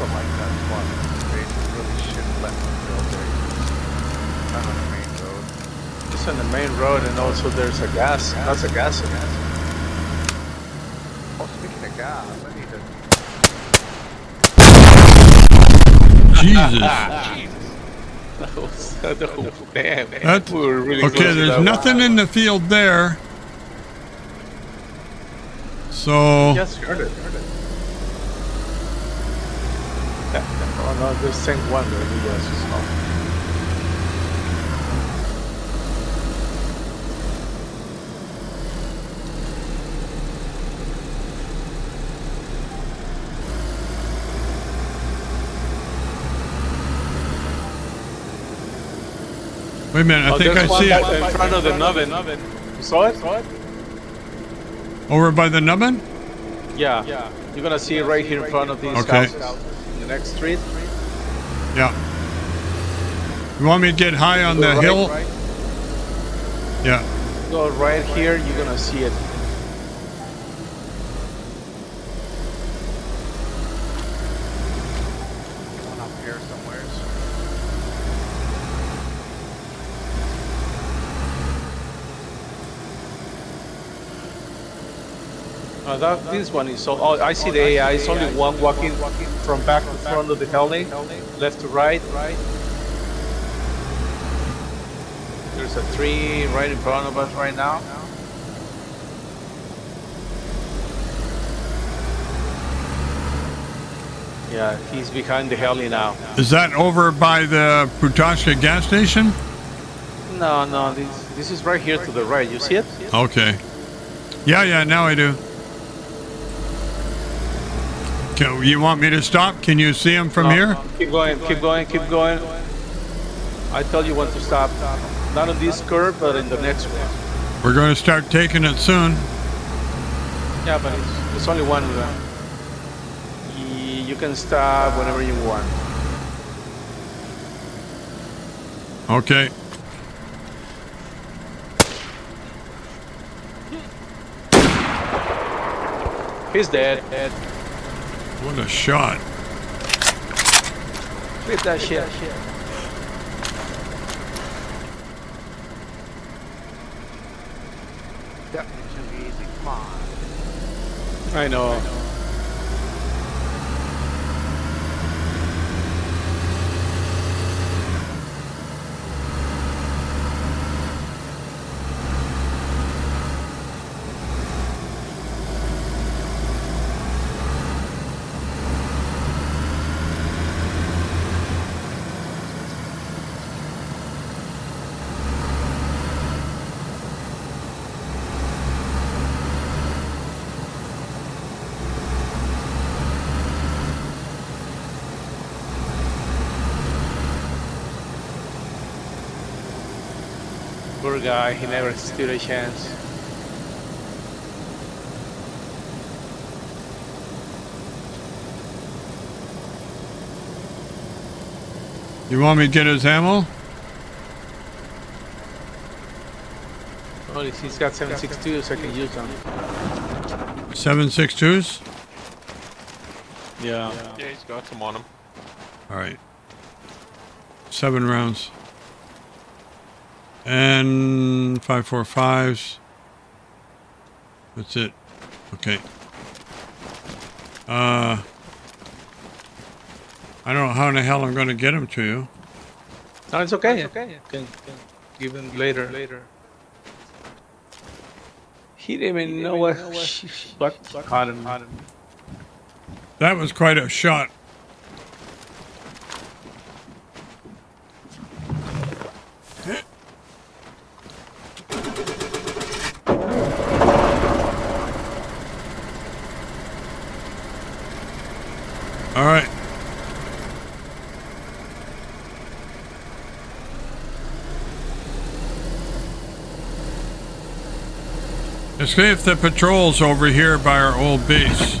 Like that spot. They really shouldn't let them build there. Not on the main road. It's on the main road, and also there's a gas. That's a gas. gas. Oh, speaking of gas, I need to. Jesus. Jesus. Damn, man. That's, we were really okay, there's that nothing one. in the field there. So. Yes, heard it. Heard it. Oh no, this thing wonder if you guys just know. Wait a minute, I oh, think I see it. In front of the nubbin. You saw it? Saw it? Over by the nubbin? Yeah. yeah. You're gonna see it right here in front of these okay. houses. In the next street. Yeah. You want me to get high on the right, hill? Right. Yeah. Go right here, you're gonna see it. Uh, that, this one is so. Oh, I see the A I. It's only one walking from back to front of the helmet, left to right. There's a tree right in front of us right now. Yeah, he's behind the heli now. Is that over by the Putashka gas station? No, no. This this is right here to the right. You see it? Okay. Yeah, yeah. Now I do. Can, you want me to stop? Can you see him from no, here? No. Keep going, keep going, keep going. I tell you when to stop. Not on this curve, but in the next one. We're going to start taking it soon. Yeah, but it's, it's only one of them. You can stop whenever you want. Okay. He's dead. dead. What a shot. Flip that shit. That too easy. Come on. I know. I know. Guy, he never stood a chance. You want me to get his ammo? Oh, he's got seven six twos, I can use them. seven six twos? Yeah. Yeah, he's got some on him. Alright. Seven rounds. And five four fives. That's it. Okay. Uh, I don't know how in the hell I'm going to get them to you. No, it's okay. It's okay. You can, can give them later. Later. He didn't even know what caught him. That was quite a shot. Let's see if the patrol's over here by our old base.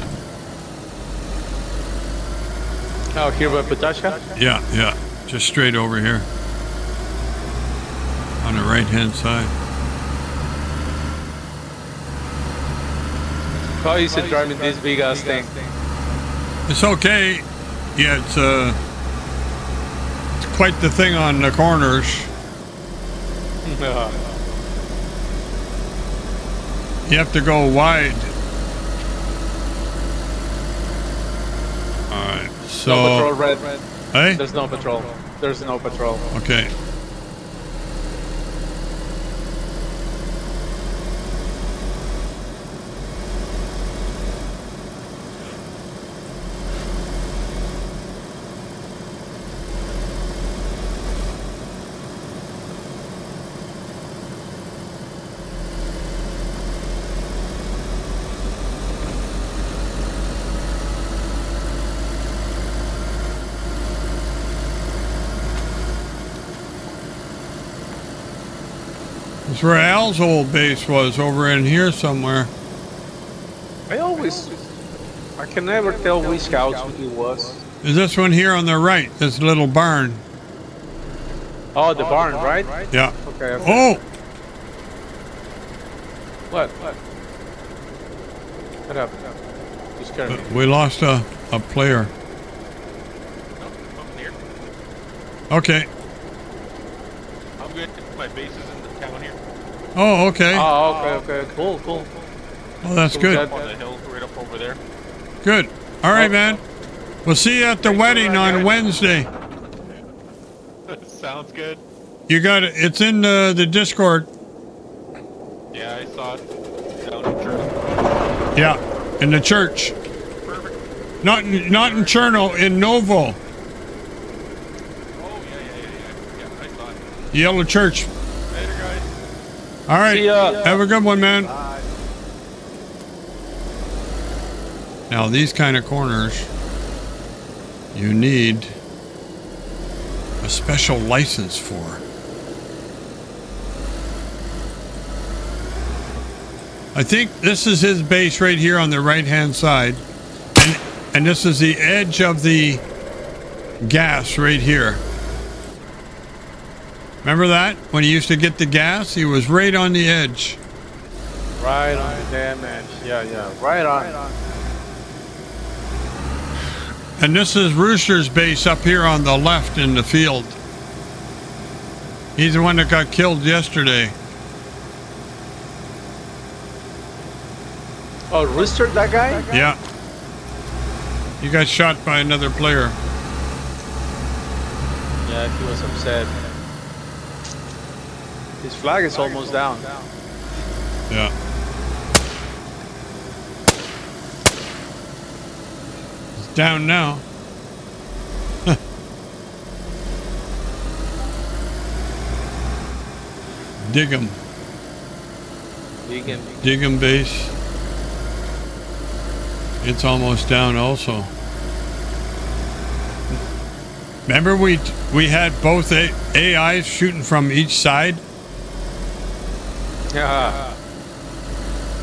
Oh, here by Babushka? Yeah, yeah. Just straight over here. On the right-hand side. How is it driving this big-ass thing? It's okay. Yeah, it's, uh, it's quite the thing on the corners. No. You have to go wide. Alright, so... No patrol, Red. Hey? There's no patrol. There's no patrol. Okay. That's where Al's old base was, over in here somewhere. I always, I can never tell which house it was. Is this one here on the right, this little barn. Oh, the oh, barn, the barn right? right? Yeah. Okay, okay. Oh! What? What? Get up, get up. You scared me. We lost a, a player. Okay. I'm good. My base is in the town here. Oh, okay. Oh, okay, okay. Cool, cool. Oh, that's so good. That, on the hill, right up over there. Good. All right, oh, man. We'll see you at the wedding right, on Wednesday. Sounds good. You got it. It's in the, the Discord. Yeah, I saw it. Down in Cherno. Yeah, in the church. Perfect. Not in, not in Cherno, in Novo. Yellow Church. Later, guys. All right. See ya. Have a good one, man. Bye. Now, these kind of corners, you need a special license for. I think this is his base right here on the right-hand side. And, and this is the edge of the gas right here. Remember that? When he used to get the gas, he was right on the edge. Right on the damn edge. Yeah, yeah. Right on. Right on. And this is Rooster's base up here on the left in the field. He's the one that got killed yesterday. Oh, Rooster, that guy? That guy? Yeah. He got shot by another player. Yeah, he was upset. His flag is almost down. Yeah. It's down now. Dig him. Dig him. Dig him base. It's almost down also. Remember we we had both A Is shooting from each side? Yeah.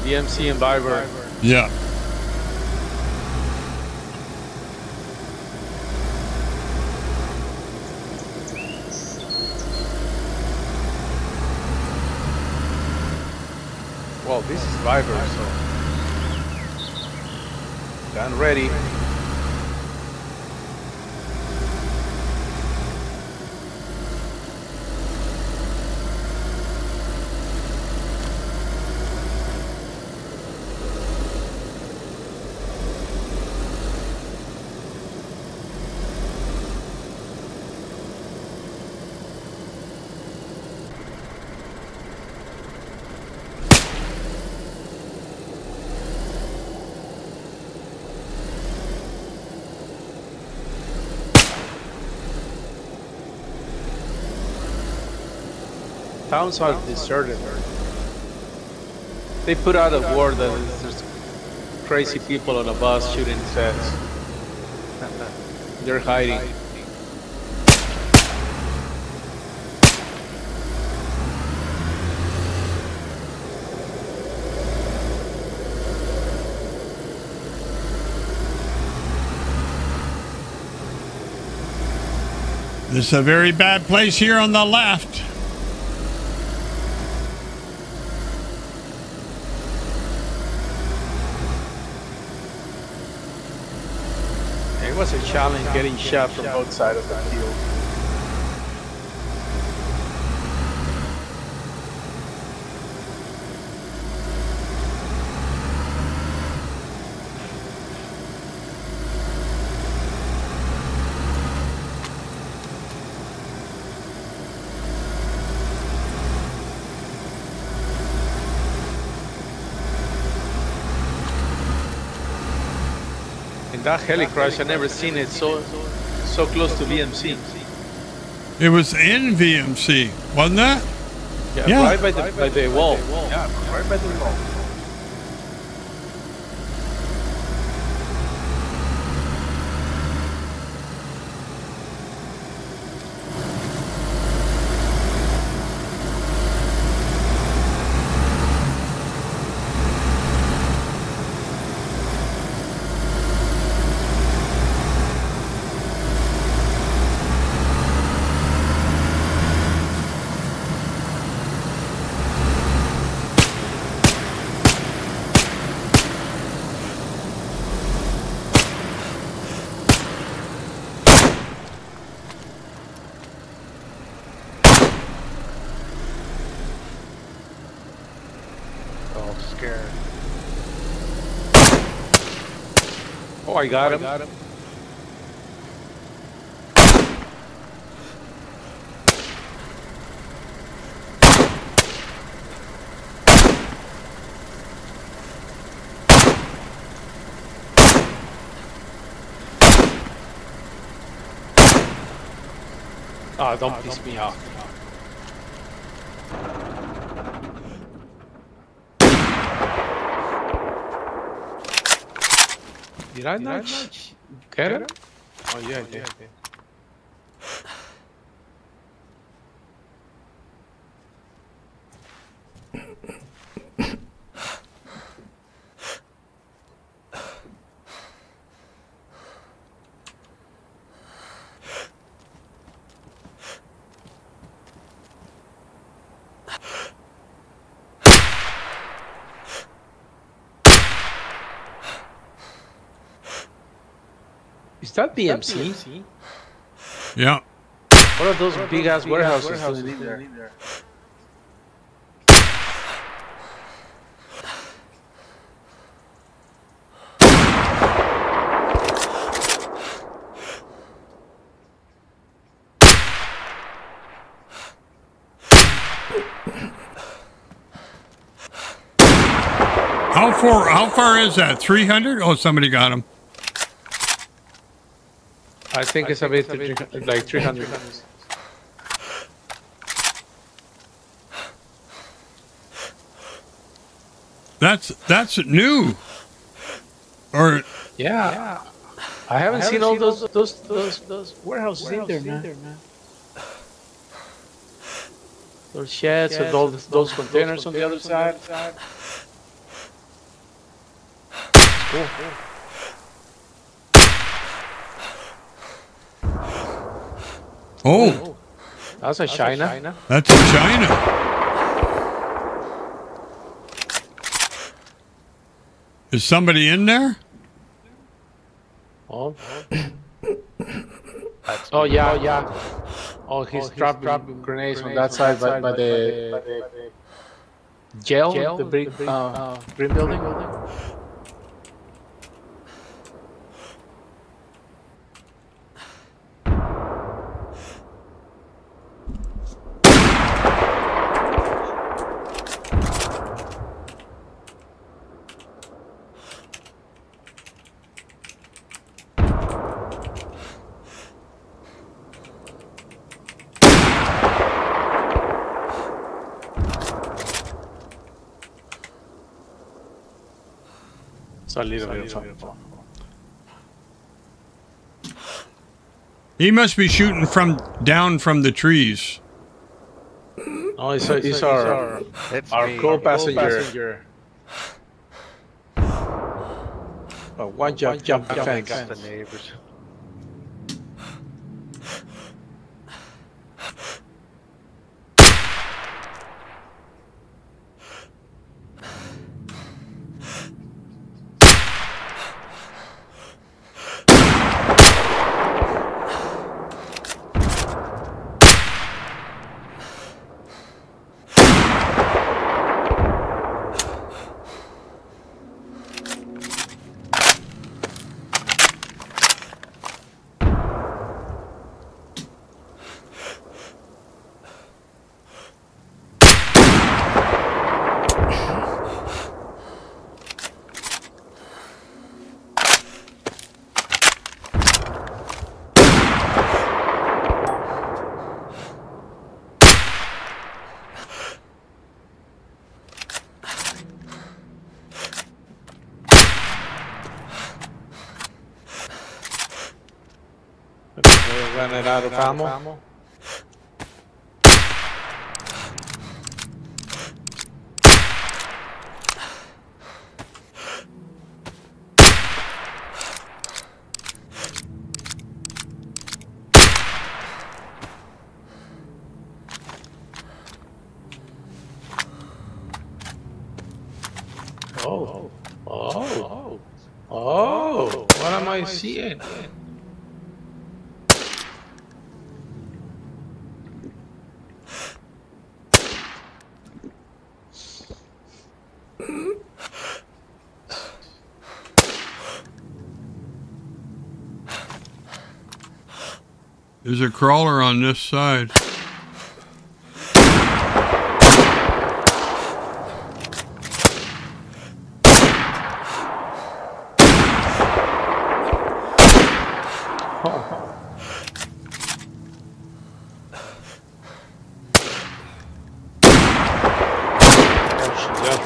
D M C and Viber. Yeah. Well, this is Viber, so. Done ready. Towns are deserted. They put out a word that it's just crazy people on a bus shooting sets. They're hiding. This is a very bad place here on the left. What's a challenge getting shot from both sides of the field? That heli crash, I never seen it so so close to V M C. It was in V M C, wasn't that? Yeah, yeah. Right by the, by the wall. Yeah, right by the wall. Babushka. Oh, I got oh, him. I got him. Oh, don't oh, piss don't me piss off. Me off. Did I did not, I not get him? Oh yeah, I did. Is that B M C? Yeah. What are those big ass warehouses doing in there? How far, how far is that? three hundred? Oh, somebody got him. I think I it's, think a, bit it's a bit like three hundred. That's that's new. Or yeah, yeah. I, haven't I haven't seen, seen all those those those, those, those warehouses warehouse in there, man. Those sheds yes, and all those, those, containers those containers on the other side. On the other side. Cool, cool. Oh, that's a China. That's a China. Is somebody in there? Oh, oh yeah, yeah. Oh, he's dropped grenades on that side by the jail, the big green building. A little bit of fun. He must be shooting from down from the trees. Oh, it's, it's, it's our it's our core passenger. Oh, one jump, jump, jump, jump, jump the neighbors. Out of ammo. ammo. Oh, oh, oh, oh! What am I seeing? Mm-hmm. There's a crawler on this side.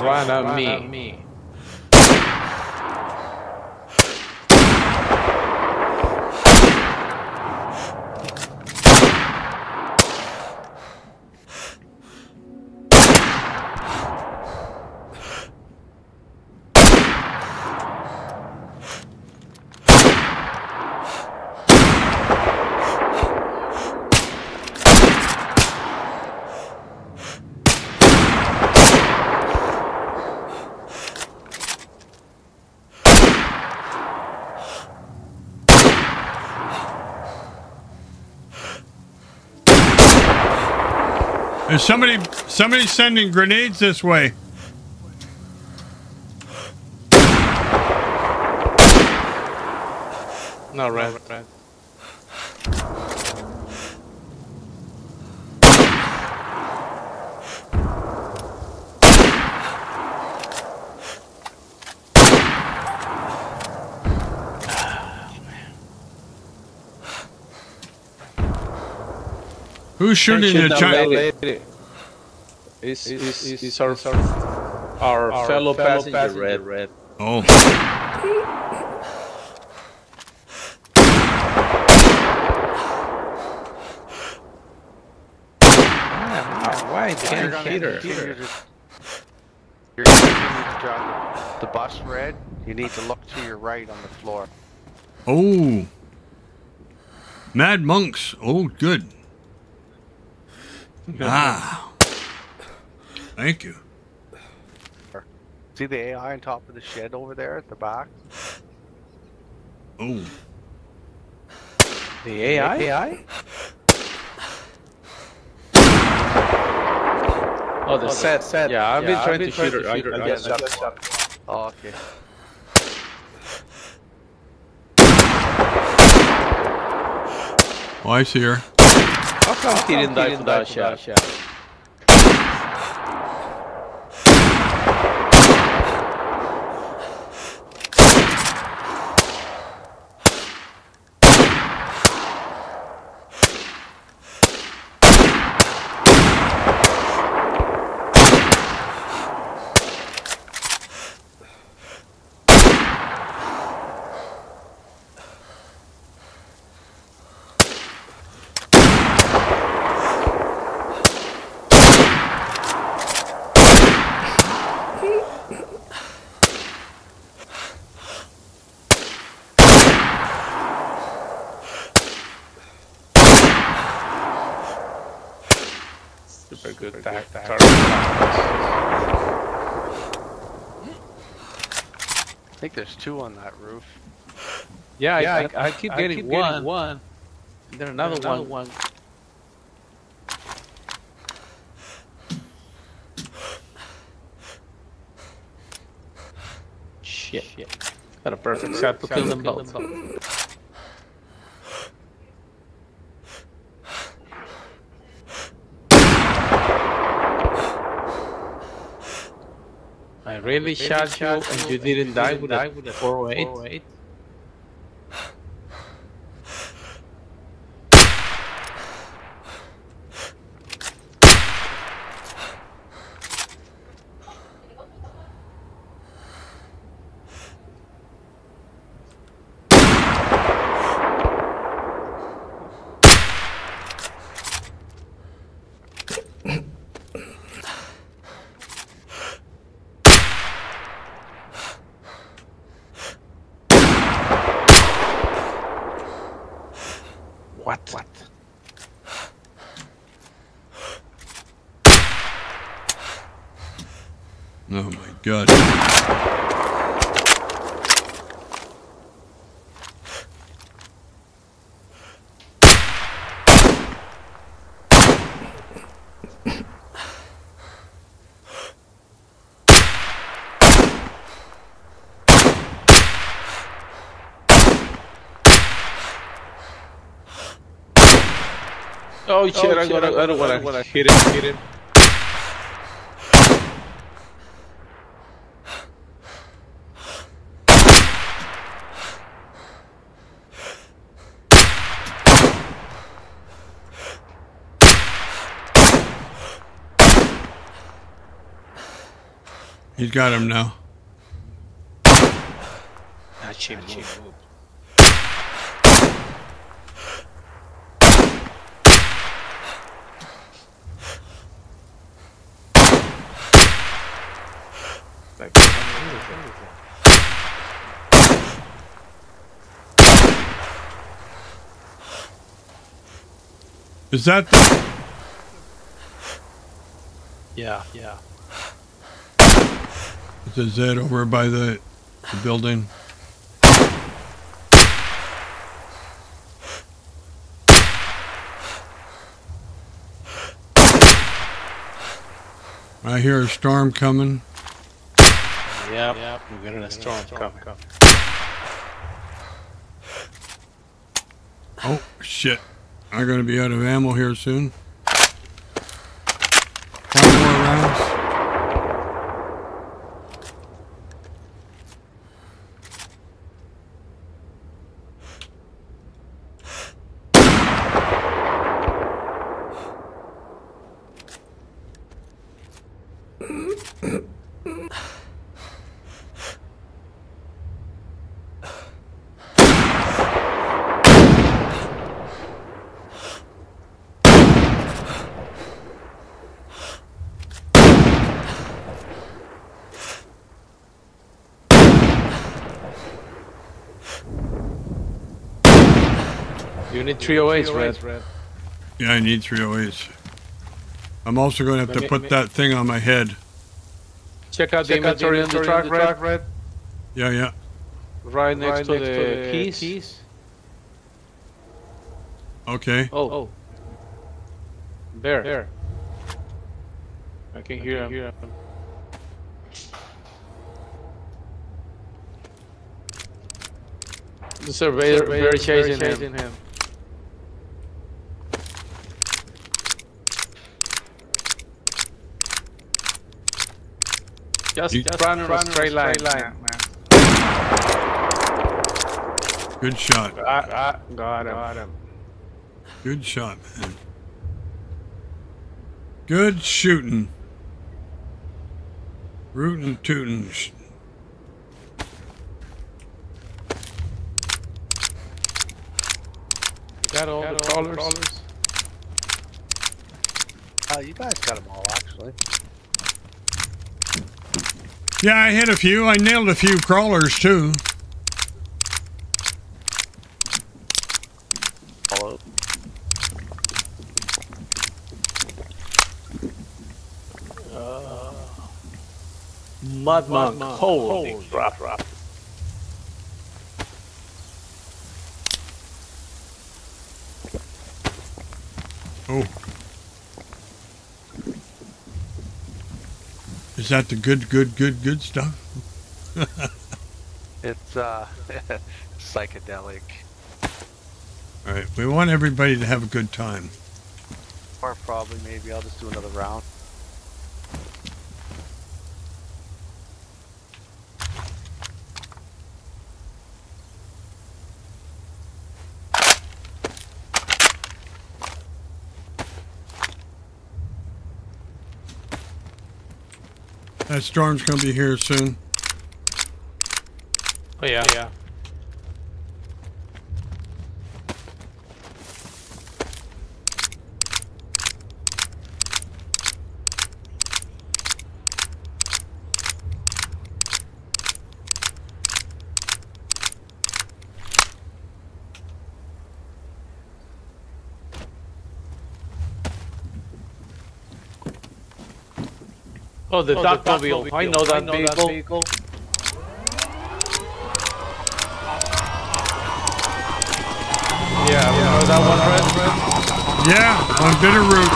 Why not, Why me? not me? There's somebody, somebody sending grenades this way. No, right, right. Who's shooting the child? It's, it's, it's, it's our, our, our fellow, fellow passenger, passenger Red. Red. Oh. Yeah, why can't hit her? You're gonna the bus, Red. You need to look to your right on the floor. Oh. Mad monks. Oh, good. Ah, thank you. See the A I on top of the shed over there at the back? Oh. The A I? A I? Oh, the oh, set, set. Yeah, I've yeah, been trying I've been to shoot her. I, I, I, I, I, I, I, oh, okay. Oh, I see her. How come he didn't die from that shot? shot? Good back, back. I think there's two on that roof. Yeah, yeah I, I, I keep, I getting, keep one. getting one. And then another, another one. one. Shit. Shit. Got a perfect shot to kill them both. I really shot you and you didn't die with a four oh eight. Oh shit, oh, shit. I, gotta, I don't wanna, I don't wanna hit him, hit him. You got him now. Not cheap, not cheap. Is that the... Yeah, yeah. It's a Z over by the, the building. I hear a storm coming. Yep, yep. We're getting a storm, storm coming. coming. Oh, shit. I'm going to be out of ammo here soon. Five more rounds. You need three oh eights, Red. Red. Yeah, I need three oh eights. I'm also going to have to put that thing on my head. Check out the inventory on the truck, Red. Red. Yeah, yeah. Right next, right to, next the to the keys. keys. Okay. Oh. oh. There. There. I can hear him. The surveyor very chasing, chasing him. him. Just, just run, run straight line. Straight line. Yeah, good shot. Got, got, got, him. got him. Good shot, man. Good shooting. Rootin' tootin'. Got all got the all crawlers. crawlers. Oh, you guys got them all, actually. Yeah, I hit a few. I nailed a few crawlers, too. Hello. Uh, Mud Monk. Holy crap, crap. Oh. Is that the good, good, good, good stuff? It's uh, psychedelic. All right, we want everybody to have a good time. Or probably, maybe I'll just do another round. That storm's gonna be here soon. Oh yeah, yeah. Oh, the oh, Docmobile. I know that I know vehicle. That vehicle. Yeah, we know that one, Red, Red. Yeah, on Bitterroot.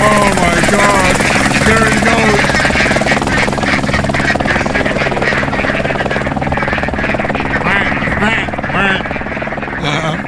Oh my god. There he goes. I Uh-huh.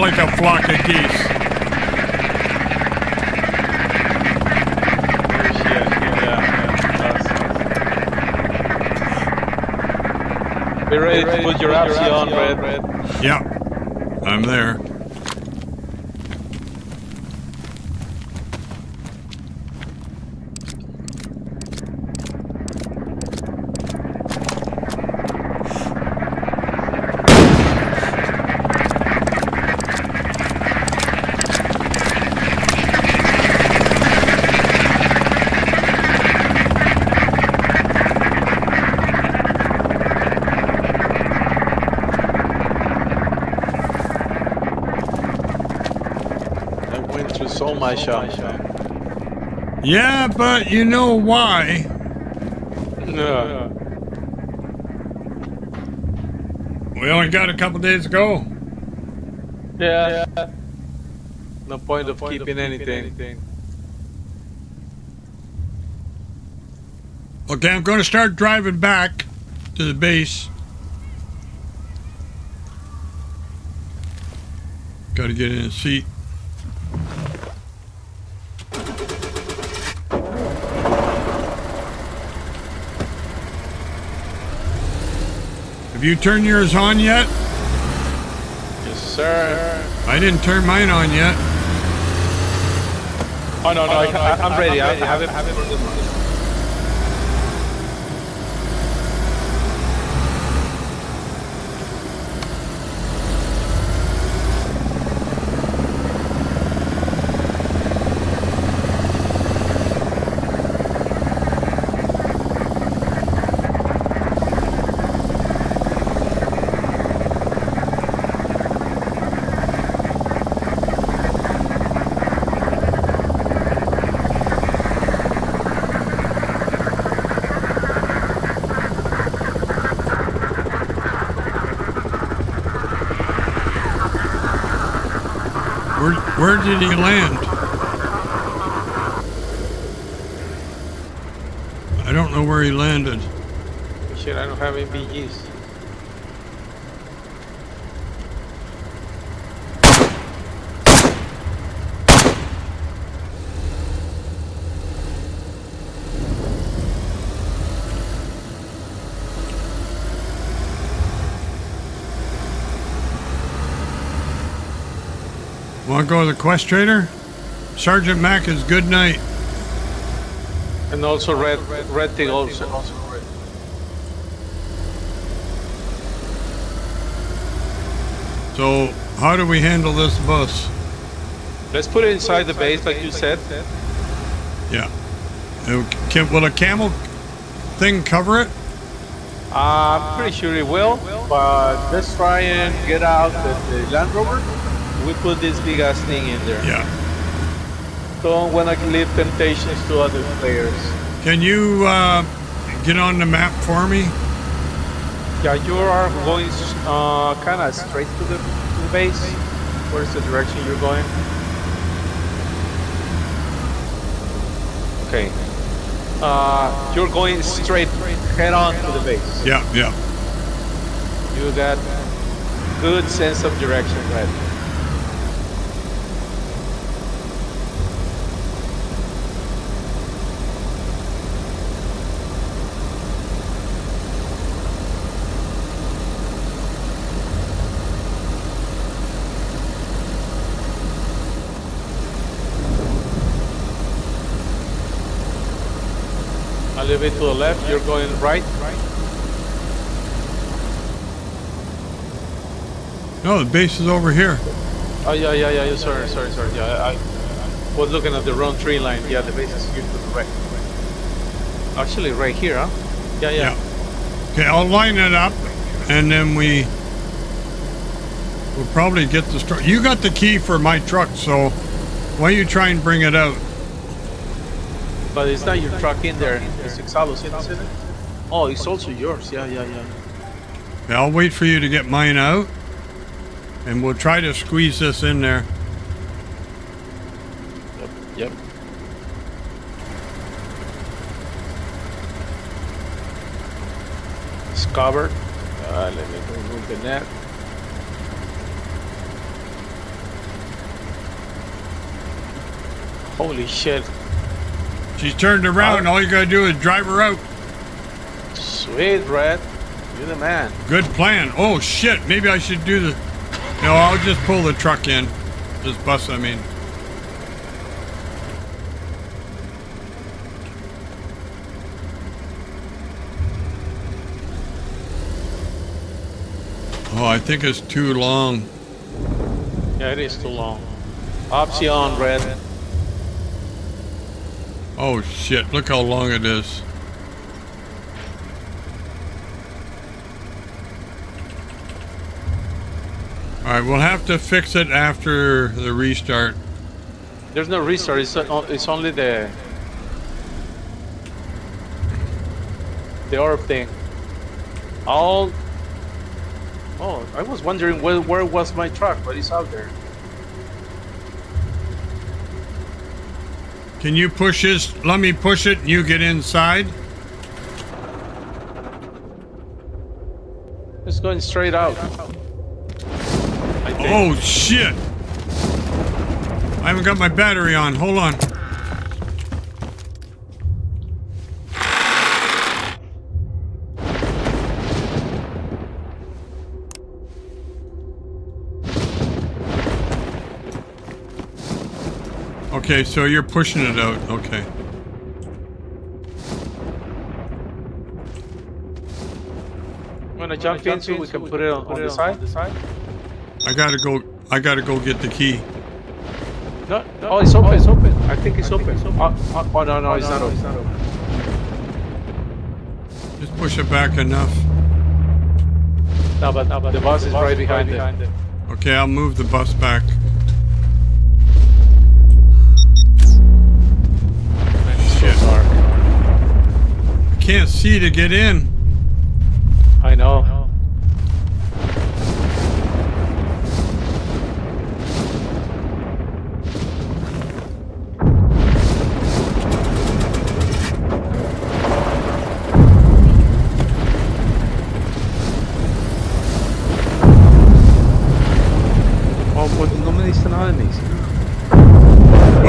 Like a flock of geese. Be ready to put your apps on, Red. Yeah, I'm there. My shot. Yeah, but you know why? No. We only got a couple days ago. Yeah. yeah. No point no of point keeping, of keeping anything. anything. Okay, I'm going to start driving back to the base. Got to get in a seat. Have you turned yours on yet? Yes, sir. I didn't turn mine on yet. Oh, no, no, oh, no, no, no I, I'm, I'm ready. I have it. Have it. Where did he land? I don't know where he landed. Shit, I don't have any B Gs. Want to go to the quest trader? Sergeant Mac is good night. And also Red Red Devil also. also. So how do we handle this bus? Let's put it inside the base like you said. Yeah. Can, will a camel thing cover it? Uh, I'm pretty sure it will, but let's try and get out the, the Land Rover. We put this big ass thing in there. Yeah. Don't want to leave temptations to other players. Can you uh, get on the map for me? Yeah, you are going uh, kind of straight to the, to the base. Where's the direction you're going? Okay. Uh, you're going straight, head on to the base. Yeah, yeah. You got good sense of direction, right? A little bit to the left, you're going right. right. No, the base is over here. Oh, yeah, yeah, yeah, sorry, sorry, sorry. Yeah, I, I was looking at the wrong tree line. Yeah, the base is here to the right. Actually, right here, huh? Yeah, yeah. yeah. Okay, I'll line it up, and then we... We'll probably get the truck. You got the key for my truck, so why don't you try and bring it out? But it's not your truck in there. It's Exalos, isn't it? Oh, it's also yours. Yeah, yeah, yeah. Yeah, I'll wait for you to get mine out, and we'll try to squeeze this in there. Yep. Yep. It's covered. Uh, let me remove the net. Holy shit. She's turned around. All you gotta do is drive her out. Sweet, Red. You're the man. Good plan. Oh shit, maybe I should do the... No, I'll just pull the truck in. This bus, I mean. Oh, I think it's too long. Yeah, it is too long. Option, Red. Oh shit, look how long it is. Alright, we'll have to fix it after the restart. There's no restart, it's, uh, it's only the... The orb thing. I'll... Oh, I was wondering where, where was my truck, but it's out there. Can you push this? Let me push it and you get inside. It's going straight out. Oh shit! I haven't got my battery on. Hold on. Okay, so you're pushing it out. Okay. When I jump in, so we can put it on, on the side. The side. I gotta go. I gotta go get the key. No, no. Oh, it's open. Oh, it's open. I think it's I open. Think it's open. Oh, oh, oh no, no, oh, it's, no, not no it's not open. Just push it back enough. No, but, no, but the bus the is bus right behind, behind it. it. Okay, I'll move the bus back. Can't see to get in. I know.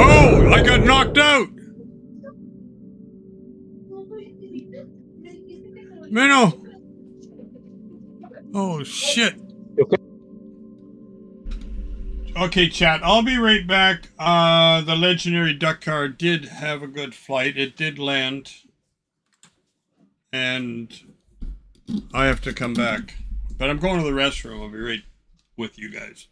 Oh, I got knocked out. Minnow! Oh shit! Okay, chat. I'll be right back. Uh, the legendary duck car did have a good flight. It did land, and I have to come back. But I'm going to the restroom. I'll be right with you guys.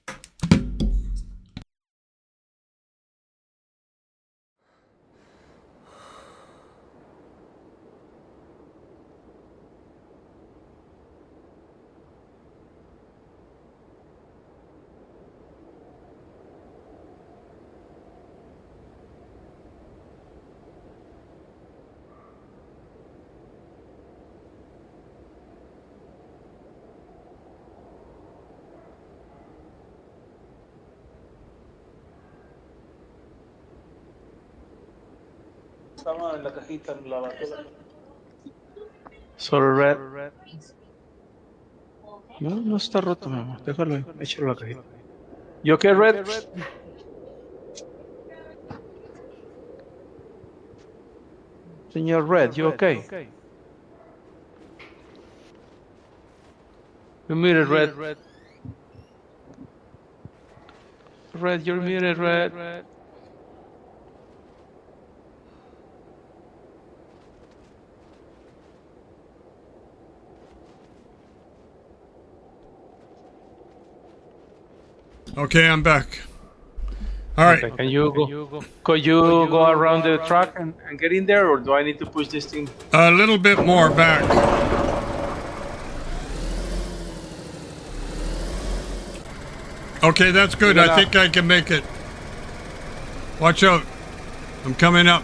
Sorry, Red. No, no está roto, mi amor. Déjalo ahí. Échalo a la cajita. ¿You okay, Red? Señor Red, you okay? You're muted, Red. Red, you're muted, Red. Okay, I'm back. All right. Okay, can you go? Could you go around the track and, and get in there, or do I need to push this thing? A little bit more back. Okay, that's good. I think I can make it. Watch out. I'm coming up.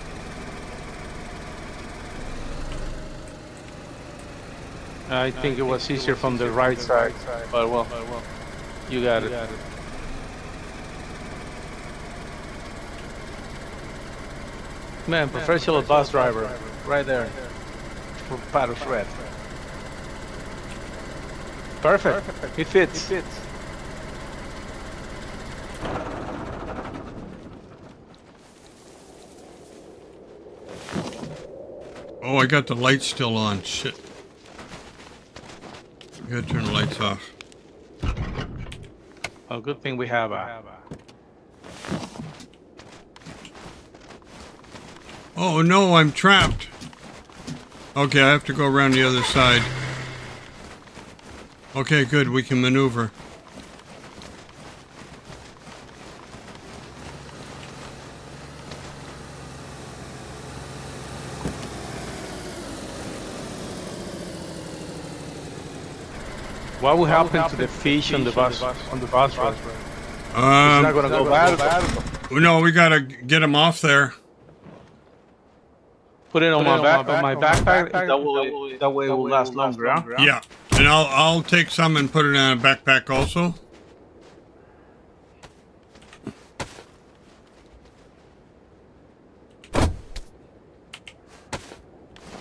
I think it was easier from the right side, but well, you got it. Man, professional bus driver, right there, for Padres Red. Perfect, it fits. Oh, I got the lights still on, shit. I gotta turn the lights off. Oh, good thing we have a... Oh no, I'm trapped. Okay, I have to go around the other side. Okay, good, we can maneuver. What will happen, happen to the fish, fish on the bus? On the bus, um, it's not gonna go bad. No, we gotta get him off there. Put it on, Put my, it back, on my back, on my backpack. That, that way, that way it will last longer. longer huh? Yeah, and I'll I'll take some and put it on a backpack also.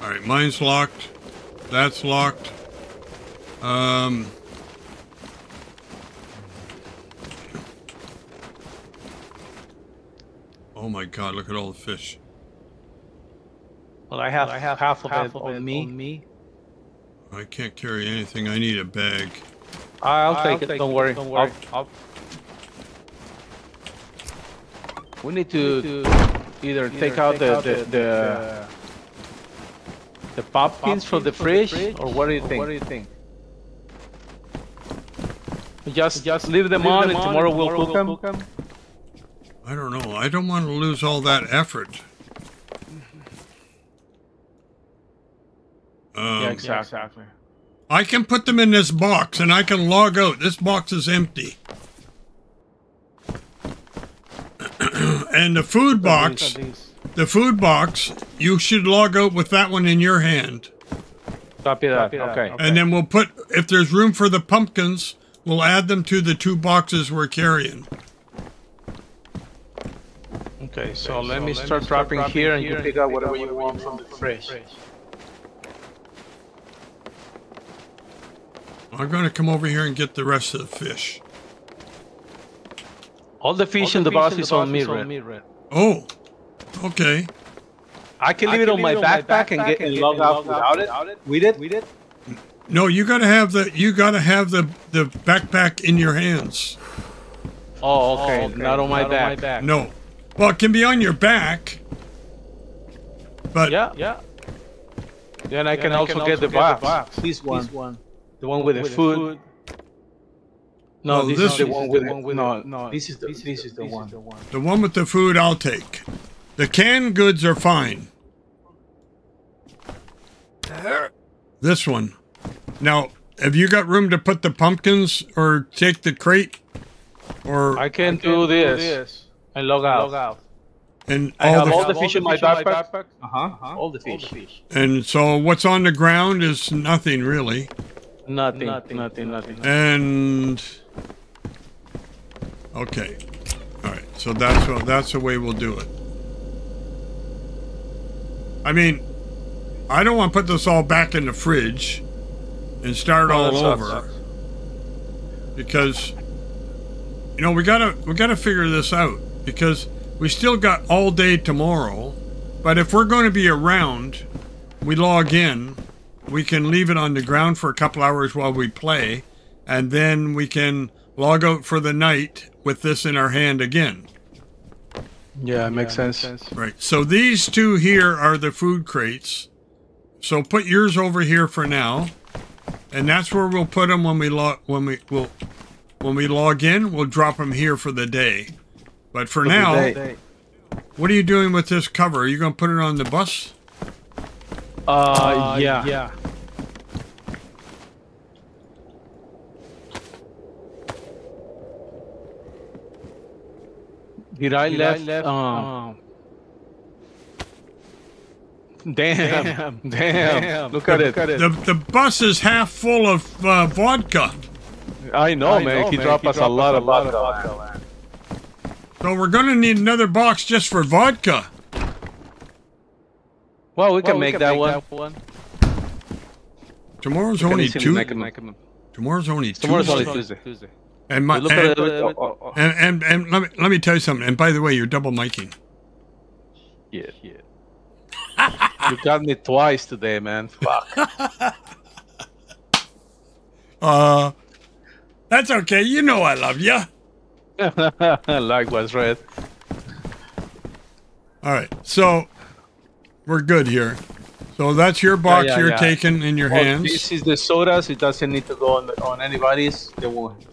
All right, mine's locked. That's locked. Um, oh my God, look at all the fish. Well, I have, well, I have half of half it, of on, it me. on me. I can't carry anything. I need a bag. I'll, I'll take it. Take don't, it. Worry. Don't worry. I'll, I'll... We need to, we need to either, either take, take out, out the... the, the, the, the pumpkins from the, the fridge, or what do you think? What do you think? Just, just leave them leave on, them and on tomorrow, and tomorrow we'll, cook, we'll them. cook them. I don't know. I don't want to lose all that effort. Um, yeah, exactly. I can put them in this box, and I can log out. This box is empty. And the food box, the food box, you should log out with that one in your hand. Copy that. Copy that. Okay. And then we'll put, if there's room for the pumpkins, we'll add them to the two boxes we're carrying. Okay, so okay, let so me start, start dropping, dropping here, and here and you pick up whatever, whatever you want from the fridge. I'm going to come over here and get the rest of the fish. All the fish All the in the box is on me, Red. Oh, okay. I can leave I can it on, leave my, on backpack my backpack and get and log out without, without it. We did. We did. No, you gotta have the you gotta have the the backpack in your hands. Oh, okay. Oh, okay. Not on my, Not back. On my back. No. Well, it can be on your back. But yeah, yeah. Then I then can I also, can get, also the get the box. box. This one. This one. The one with, with the food. food. No, no, this, this is the one with the, with no, no. This is the this, this is the, the one. one. The one with the food, I'll take. The canned goods are fine. This one. Now, have you got room to put the pumpkins or take the crate? Or I can, I can do, this do this and log out. Log out. And I all have the all the fish in my backpack. backpack. Uh huh. Uh -huh. All, the all the fish. And so, what's on the ground is nothing really. Nothing. Nothing. Nothing. Nothing. And okay, all right. So that's what, that's the way we'll do it. I mean, I don't want to put this all back in the fridge and start oh, all over sucks. because you know we gotta we gotta figure this out, because we still got all day tomorrow. But if we're going to be around, we log in, we can leave it on the ground for a couple hours while we play, and then we can log out for the night with this in our hand again. Yeah, it makes, yeah, sense. makes sense. Right. So these two here are the food crates. So put yours over here for now. And that's where we'll put them when we log when we will When we log in, we'll drop them here for the day. But for now, what are you doing with this cover? Are you going to put it on the bus? Uh, yeah. Yeah. Did I Did left? I left um, um, damn, damn, damn. Look, look at it. At it. The, the bus is half full of uh, vodka. I know, I man. Know, he man. dropped he us dropped a lot of vodka. vodka so we're going to need another box just for vodka. Well, we can well, make, we can that, make one. that one. Tomorrow's only Tuesday. Tomorrow's only Tomorrow's Tuesday. only Tuesday. Tuesday. And, my, and, and, and, and, and let, me, let me tell you something. And by the way, you're double miking. Yeah, yeah. You got me twice today, man. Fuck. uh, that's okay. You know I love you. Likewise, Red. All right. So we're good here. So that's your box yeah, yeah, you're yeah. taking in your well, hands. This is the sodas. It doesn't need to go on, the, on anybody's. They won't.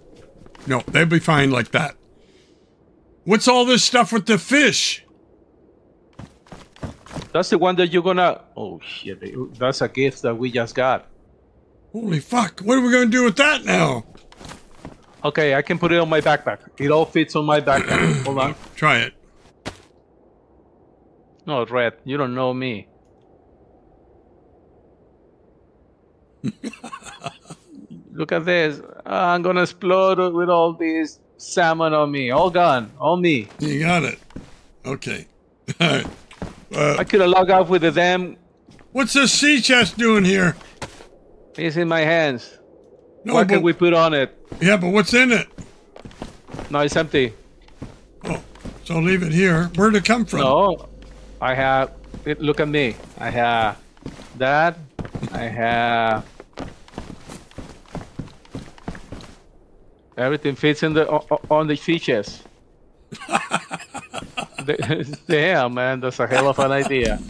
No, they'd be fine like that. What's all this stuff with the fish? That's the one that you're gonna... Oh, shit. That's a gift that we just got. Holy fuck. What are we gonna do with that now? Okay, I can put it on my backpack. It all fits on my backpack. Hold on. Try it. No, Red. You don't know me. Look at this. I'm gonna explode with all these salmon on me. All gone. On me. You got it. Okay. All right. Uh, I could have logged off with the damn... What's this sea chest doing here? It's in my hands. No, what but... can we put on it? Yeah, but what's in it? No, it's empty. Oh, so leave it here. Where'd it come from? No, I have... Look at me. I have that. I have... Everything fits in the on the features. Damn, man, that's a hell of an idea.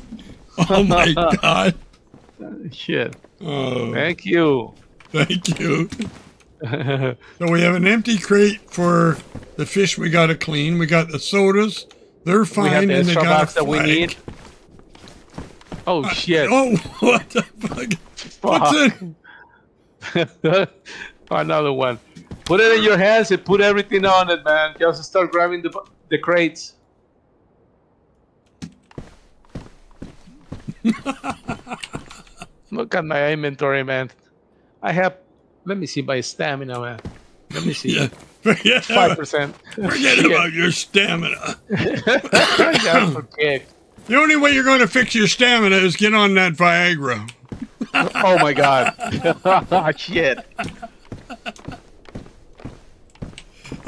Oh my god! Shit. Oh. Thank you. Thank you. So we have an empty crate for the fish. We gotta clean. We got the sodas. They're fine, the and they got a flag. That we need. Oh uh, shit! Oh, what the fuck? Fuck. What's it? Another one. Put it in your hands and put everything on it, man. Just start grabbing the the crates. Look at my inventory, man. I have. Let me see my stamina, man. Let me see. Yeah. Forget five percent. Forget about your stamina. I forget. The only way you're going to fix your stamina is get on that Viagra. Oh my god. Oh, shit.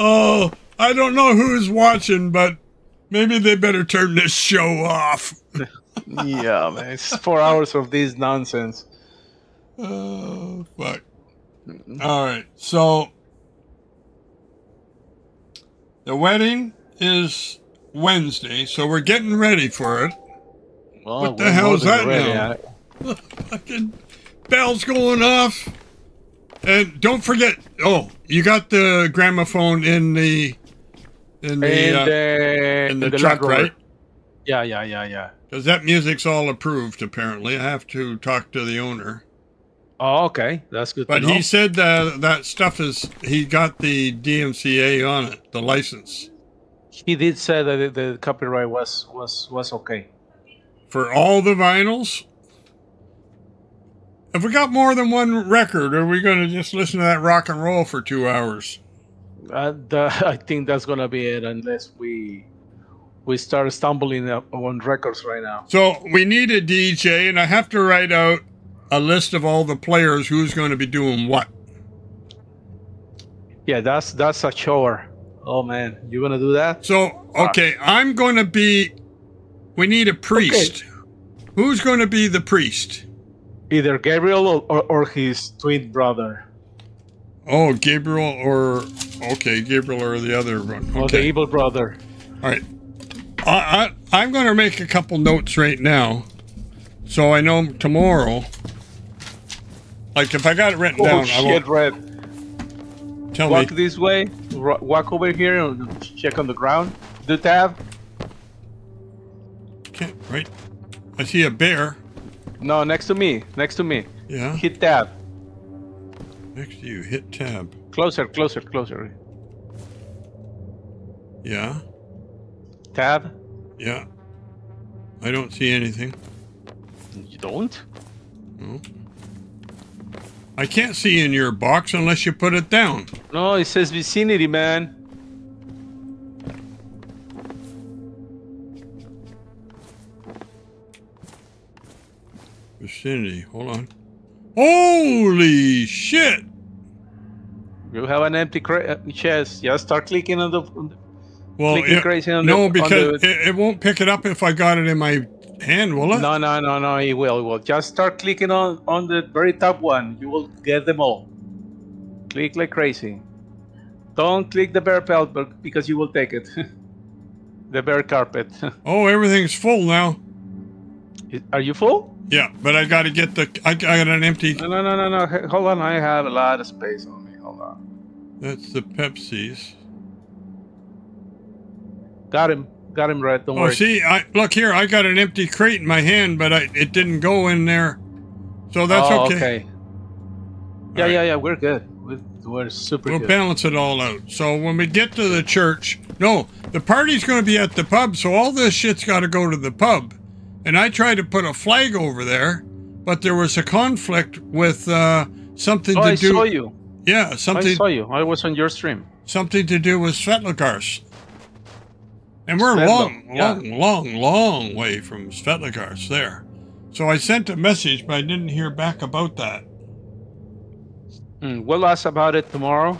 Oh, I don't know who's watching, but maybe they better turn this show off. Yeah, man, it's four hours of this nonsense. Oh, fuck. All right, so the wedding is Wednesday, so we're getting ready for it. Well, what the hell is that now? I... Fucking bell's going off. And don't forget, oh, you got the gramophone in the in the in, uh, the, in the, the truck, right? Yeah, yeah, yeah, yeah. Because that music's all approved, apparently. I have to talk to the owner. Oh, okay, that's good. But to know. He said that that stuff is he got the D M C A on it, the license. He did say that the copyright was was was okay for all the vinyls. Have we got more than one record, or are we going to just listen to that rock and roll for two hours? Uh, the, I think that's going to be it, unless we we start stumbling on records right now. So we need a D J, and I have to write out a list of all the players who's going to be doing what. Yeah, that's that's a chore. Oh man, you want to do that? So okay, ah. I'm going to be. We need a priest. Okay. Who's going to be the priest? Either Gabriel or, or, or his twin brother. Oh, Gabriel or... Okay, Gabriel or the other one. Okay. Or the evil brother. All right. I, I, I'm going to make a couple notes right now. So I know tomorrow... Like, if I got it written oh, down... Shit, I won't, Red. Can't walk wait. This way, walk over here and check on the ground. Do tab. Can't wait. I see a bear. No, next to me. Next to me. Yeah. Hit tab. Next to you. Hit tab. Closer, closer, closer. Yeah. Tab. Yeah. I don't see anything. You don't? No. I can't see in your box unless you put it down. No, it says vicinity, man. Vicinity. Hold on. Holy shit! You have an empty cra chest. Yeah, start clicking on the. On the well, it, on no, the, because on the, it, it won't pick it up if I got it in my hand, will it? No, no, no, no. It will. It will. Just start clicking on on the very top one. You will get them all. Click like crazy. Don't click the bear pelt because you will take it. The bear carpet. Oh, everything's full now. Are you full? Yeah, but I gotta get the. I, I got an empty. No, no, no, no, no. Hold on, I have a lot of space on me. Hold on. That's the Pepsis. Got him. Got him right. Don't oh, worry. Oh, see, I look here. I got an empty crate in my hand, but I, it didn't go in there, so that's oh, okay. okay. Yeah, right. yeah, yeah. We're good. We're, we're super. We'll good. balance it all out. So when we get to the church, no, the party's going to be at the pub. So all this shit's got to go to the pub. And I tried to put a flag over there, but there was a conflict with uh, something oh, to I do. I saw you. Yeah, something. I saw you. I was on your stream. Something to do with Svetligar's. And we're Svetlo, long, yeah. long, long, long way from Svetligar's there. So I sent a message, but I didn't hear back about that. Mm, we'll ask about it tomorrow.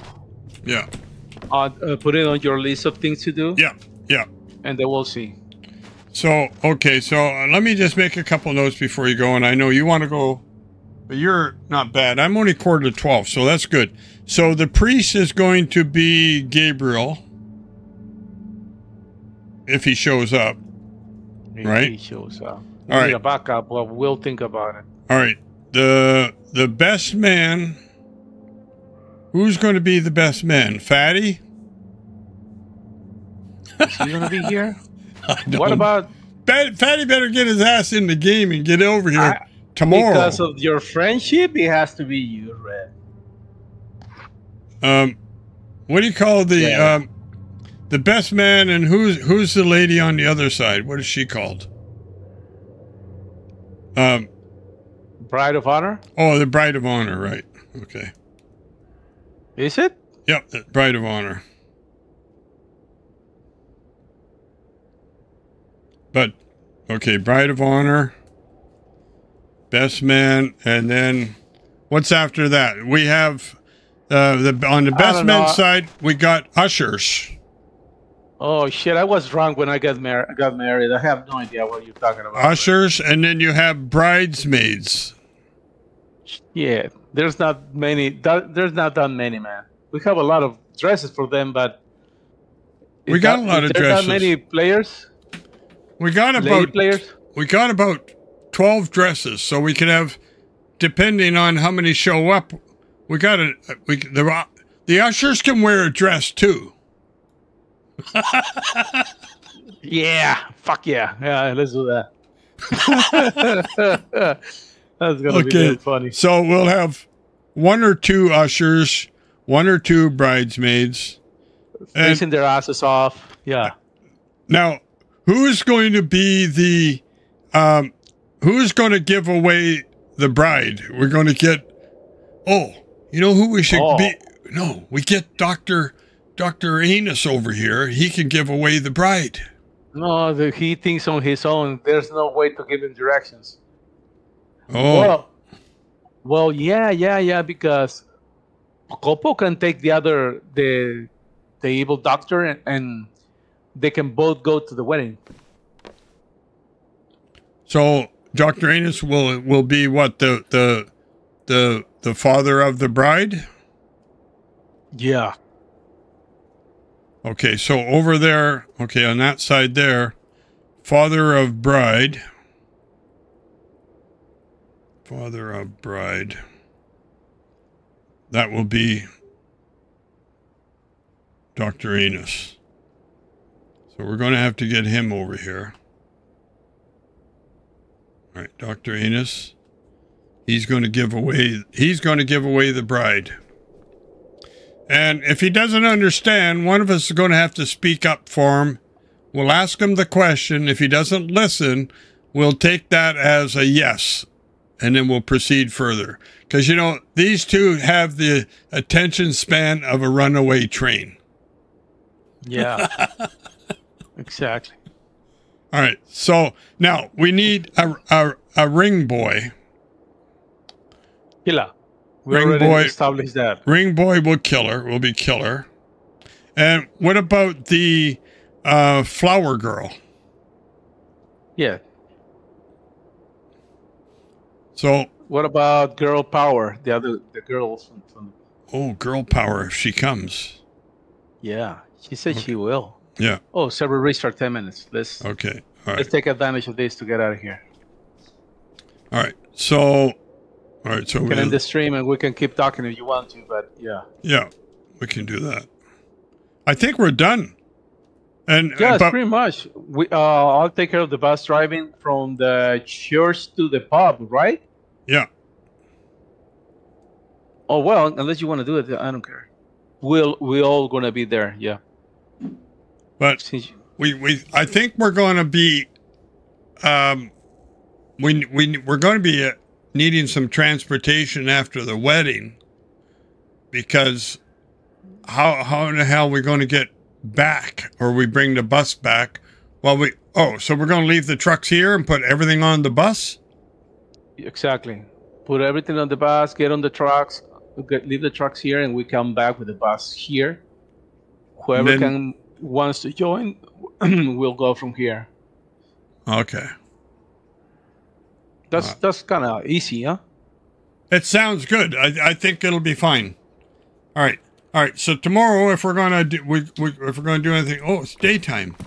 Yeah. Uh, uh, put it on your list of things to do. Yeah, yeah. And then we'll see. So, okay, so let me just make a couple notes before you go, and I know you want to go, but you're not bad. I'm only quarter to twelve, so that's good. So the priest is going to be Gabriel, if he shows up, if right? he shows up. All right. We need a backup, but we'll think about it. All right. The, the best man, who's going to be the best man? Fatty? Is he going to be here? What about Fatty? Better get his ass in the game and get over here I, tomorrow. Because of your friendship, it has to be you, Red. Um, what do you call the yeah. um, the best man? And who's who's the lady on the other side? What is she called? Um, Bride of Honor. Oh, the Bride of Honor, right? Okay. Is it? Yep, the Bride of Honor. But, okay, Bride of Honor, Best Man, and then what's after that? We have, uh, the on the Best Man side, we got ushers. Oh, shit, I was drunk when I got, mar got married. I have no idea what you're talking about. Ushers, and then you have bridesmaids. Yeah, there's not many, that, there's not that many, man. We have a lot of dresses for them, but... We got that, a lot of dresses. There's not many players... We got about players. we got about twelve dresses, so we could have, depending on how many show up, we got a we the the ushers can wear a dress too. Yeah, fuck yeah, yeah, let's do that. That's gonna okay. be really funny. So we'll have one or two ushers, one or two bridesmaids, facing their asses off. Yeah. Now. Who's going to be the, um, who's going to give away the bride? We're going to get, oh, you know who we should oh. be? No, we get Doctor Doctor Anus over here. He can give away the bride. No, the, he thinks on his own. There's no way to give him directions. Oh. Well, well yeah, yeah, yeah, because Pocopo can take the other, the, the evil doctor and, and they can both go to the wedding. So Doctor Anus will will be what the the the the father of the bride? Yeah. Okay, so over there, okay, on that side there, father of bride. Father of bride. That will be Doctor Anus. So we're going to have to get him over here. All right, Doctor Anus. He's going to give away, he's going to give away the bride. And if he doesn't understand, one of us is going to have to speak up for him. We'll ask him the question. If he doesn't listen, we'll take that as a yes, and then we'll proceed further. Because, you know, these two have the attention span of a runaway train. Yeah, exactly. All right, so now we need a, a, a ring boy. Killer. We ring boy established that. Ring boy will killer, will be killer. And what about the uh, flower girl? Yeah. So what about girl power? The other the girls from, from oh, girl power if she comes. Yeah, she said okay. She will. Yeah. Oh, server restart ten minutes. Let's okay. All right. Let's take advantage of this to get out of here. All right. So. All right, so we can end the stream and we can keep talking if you want to, but yeah. Yeah, we can do that. I think we're done. And yeah, but pretty much. We, uh, I'll take care of the bus driving from the church to the pub, right? Yeah. Oh well, unless you want to do it, I don't care. We'll we all gonna be there, yeah. But we we I think we're gonna be, um, we we we're gonna be. Uh, needing some transportation after the wedding, because how how in the hell are we going to get back, or we bring the bus back? Well, we oh, so we're going to leave the trucks here and put everything on the bus? Exactly. Put everything on the bus, get on the trucks, get, leave the trucks here, and we come back with the bus here. Whoever then, can wants to join, we'll go from here. Okay. That's, that's kind of easy, huh? It sounds good. I, I think it'll be fine. All right. All right. So tomorrow, if we're going to do, we, we, if we're going to do anything, oh, it's daytime.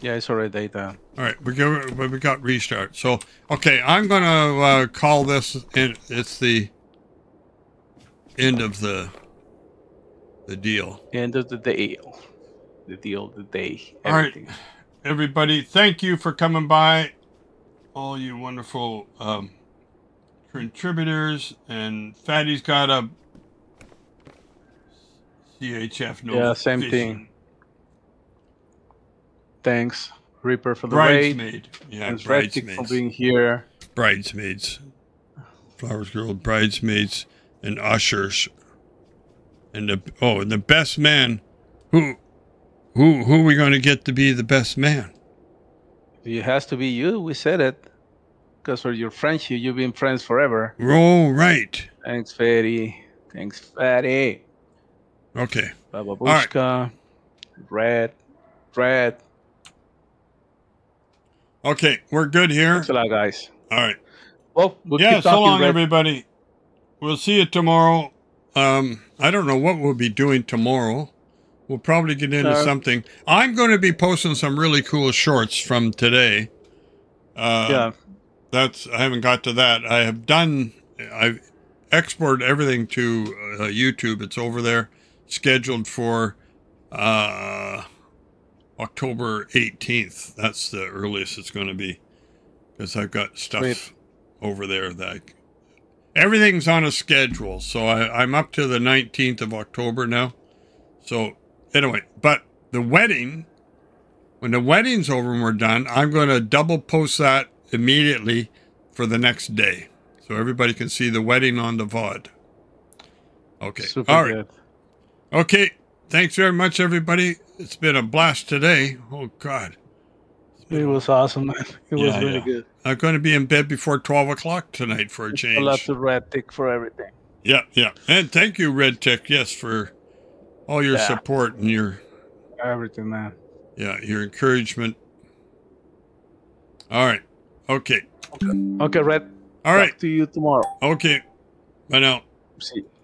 Yeah, it's already daytime. All right. We go, we got restart. So, okay. I'm going to uh, call this and it's the end of the, the deal. End of the deal. The deal, the day. Everything. All right. Everybody, thank you for coming by. All you wonderful um, contributors, and Fatty's got a C H F notification. Yeah, same thing. Thanks, Reaper, for the bridesmaid. Raid. Yeah, and bridesmaids for being here. Bridesmaids, Flowers Girl, bridesmaids, and ushers, and the oh, and the best man. Who, who, who are we going to get to be the best man? It has to be you. We said it. Because for your friendship, you've been friends forever. Oh, right. Thanks, Fatty. Thanks, Fatty. Okay. Babushka. Right. Red. Red. Okay, we're good here. Thanks a lot, guys. All right. Well, we'll yeah, keep talking, so long, Red. Everybody. We'll see you tomorrow. Um, I don't know what we'll be doing tomorrow. We'll probably get into uh, something. I'm going to be posting some really cool shorts from today. Uh, yeah, that's I haven't got to that. I have done. I've exported everything to uh, YouTube. It's over there, scheduled for uh, October eighteenth. That's the earliest it's going to be, because I've got stuff Wait. over there that I, everything's on a schedule. So I, I'm up to the nineteenth of October now. So. Anyway, but the wedding, when the wedding's over and we're done, I'm going to double post that immediately for the next day. So everybody can see the wedding on the V O D. Okay. Super All right. Good. Okay. Thanks very much, everybody. It's been a blast today. Oh, God. It was awesome, man. It was yeah, really yeah. good. I'm going to be in bed before twelve o'clock tonight for a change. I love the Red Tick for everything. Yeah, yeah. And thank you, Red Tick, yes, for... all your yeah. support and your everything, man. Yeah, your encouragement. All right. Okay. Okay, Red. All right. Talk to you tomorrow. Okay. Bye now. See you.